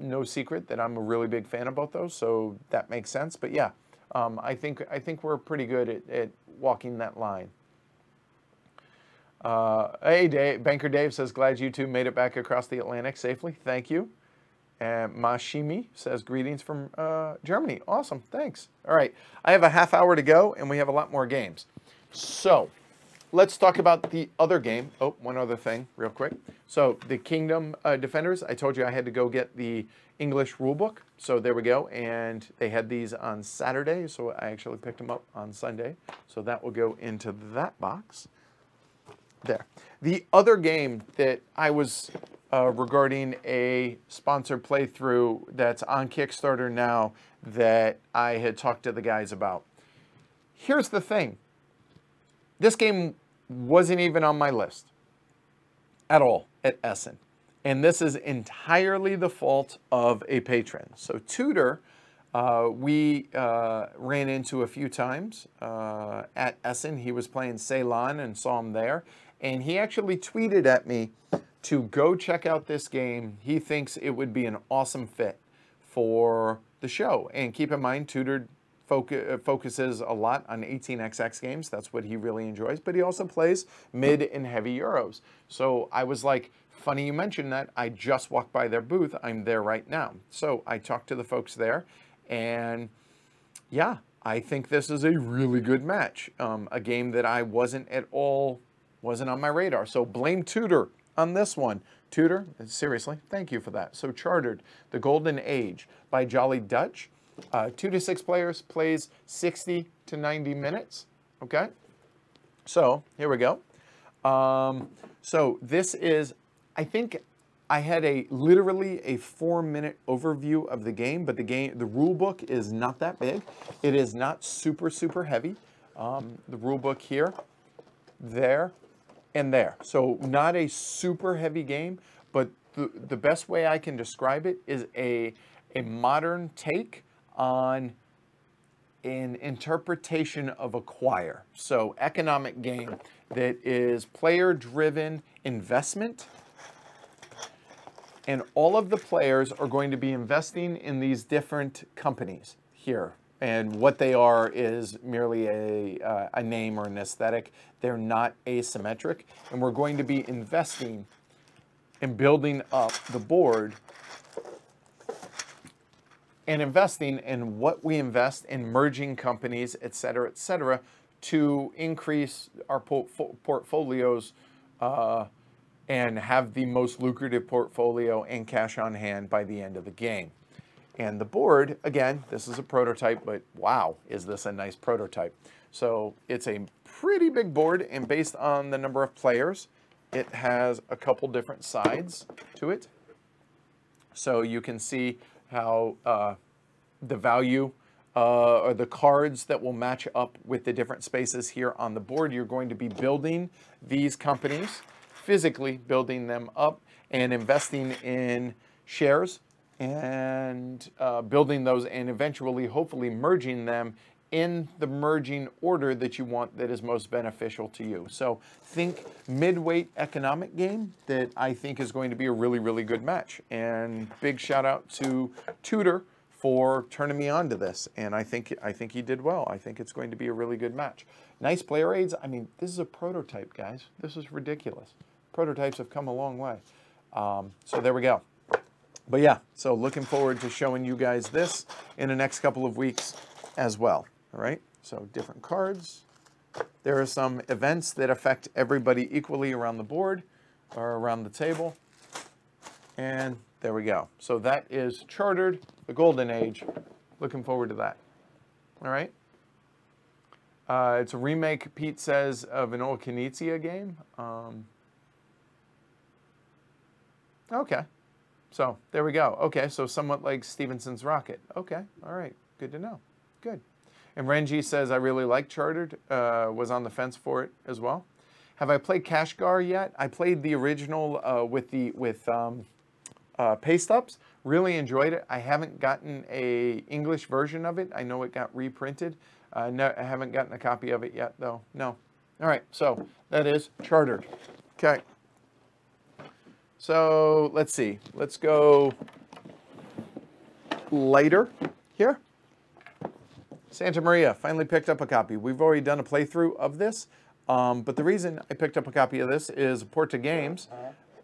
no secret that I'm a really big fan of both those, so that makes sense. But yeah, um, I think I think we're pretty good at, at walking that line. Uh, hey, Dave, Banker Dave says, glad you two made it back across the Atlantic safely. Thank you. And Mashimi says, greetings from uh, Germany. Awesome, thanks. All right, I have a half hour to go, and we have a lot more games. So let's talk about the other game. Oh, one other thing real quick. So the Kingdom uh, Defenders, I told you I had to go get the English rulebook. So there we go. And they had these on Saturday. So I actually picked them up on Sunday. So that will go into that box there. The other game that I was uh, regarding a sponsored playthrough that's on Kickstarter now that I had talked to the guys about. Here's the thing. This game wasn't even on my list at all at Essen. And this is entirely the fault of a patron. So Tudor, uh, we uh, ran into a few times uh, at Essen. He was playing Ceylon and saw him there. And he actually tweeted at me to go check out this game. He thinks it would be an awesome fit for the show. And keep in mind, Tudor focuses a lot on eighteen X X games. That's what he really enjoys, but he also plays mid and heavy Euros. So I was like, funny you mentioned that. I just walked by their booth. I'm there right now. So I talked to the folks there, and yeah, I think this is a really good match. Um, a game that I wasn't at all, wasn't on my radar. So blame Tudor on this one. Tudor, seriously, thank you for that. So Chartered, The Golden Age by Jolly Dutch. Uh, two to six players, plays sixty to ninety minutes, okay? So, here we go. Um, so, this is, I think I had a, literally a four-minute overview of the game, but the game, the rule book is not that big. It is not super, super heavy. Um, the rule book here, there, and there. So, not a super heavy game, but the, the best way I can describe it is a, a modern take on an interpretation of a choir. So economic game that is player-driven investment. And all of the players are going to be investing in these different companies here. And what they are is merely a, uh, a name or an aesthetic. They're not asymmetric. And we're going to be investing and building up the board and investing in what we invest in, merging companies, et cetera, et cetera, to increase our portfolios uh, and have the most lucrative portfolio and cash on hand by the end of the game. And the board, again, this is a prototype, but wow, is this a nice prototype. So it's a pretty big board, and based on the number of players, it has a couple different sides to it. So you can see how uh, the value uh, or the cards that will match up with the different spaces here on the board. You're going to be building these companies, physically building them up and investing in shares and uh, building those and eventually, hopefully, merging them in the merging order that you want that is most beneficial to you. So think mid-weight economic game that I think is going to be a really, really good match. And big shout out to Tudor for turning me on to this. And I think, I think he did well. I think it's going to be a really good match. Nice player aids. I mean, this is a prototype, guys. This is ridiculous. Prototypes have come a long way. Um, so there we go. But yeah, so looking forward to showing you guys this in the next couple of weeks as well. All right, so different cards. There are some events that affect everybody equally around the board or around the table. And there we go. So that is Chartered, the Golden Age. Looking forward to that. All right. Uh, it's a remake, Pete says, of an old Kinesia game. Um, okay. So there we go. Okay, so somewhat like Stevenson's Rocket. Okay, all right. Good to know. Good. And Renji says, I really like Chartered, uh, was on the fence for it as well. Have I played Kashgar yet? I played the original uh, with the with um, uh, Paste Ups, really enjoyed it. I haven't gotten a English version of it. I know it got reprinted. Uh, no, I haven't gotten a copy of it yet though, no. All right, so that is Chartered. Okay, so let's see. Let's go lighter here. Santa Maria, finally picked up a copy. We've already done a playthrough of this, um, but the reason I picked up a copy of this is Porta Games.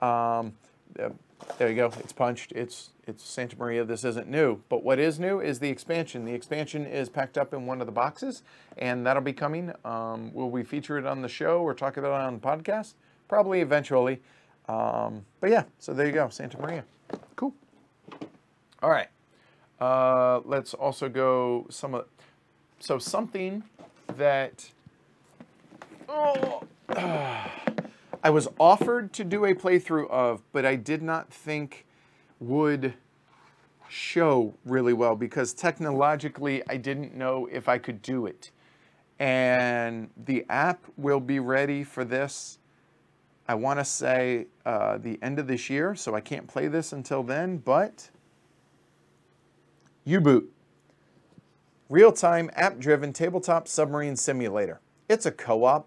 Um, uh, there you go, it's punched, it's, it's Santa Maria, this isn't new. But what is new is the expansion. The expansion is packed up in one of the boxes, and that'll be coming. Um, will we feature it on the show or talk about it on the podcast? Probably eventually. Um, but yeah, so there you go, Santa Maria. Cool. All right, uh, let's also go some of... So something that oh, uh, I was offered to do a playthrough of, but I did not think would show really well because technologically I didn't know if I could do it. And the app will be ready for this, I want to say, uh, the end of this year, so I can't play this until then, but U-Boot. Real-time, app-driven, tabletop submarine simulator. It's a co-op.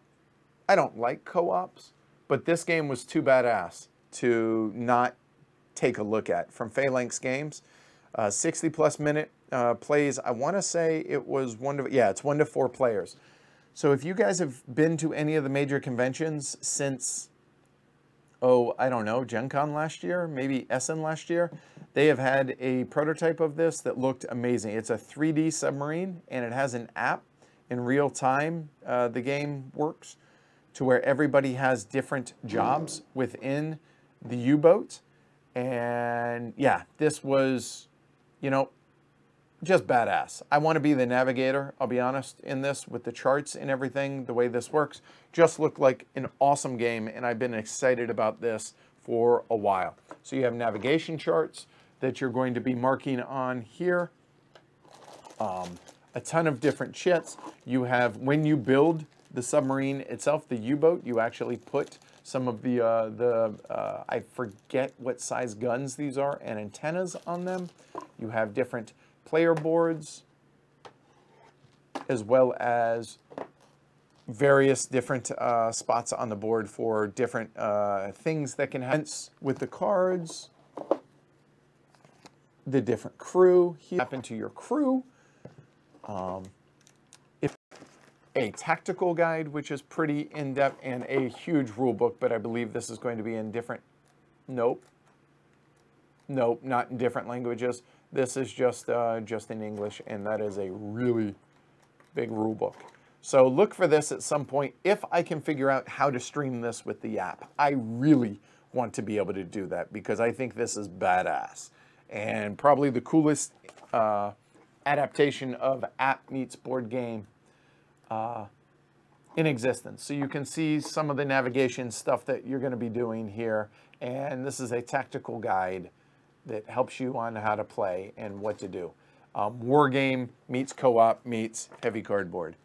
I don't like co-ops, but this game was too badass to not take a look at. From Phalanx Games, sixty-plus uh, minute uh, plays. I want to say it was one to, yeah, it's one to four players. So if you guys have been to any of the major conventions since, oh, I don't know, Gen Con last year, maybe Essen last year, they have had a prototype of this that looked amazing. It's a three D submarine, and it has an app in real time. Uh, the game works to where everybody has different jobs within the U-boat. And yeah, this was, you know, just badass. I want to be the navigator, I'll be honest, in this with the charts and everything, the way this works. Just looked like an awesome game, and I've been excited about this for a while. So you have navigation charts that you're going to be marking on here. Um, a ton of different shits. You have, when you build the submarine itself, the U-boat, you actually put some of the, uh, the uh, I forget what size guns these are, and antennas on them. You have different player boards, as well as various different uh, spots on the board for different uh, things that can happen with the cards. The different crew here happen to your crew. Um, if a tactical guide, which is pretty in-depth, and a huge rule book, but I believe this is going to be in different, nope, nope, not in different languages. This is just uh, just in English, and that is a really big rule book. So look for this at some point if I can figure out how to stream this with the app. I really want to be able to do that because I think this is badass and probably the coolest uh, adaptation of app meets board game uh, in existence. So you can see some of the navigation stuff that you're going to be doing here. And this is a tactical guide that helps you on how to play and what to do. Um, war game meets co-op meets heavy cardboard.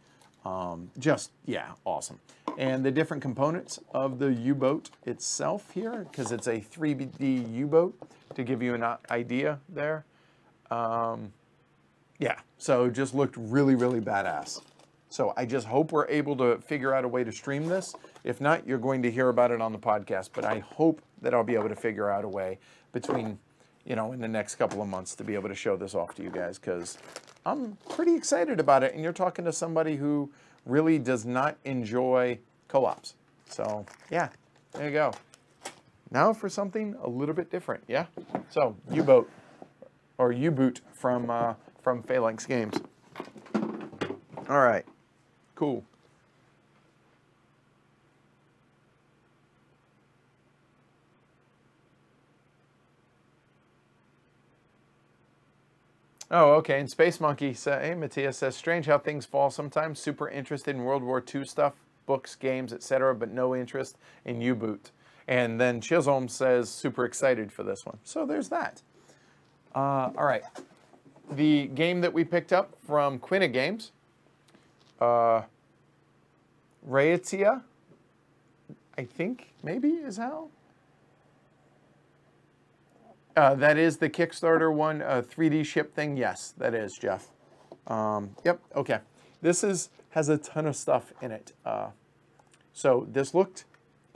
Um, just, yeah, awesome. And the different components of the U-boat itself here, because it's a three D U-boat, to give you an idea there. Um, yeah, so just looked really, really badass. So I just hope we're able to figure out a way to stream this. If not, you're going to hear about it on the podcast, but I hope that I'll be able to figure out a way between, you know, in the next couple of months to be able to show this off to you guys, because I'm pretty excited about it. And you're talking to somebody who really does not enjoy co-ops. So yeah, there you go. Now for something a little bit different, yeah? So U-boat or U-boot from, uh, from Phalanx Games. All right, cool. Oh, okay, and Space Monkey, say, hey, Matthias says, strange how things fall sometimes. Super interested in World War Two stuff, books, games, et cetera, but no interest in U-boot. And then Chisholm says, super excited for this one. So there's that. Uh, all right, the game that we picked up from Quina Games, uh, Raiatea, I think, maybe, is how? Uh, that is the Kickstarter one, uh, three D ship thing. Yes, that is, Jeff. Um, yep, okay. This is has a ton of stuff in it. Uh, so this looked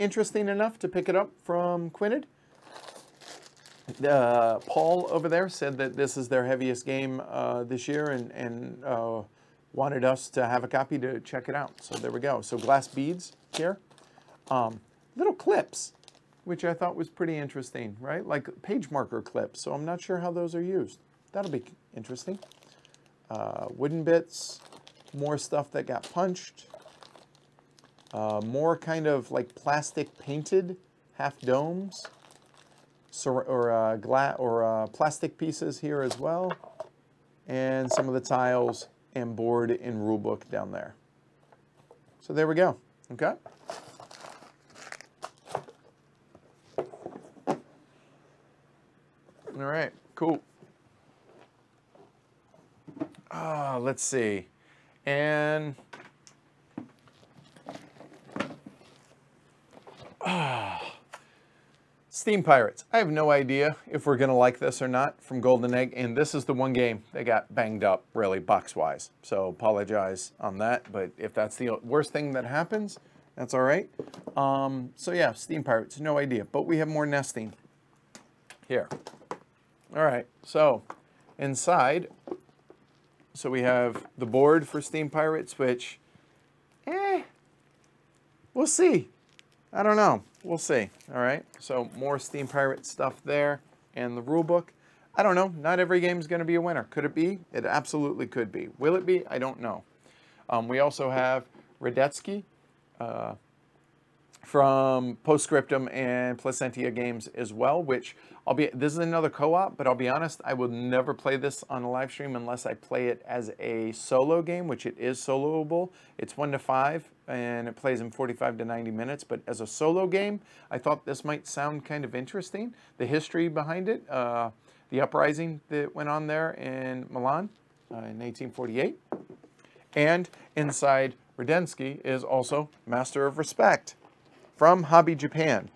interesting enough to pick it up from Quinid. Uh, Paul over there said that this is their heaviest game uh, this year and, and uh, wanted us to have a copy to check it out. So there we go. So glass beads here. Um, little clips, which I thought was pretty interesting, right? Like page marker clips, so I'm not sure how those are used. That'll be interesting. Uh, wooden bits, more stuff that got punched, uh, more kind of like plastic painted half domes, or, uh, gla or uh, plastic pieces here as well, and some of the tiles and board and rulebook down there. So there we go, okay? All right, cool. Ah, let's see. And ah, Steam Pirates. I have no idea if we're gonna like this or not from Golden Egg. And this is the one game that got banged up really box-wise. So apologize on that. But if that's the worst thing that happens, that's all right. Um, so yeah, Steam Pirates, no idea. But we have more nesting here. All right, so inside, so we have the board for Steam Pirates, which, eh, we'll see. I don't know, we'll see, all right? So more Steam Pirate stuff there and the rule book. I don't know, not every game is gonna be a winner. Could it be? It absolutely could be. Will it be? I don't know. Um, we also have Radetzky uh, from Postscriptum and Placentia Games as well, which I'll be, this is another co-op, but I'll be honest, I will never play this on a live stream unless I play it as a solo game, which it is soloable. It's one to five and it plays in forty-five to ninety minutes, but as a solo game, I thought this might sound kind of interesting. The history behind it, uh, the uprising that went on there in Milan uh, in eighteen forty-eight. And inside Radetzky is also Master of Respect from Hobby Japan.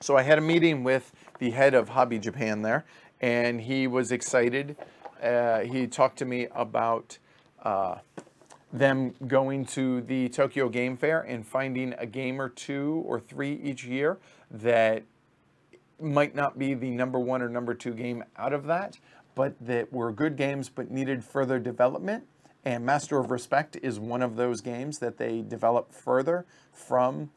So I had a meeting with the head of Hobby Japan there, and he was excited. Uh, he talked to me about uh, them going to the Tokyo Game Fair and finding a game or two or three each year that might not be the number one or number two game out of that, but that were good games but needed further development. And Master of Respect is one of those games that they develop further from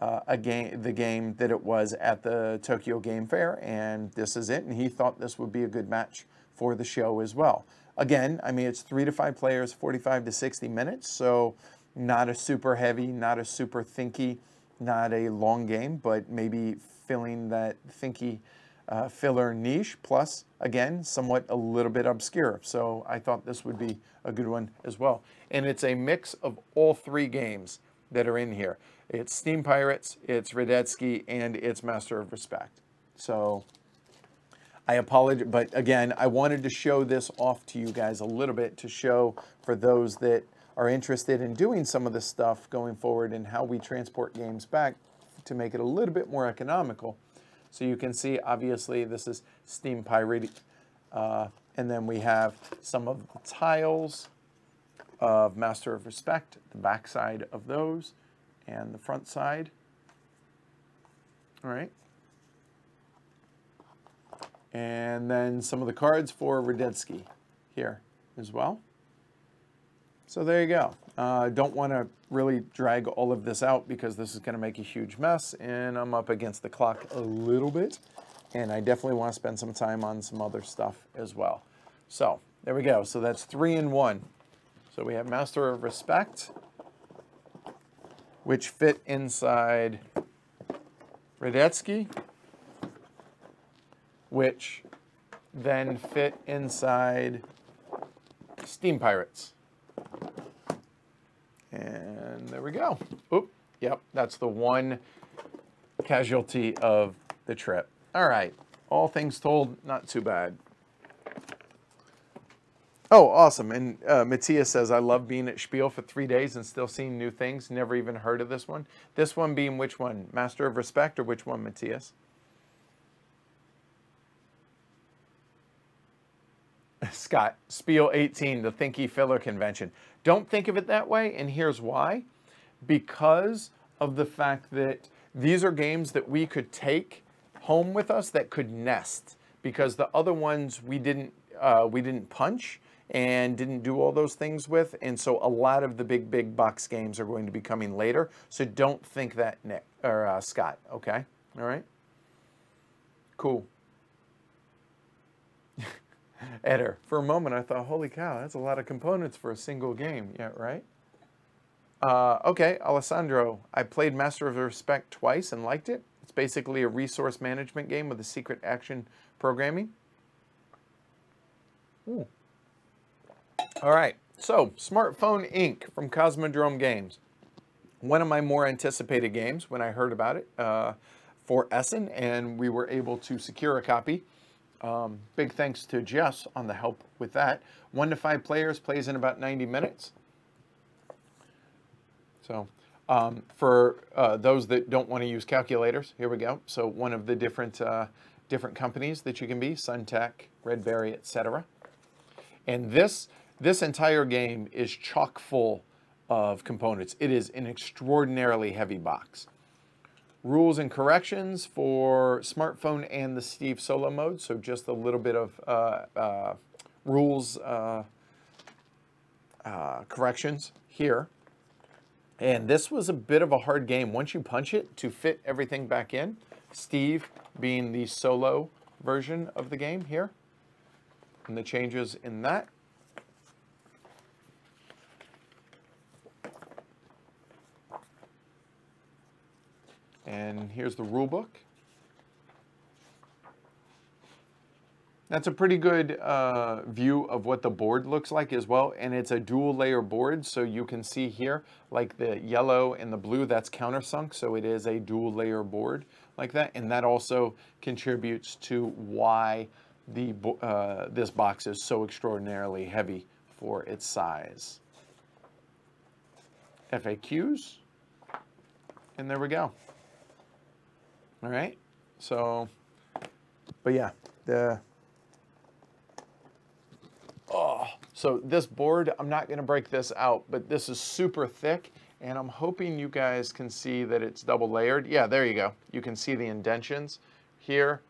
Uh, a game, the game that it was at the Tokyo Game Fair, and this is it, and he thought this would be a good match for the show as well. Again, I mean, it's three to five players, forty-five to sixty minutes, so not a super heavy, not a super thinky, not a long game, but maybe filling that thinky uh, filler niche, plus, again, somewhat a little bit obscure. So I thought this would be a good one as well. And it's a mix of all three games that are in here. It's Steam Pirates, it's Radetzky, and it's Master of Respect. So I apologize, but again, I wanted to show this off to you guys a little bit to show for those that are interested in doing some of this stuff going forward and how we transport games back to make it a little bit more economical. So you can see, obviously, this is Steam Pirate. Uh, and then we have some of the tiles of Master of Respect, the backside of those, and the front side. All right. And then some of the cards for Radetzky here as well. So there you go. I uh, don't want to really drag all of this out because this is going to make a huge mess, and I'm up against the clock a little bit, and I definitely want to spend some time on some other stuff as well. So there we go. So that's three in one. So we have Master of Respect, which fit inside Radetzky, which then fit inside Steam Pirates. And there we go. Oop, yep, that's the one casualty of the trip. All right, all things told, not too bad. Oh, awesome. And uh, Matthias says, I love being at Spiel for three days and still seeing new things. Never even heard of this one. This one being which one? Master of Respect or which one, Matthias? Scott, Spiel eighteen, the Thinky Filler Convention. Don't think of it that way, and here's why. Because of the fact that these are games that we could take home with us that could nest, because the other ones we didn't, uh, we didn't punch and didn't do all those things with, and so a lot of the big, big box games are going to be coming later, so don't think that, Nick, or uh, Scott, okay? All right? Cool. Editor. For a moment, I thought, holy cow, that's a lot of components for a single game. Yeah, right? Uh, okay, Alessandro, I played Master of Respect twice and liked it. It's basically a resource management game with a secret action programming. Ooh. All right, so Smartphone Incorporated from Cosmodrome Games. One of my more anticipated games when I heard about it uh, for Essen, and we were able to secure a copy. Um, big thanks to Jess on the help with that. One to five players, plays in about ninety minutes. So um, for uh, those that don't want to use calculators, here we go. So one of the different, uh, different companies that you can be, SunTech, Redberry, et cetera. And this, this entire game is chock full of components. It is an extraordinarily heavy box. Rules and corrections for smartphone and the Steve solo mode, so just a little bit of uh, uh, rules uh, uh, corrections here. And this was a bit of a hard game. Once you punch it, to fit everything back in, Steve being the solo version of the game here, and the changes in that. And here's the rule book. That's a pretty good uh, view of what the board looks like as well. And it's a dual layer board. So you can see here, like the yellow and the blue, that's countersunk. So it is a dual layer board like that. And that also contributes to why the, uh, this box is so extraordinarily heavy for its size. F A Qs. And there we go. All right, so, but yeah, the, oh, so this board, I'm not gonna break this out, but this is super thick, and I'm hoping you guys can see that it's double layered. Yeah, there you go. You can see the indentions here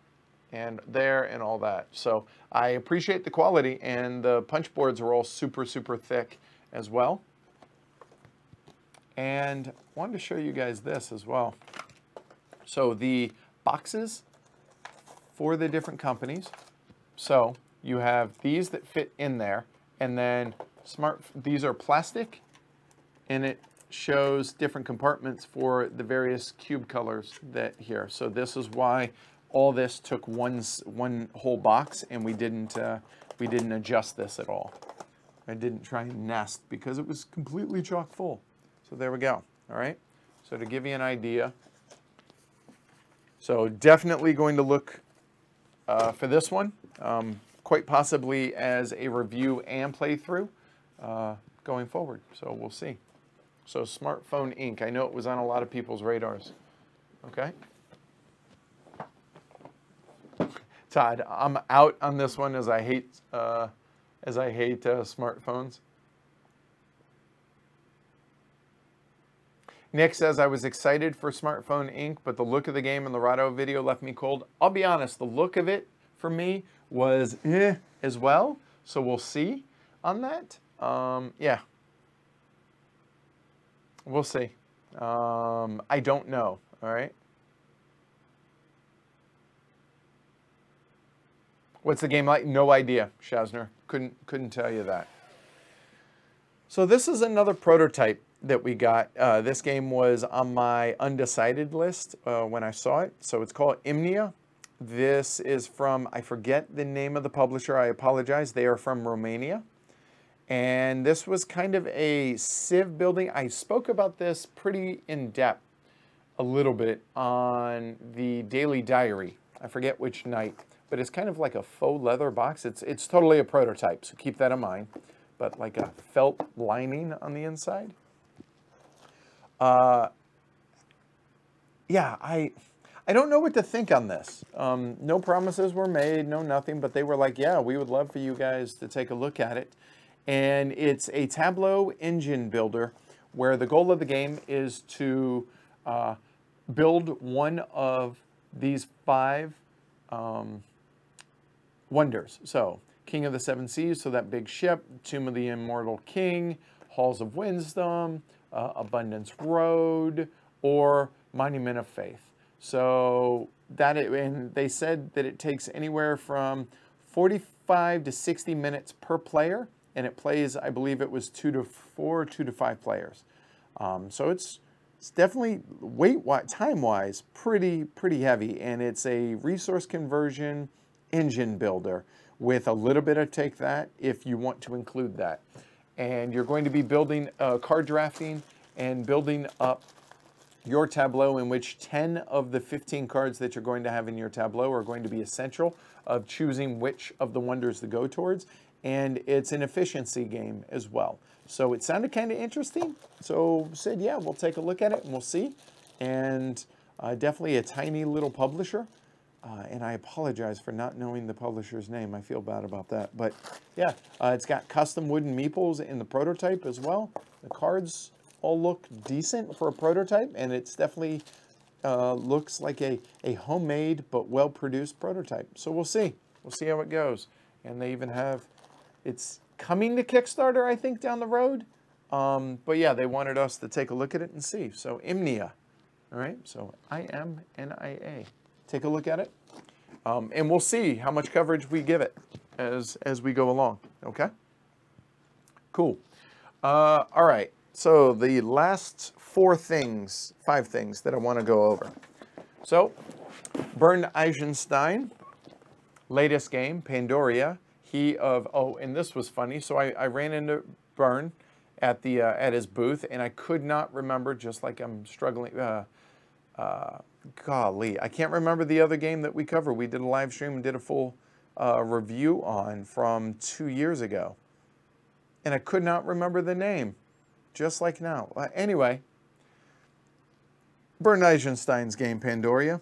and there and all that. So I appreciate the quality, and the punch boards are all super, super thick as well. And I wanted to show you guys this as well. So the boxes for the different companies. So you have these that fit in there, and then smart, these are plastic, and it shows different compartments for the various cube colors that here. So this is why all this took one one whole box, and we didn't uh, we didn't adjust this at all. I didn't try and nest because it was completely chock full. So there we go. All right. So to give you an idea, so definitely going to look uh, for this one, um, quite possibly as a review and playthrough uh, going forward. So we'll see. So Smartphone Incorporated. I know it was on a lot of people's radars. Okay. Todd, I'm out on this one as I hate uh, as I hate uh, smartphones. Nick says, I was excited for Smartphone Incorporated, but the look of the game in the Rahdo video left me cold. I'll be honest, the look of it for me was eh, as well, so we'll see on that. Um, yeah. We'll see. Um, I don't know, all right? What's the game like? No idea, Schasner. Couldn't, couldn't tell you that. So this is another prototype that we got. Uh, this game was on my undecided list uh, when I saw it. So it's called Imnia. This is from, I forget the name of the publisher, I apologize. They are from Romania. And this was kind of a civ building. I spoke about this pretty in depth a little bit on the Daily Diary. I forget which night, but it's kind of like a faux leather box. It's, it's totally a prototype, so keep that in mind. But like a felt lining on the inside. Uh, yeah, I, I don't know what to think on this. Um, no promises were made, no nothing, but they were like, yeah, we would love for you guys to take a look at it. And it's a Tableau engine builder where the goal of the game is to uh, build one of these five um, wonders. So, King of the Seven Seas, so that big ship, Tomb of the Immortal King, Halls of Wisdom, uh, Abundance Road, or Monument of Faith. So, that it, and they said that it takes anywhere from forty-five to sixty minutes per player. And it plays, I believe it was two to four, two to five players. Um, so it's it's definitely weight time wise pretty pretty heavy, and it's a resource conversion engine builder with a little bit of Take That if you want to include that. And you're going to be building uh, card drafting and building up your tableau, in which ten of the fifteen cards that you're going to have in your tableau are going to be essential of choosing which of the wonders to go towards. And it's an efficiency game as well. So it sounded kind of interesting. So said, yeah, we'll take a look at it and we'll see. And uh, definitely a tiny little publisher. Uh, and I apologize for not knowing the publisher's name. I feel bad about that. But yeah, uh, it's got custom wooden meeples in the prototype as well. The cards all look decent for a prototype. And it's definitely uh, looks like a, a homemade but well-produced prototype. So we'll see. We'll see how it goes. And they even have... It's coming to Kickstarter, I think, down the road. Um, but yeah, they wanted us to take a look at it and see. So Imnia, all right? So I M N I A. Take a look at it. Um, and we'll see how much coverage we give it as, as we go along, okay? Cool. Uh, all right, so the last four things, five things that I want to go over. So Bernd Eisenstein, latest game, Pandoria. He of, oh, and this was funny. So I, I ran into Byrne at the uh, at his booth, and I could not remember, just like I'm struggling. Uh, uh, golly, I can't remember the other game that we covered. We did a live stream and did a full uh, review on from two years ago. And I could not remember the name, just like now. Uh, anyway, Byrne Eisenstein's game, Pandoria,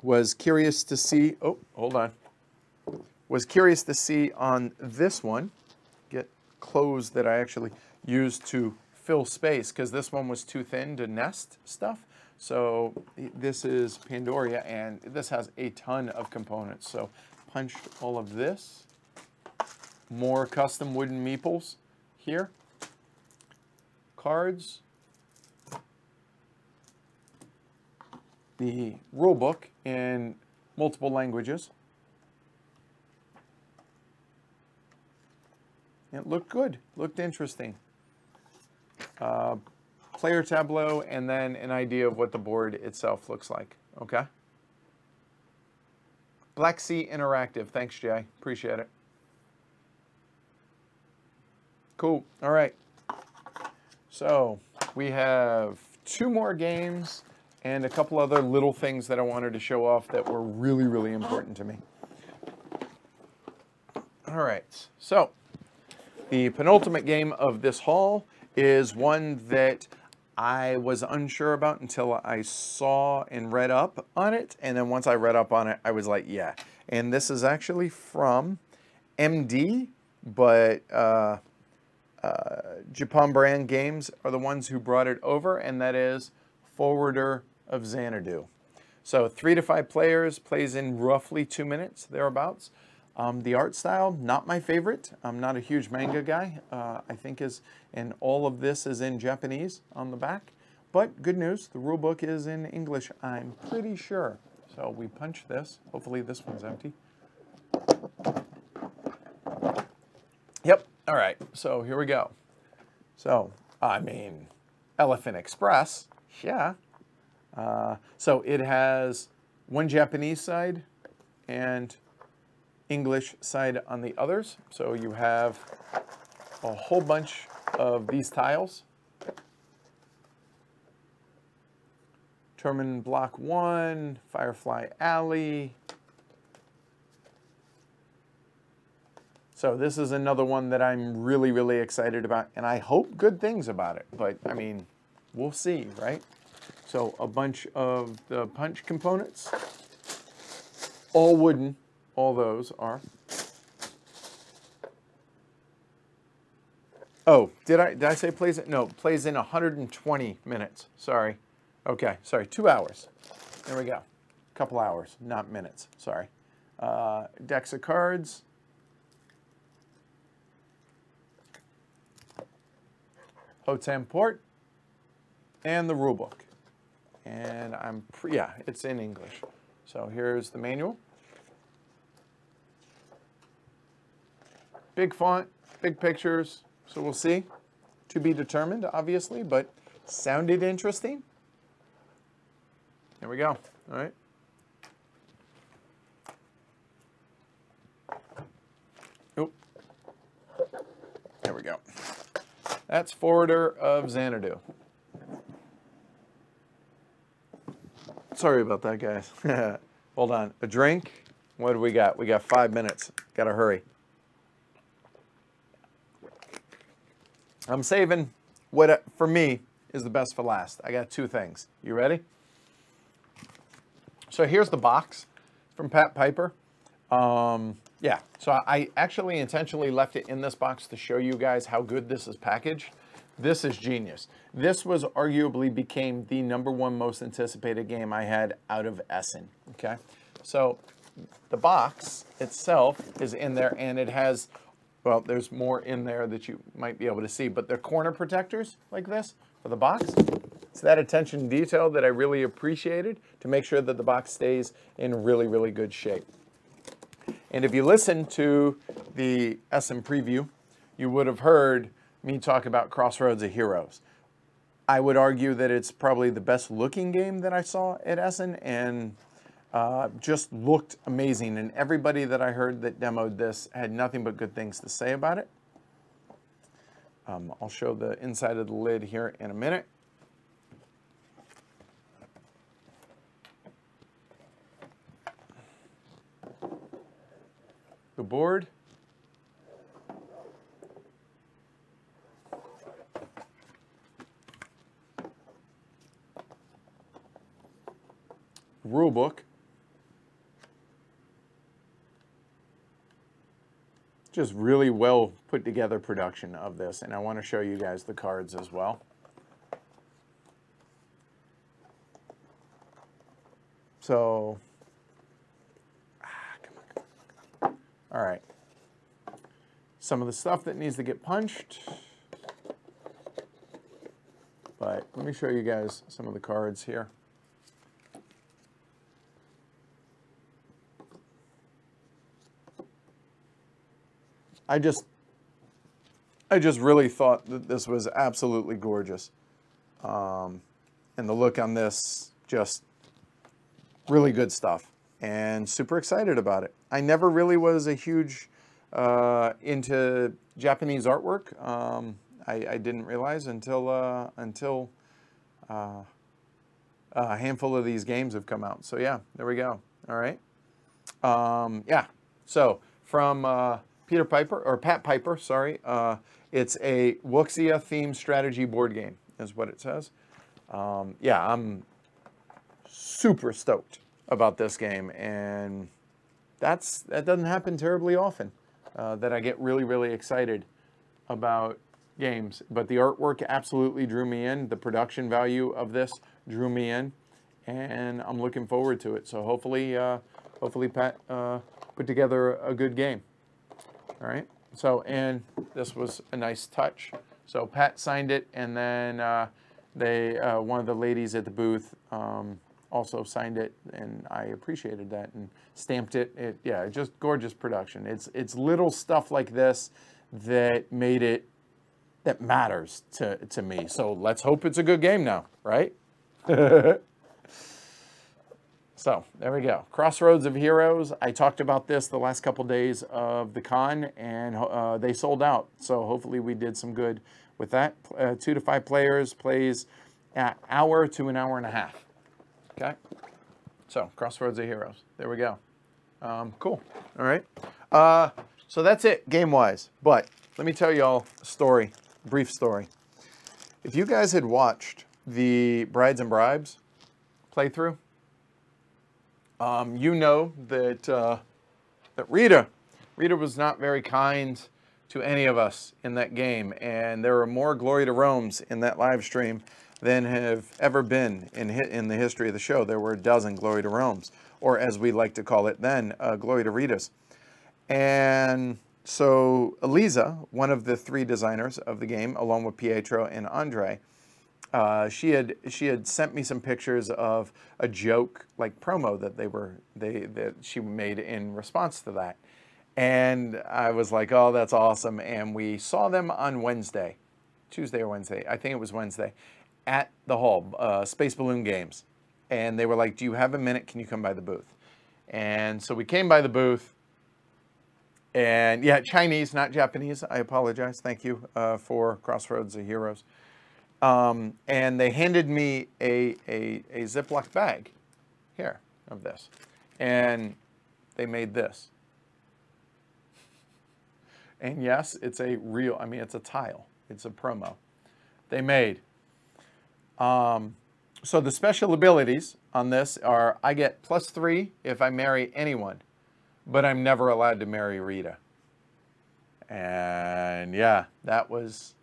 was curious to see. Oh, hold on. Was curious to see on this one, get clothes that I actually used to fill space, because this one was too thin to nest stuff. So this is Pandoria, and this has a ton of components. So punched all of this, more custom wooden meeples here, cards, the rule book in multiple languages. It looked good, looked interesting. Uh, player tableau, and then an idea of what the board itself looks like, okay? Black Sea Interactive. Thanks, Jay. Appreciate it. Cool. All right. So we have two more games and a couple other little things that I wanted to show off that were really, really important to me. All right. So the penultimate game of this haul is one that I was unsure about until I saw and read up on it. And then once I read up on it, I was like, yeah. And this is actually from M D, but uh, uh, Japan Brand Games are the ones who brought it over, and that is Forwarder of Xanadu. So three to five players, plays in roughly two minutes, thereabouts. Um, the art style, not my favorite. I'm not a huge manga guy. Uh, I think is, and all of this is in Japanese on the back. But good news, the rule book is in English, I'm pretty sure. So we punch this. Hopefully this one's empty. Yep, all right, so here we go. So, I mean, Elephant Express, yeah. Uh, so it has one Japanese side and English side on the others. So you have a whole bunch of these tiles. Termin Block One, Firefly Alley. So this is another one that I'm really, really excited about, and I hope good things about it, but I mean, we'll see, right? So a bunch of the punch components, all wooden. All those are. Oh, did I did I say plays? No, plays in one hundred twenty minutes. Sorry. Okay, sorry, two hours. There we go. Couple hours, not minutes. Sorry. Uh, decks of cards. Hotan Port, and the rule book. And I'm pre yeah, it's in English. So here's the manual. Big font, big pictures, so we'll see. To be determined, obviously, but sounded interesting. There we go, all right. Oop. There we go. That's Forwarder of Xanadu. Sorry about that, guys. Hold on, a drink. What do we got? We got five minutes, gotta hurry. I'm saving what, for me, is the best for last. I got two things. You ready? So here's the box from Pat Piper. Um, yeah, so I actually intentionally left it in this box to show you guys how good this is packaged. This is genius. This was arguably became the number one most anticipated game I had out of Essen, okay? So the box itself is in there, and it has... Well, there's more in there that you might be able to see, but they're corner protectors like this for the box. It's that attention to detail that I really appreciated to make sure that the box stays in really, really good shape. And if you listen to the Essen preview, you would have heard me talk about Crossroads of Heroes. I would argue that it's probably the best looking game that I saw at Essen, and Uh, just looked amazing, and everybody that I heard that demoed this had nothing but good things to say about it. Um, I'll show the inside of the lid here in a minute. The board. Rule book. Just really well put together production of this, and I want to show you guys the cards as well. So, ah, come on, come on, come on. All right. Some of the stuff that needs to get punched, but let me show you guys some of the cards here. I just, I just really thought that this was absolutely gorgeous. Um, and the look on this, just really good stuff. and super excited about it. I never really was a huge uh, into Japanese artwork. Um, I, I didn't realize until uh, until uh, a handful of these games have come out. So yeah, there we go. All right. Um, yeah. So from uh, Peter Piper or Pat Piper, sorry. Uh, it's a Wuxia themed strategy board game, is what it says. Um, yeah, I'm super stoked about this game, and that's that doesn't happen terribly often, uh, that I get really, really excited about games. But the artwork absolutely drew me in. The production value of this drew me in, and I'm looking forward to it. So hopefully, uh, hopefully Pat uh, put together a good game. All right. So, and this was a nice touch. So Pat signed it, and then uh, they uh, one of the ladies at the booth um, also signed it, and I appreciated that and stamped it. It yeah, just gorgeous production. It's it's little stuff like this that made it, that matters to to me. So let's hope it's a good game now, right? So there we go. Crossroads of Heroes. I talked about this the last couple days of the con, and uh, they sold out. So hopefully we did some good with that. Uh, two to five players, plays an hour to an hour and a half. Okay. So Crossroads of Heroes. There we go. Um, cool. All right. Uh, so that's it game-wise. But let me tell y'all a story, brief story. If you guys had watched the Brides and Bribes playthrough, Um, you know that uh, that Rita, Rita was not very kind to any of us in that game, and there are more glory to Rome's in that live stream than have ever been in in the history of the show. There were a dozen glory to Rome's, or as we like to call it then, uh, glory to Ritas. And so Eliza, one of the three designers of the game, along with Pietro and Andre, Uh, she had she had sent me some pictures of a joke like promo that they were they that she made in response to that, and I was like, oh, that's awesome. And we saw them on Wednesday, Tuesday or Wednesday, I think it was Wednesday, at the hall, uh, Space Balloon Games, and they were like, do you have a minute? Can you come by the booth? And so we came by the booth, and yeah, Chinese, not Japanese. I apologize. Thank you uh, for Crossroads of Heroes. Um, and they handed me a, a, a Ziploc bag here of this, and they made this. And yes, it's a real, I mean, it's a tile. It's a promo they made. Um, so the special abilities on this are, I get plus three if I marry anyone, but I'm never allowed to marry Rita. And yeah, that was...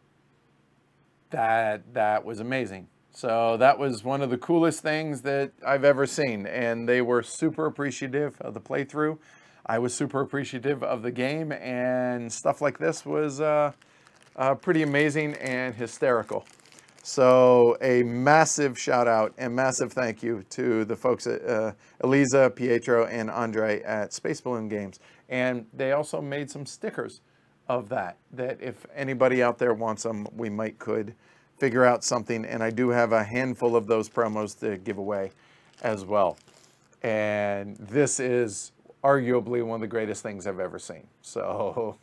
That, that was amazing. So that was one of the coolest things that I've ever seen. And they were super appreciative of the playthrough. I was super appreciative of the game. And stuff like this was uh, uh, pretty amazing and hysterical. So a massive shout out and massive thank you to the folks at uh, Eliza, Pietro, and Andre at Space Balloon Games. And they also made some stickers of that, that if anybody out there wants them, we might could figure out something. And I do have a handful of those promos to give away as well. And this is arguably one of the greatest things I've ever seen. So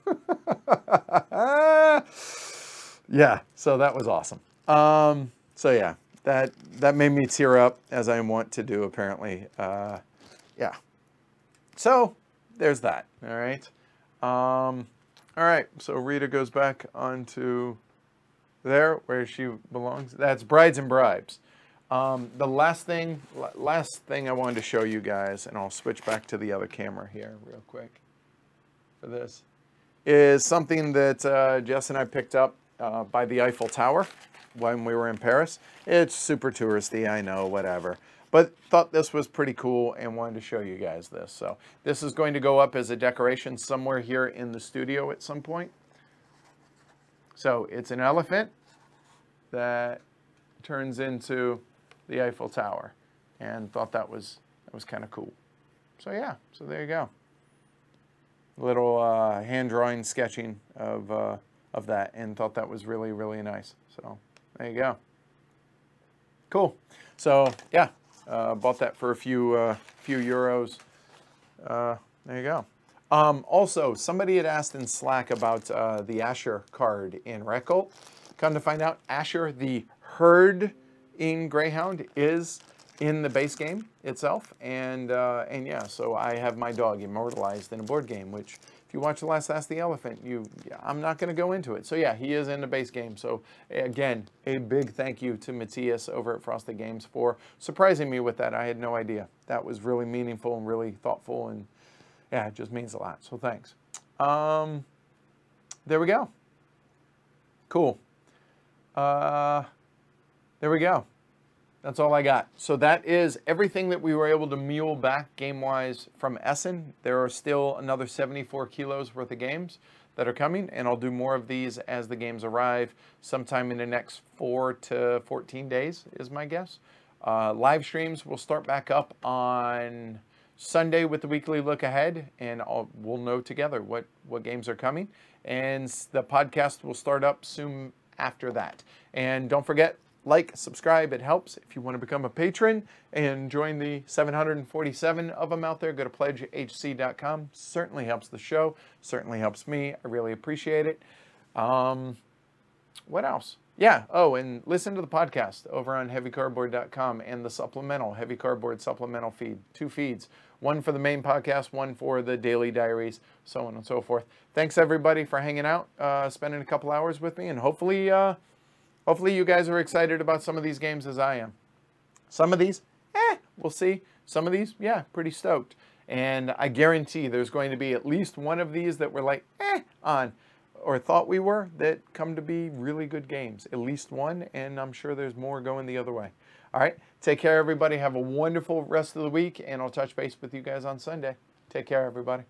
yeah, so that was awesome. Um, so yeah, that, that made me tear up, as I want to do apparently. Uh, yeah. So there's that. All right. Um, All right, so Rita goes back onto there where she belongs. That's Brides and Bribes. Um, the last thing, last thing I wanted to show you guys, and I'll switch back to the other camera here real quick for this, is something that uh, Jess and I picked up uh, by the Eiffel Tower when we were in Paris. It's super touristy, I know, whatever. But thought this was pretty cool and wanted to show you guys this. So this is going to go up as a decoration somewhere here in the studio at some point. So it's an elephant that turns into the Eiffel Tower, and thought that was that was kind of cool. So yeah, so there you go. Little uh, hand drawing sketching of uh, of that, and thought that was really really nice. So there you go. Cool. So yeah. Uh, bought that for a few uh, few euros uh, there you go. Um, also, somebody had asked in Slack about uh, the Asher card in Reckle. Come to find out, Asher, the herd in Greyhound, is in the base game itself. And, uh, and yeah, so I have my dog immortalized in a board game, which if you watch The Last Ask the Elephant, you, I'm not going to go into it. So yeah, he is in the base game. So again, a big thank you to Matthias over at Frosted Games for surprising me with that. I had no idea. That was really meaningful and really thoughtful, and yeah, it just means a lot. So thanks. Um, there we go. Cool. Uh, there we go. That's all I got. So that is everything that we were able to mule back game-wise from Essen. There are still another seventy-four kilos worth of games that are coming, and I'll do more of these as the games arrive sometime in the next four to fourteen days is my guess. Uh, live streams will start back up on Sunday with the weekly look ahead, and I'll, we'll know together what, what games are coming. And the podcast will start up soon after that. And don't forget, like, subscribe, it helps. If you want to become a patron and join the seven hundred forty-seven of them out there, go to pledge H C dot com. Certainly helps the show, certainly helps me. I really appreciate it. Um, what else? Yeah, oh, and listen to the podcast over on heavy cardboard dot com and the supplemental, Heavy Cardboard supplemental feed, two feeds, one for the main podcast, one for the daily diaries, so on and so forth. Thanks, everybody, for hanging out, uh, spending a couple hours with me, and hopefully uh, hopefully you guys are excited about some of these games as I am. Some of these, eh, we'll see. Some of these, yeah, pretty stoked. And I guarantee there's going to be at least one of these that we're like, eh, on. Or thought we were, that come to be really good games. At least one, and I'm sure there's more going the other way. All right, take care, everybody. Have a wonderful rest of the week, and I'll touch base with you guys on Sunday. Take care, everybody.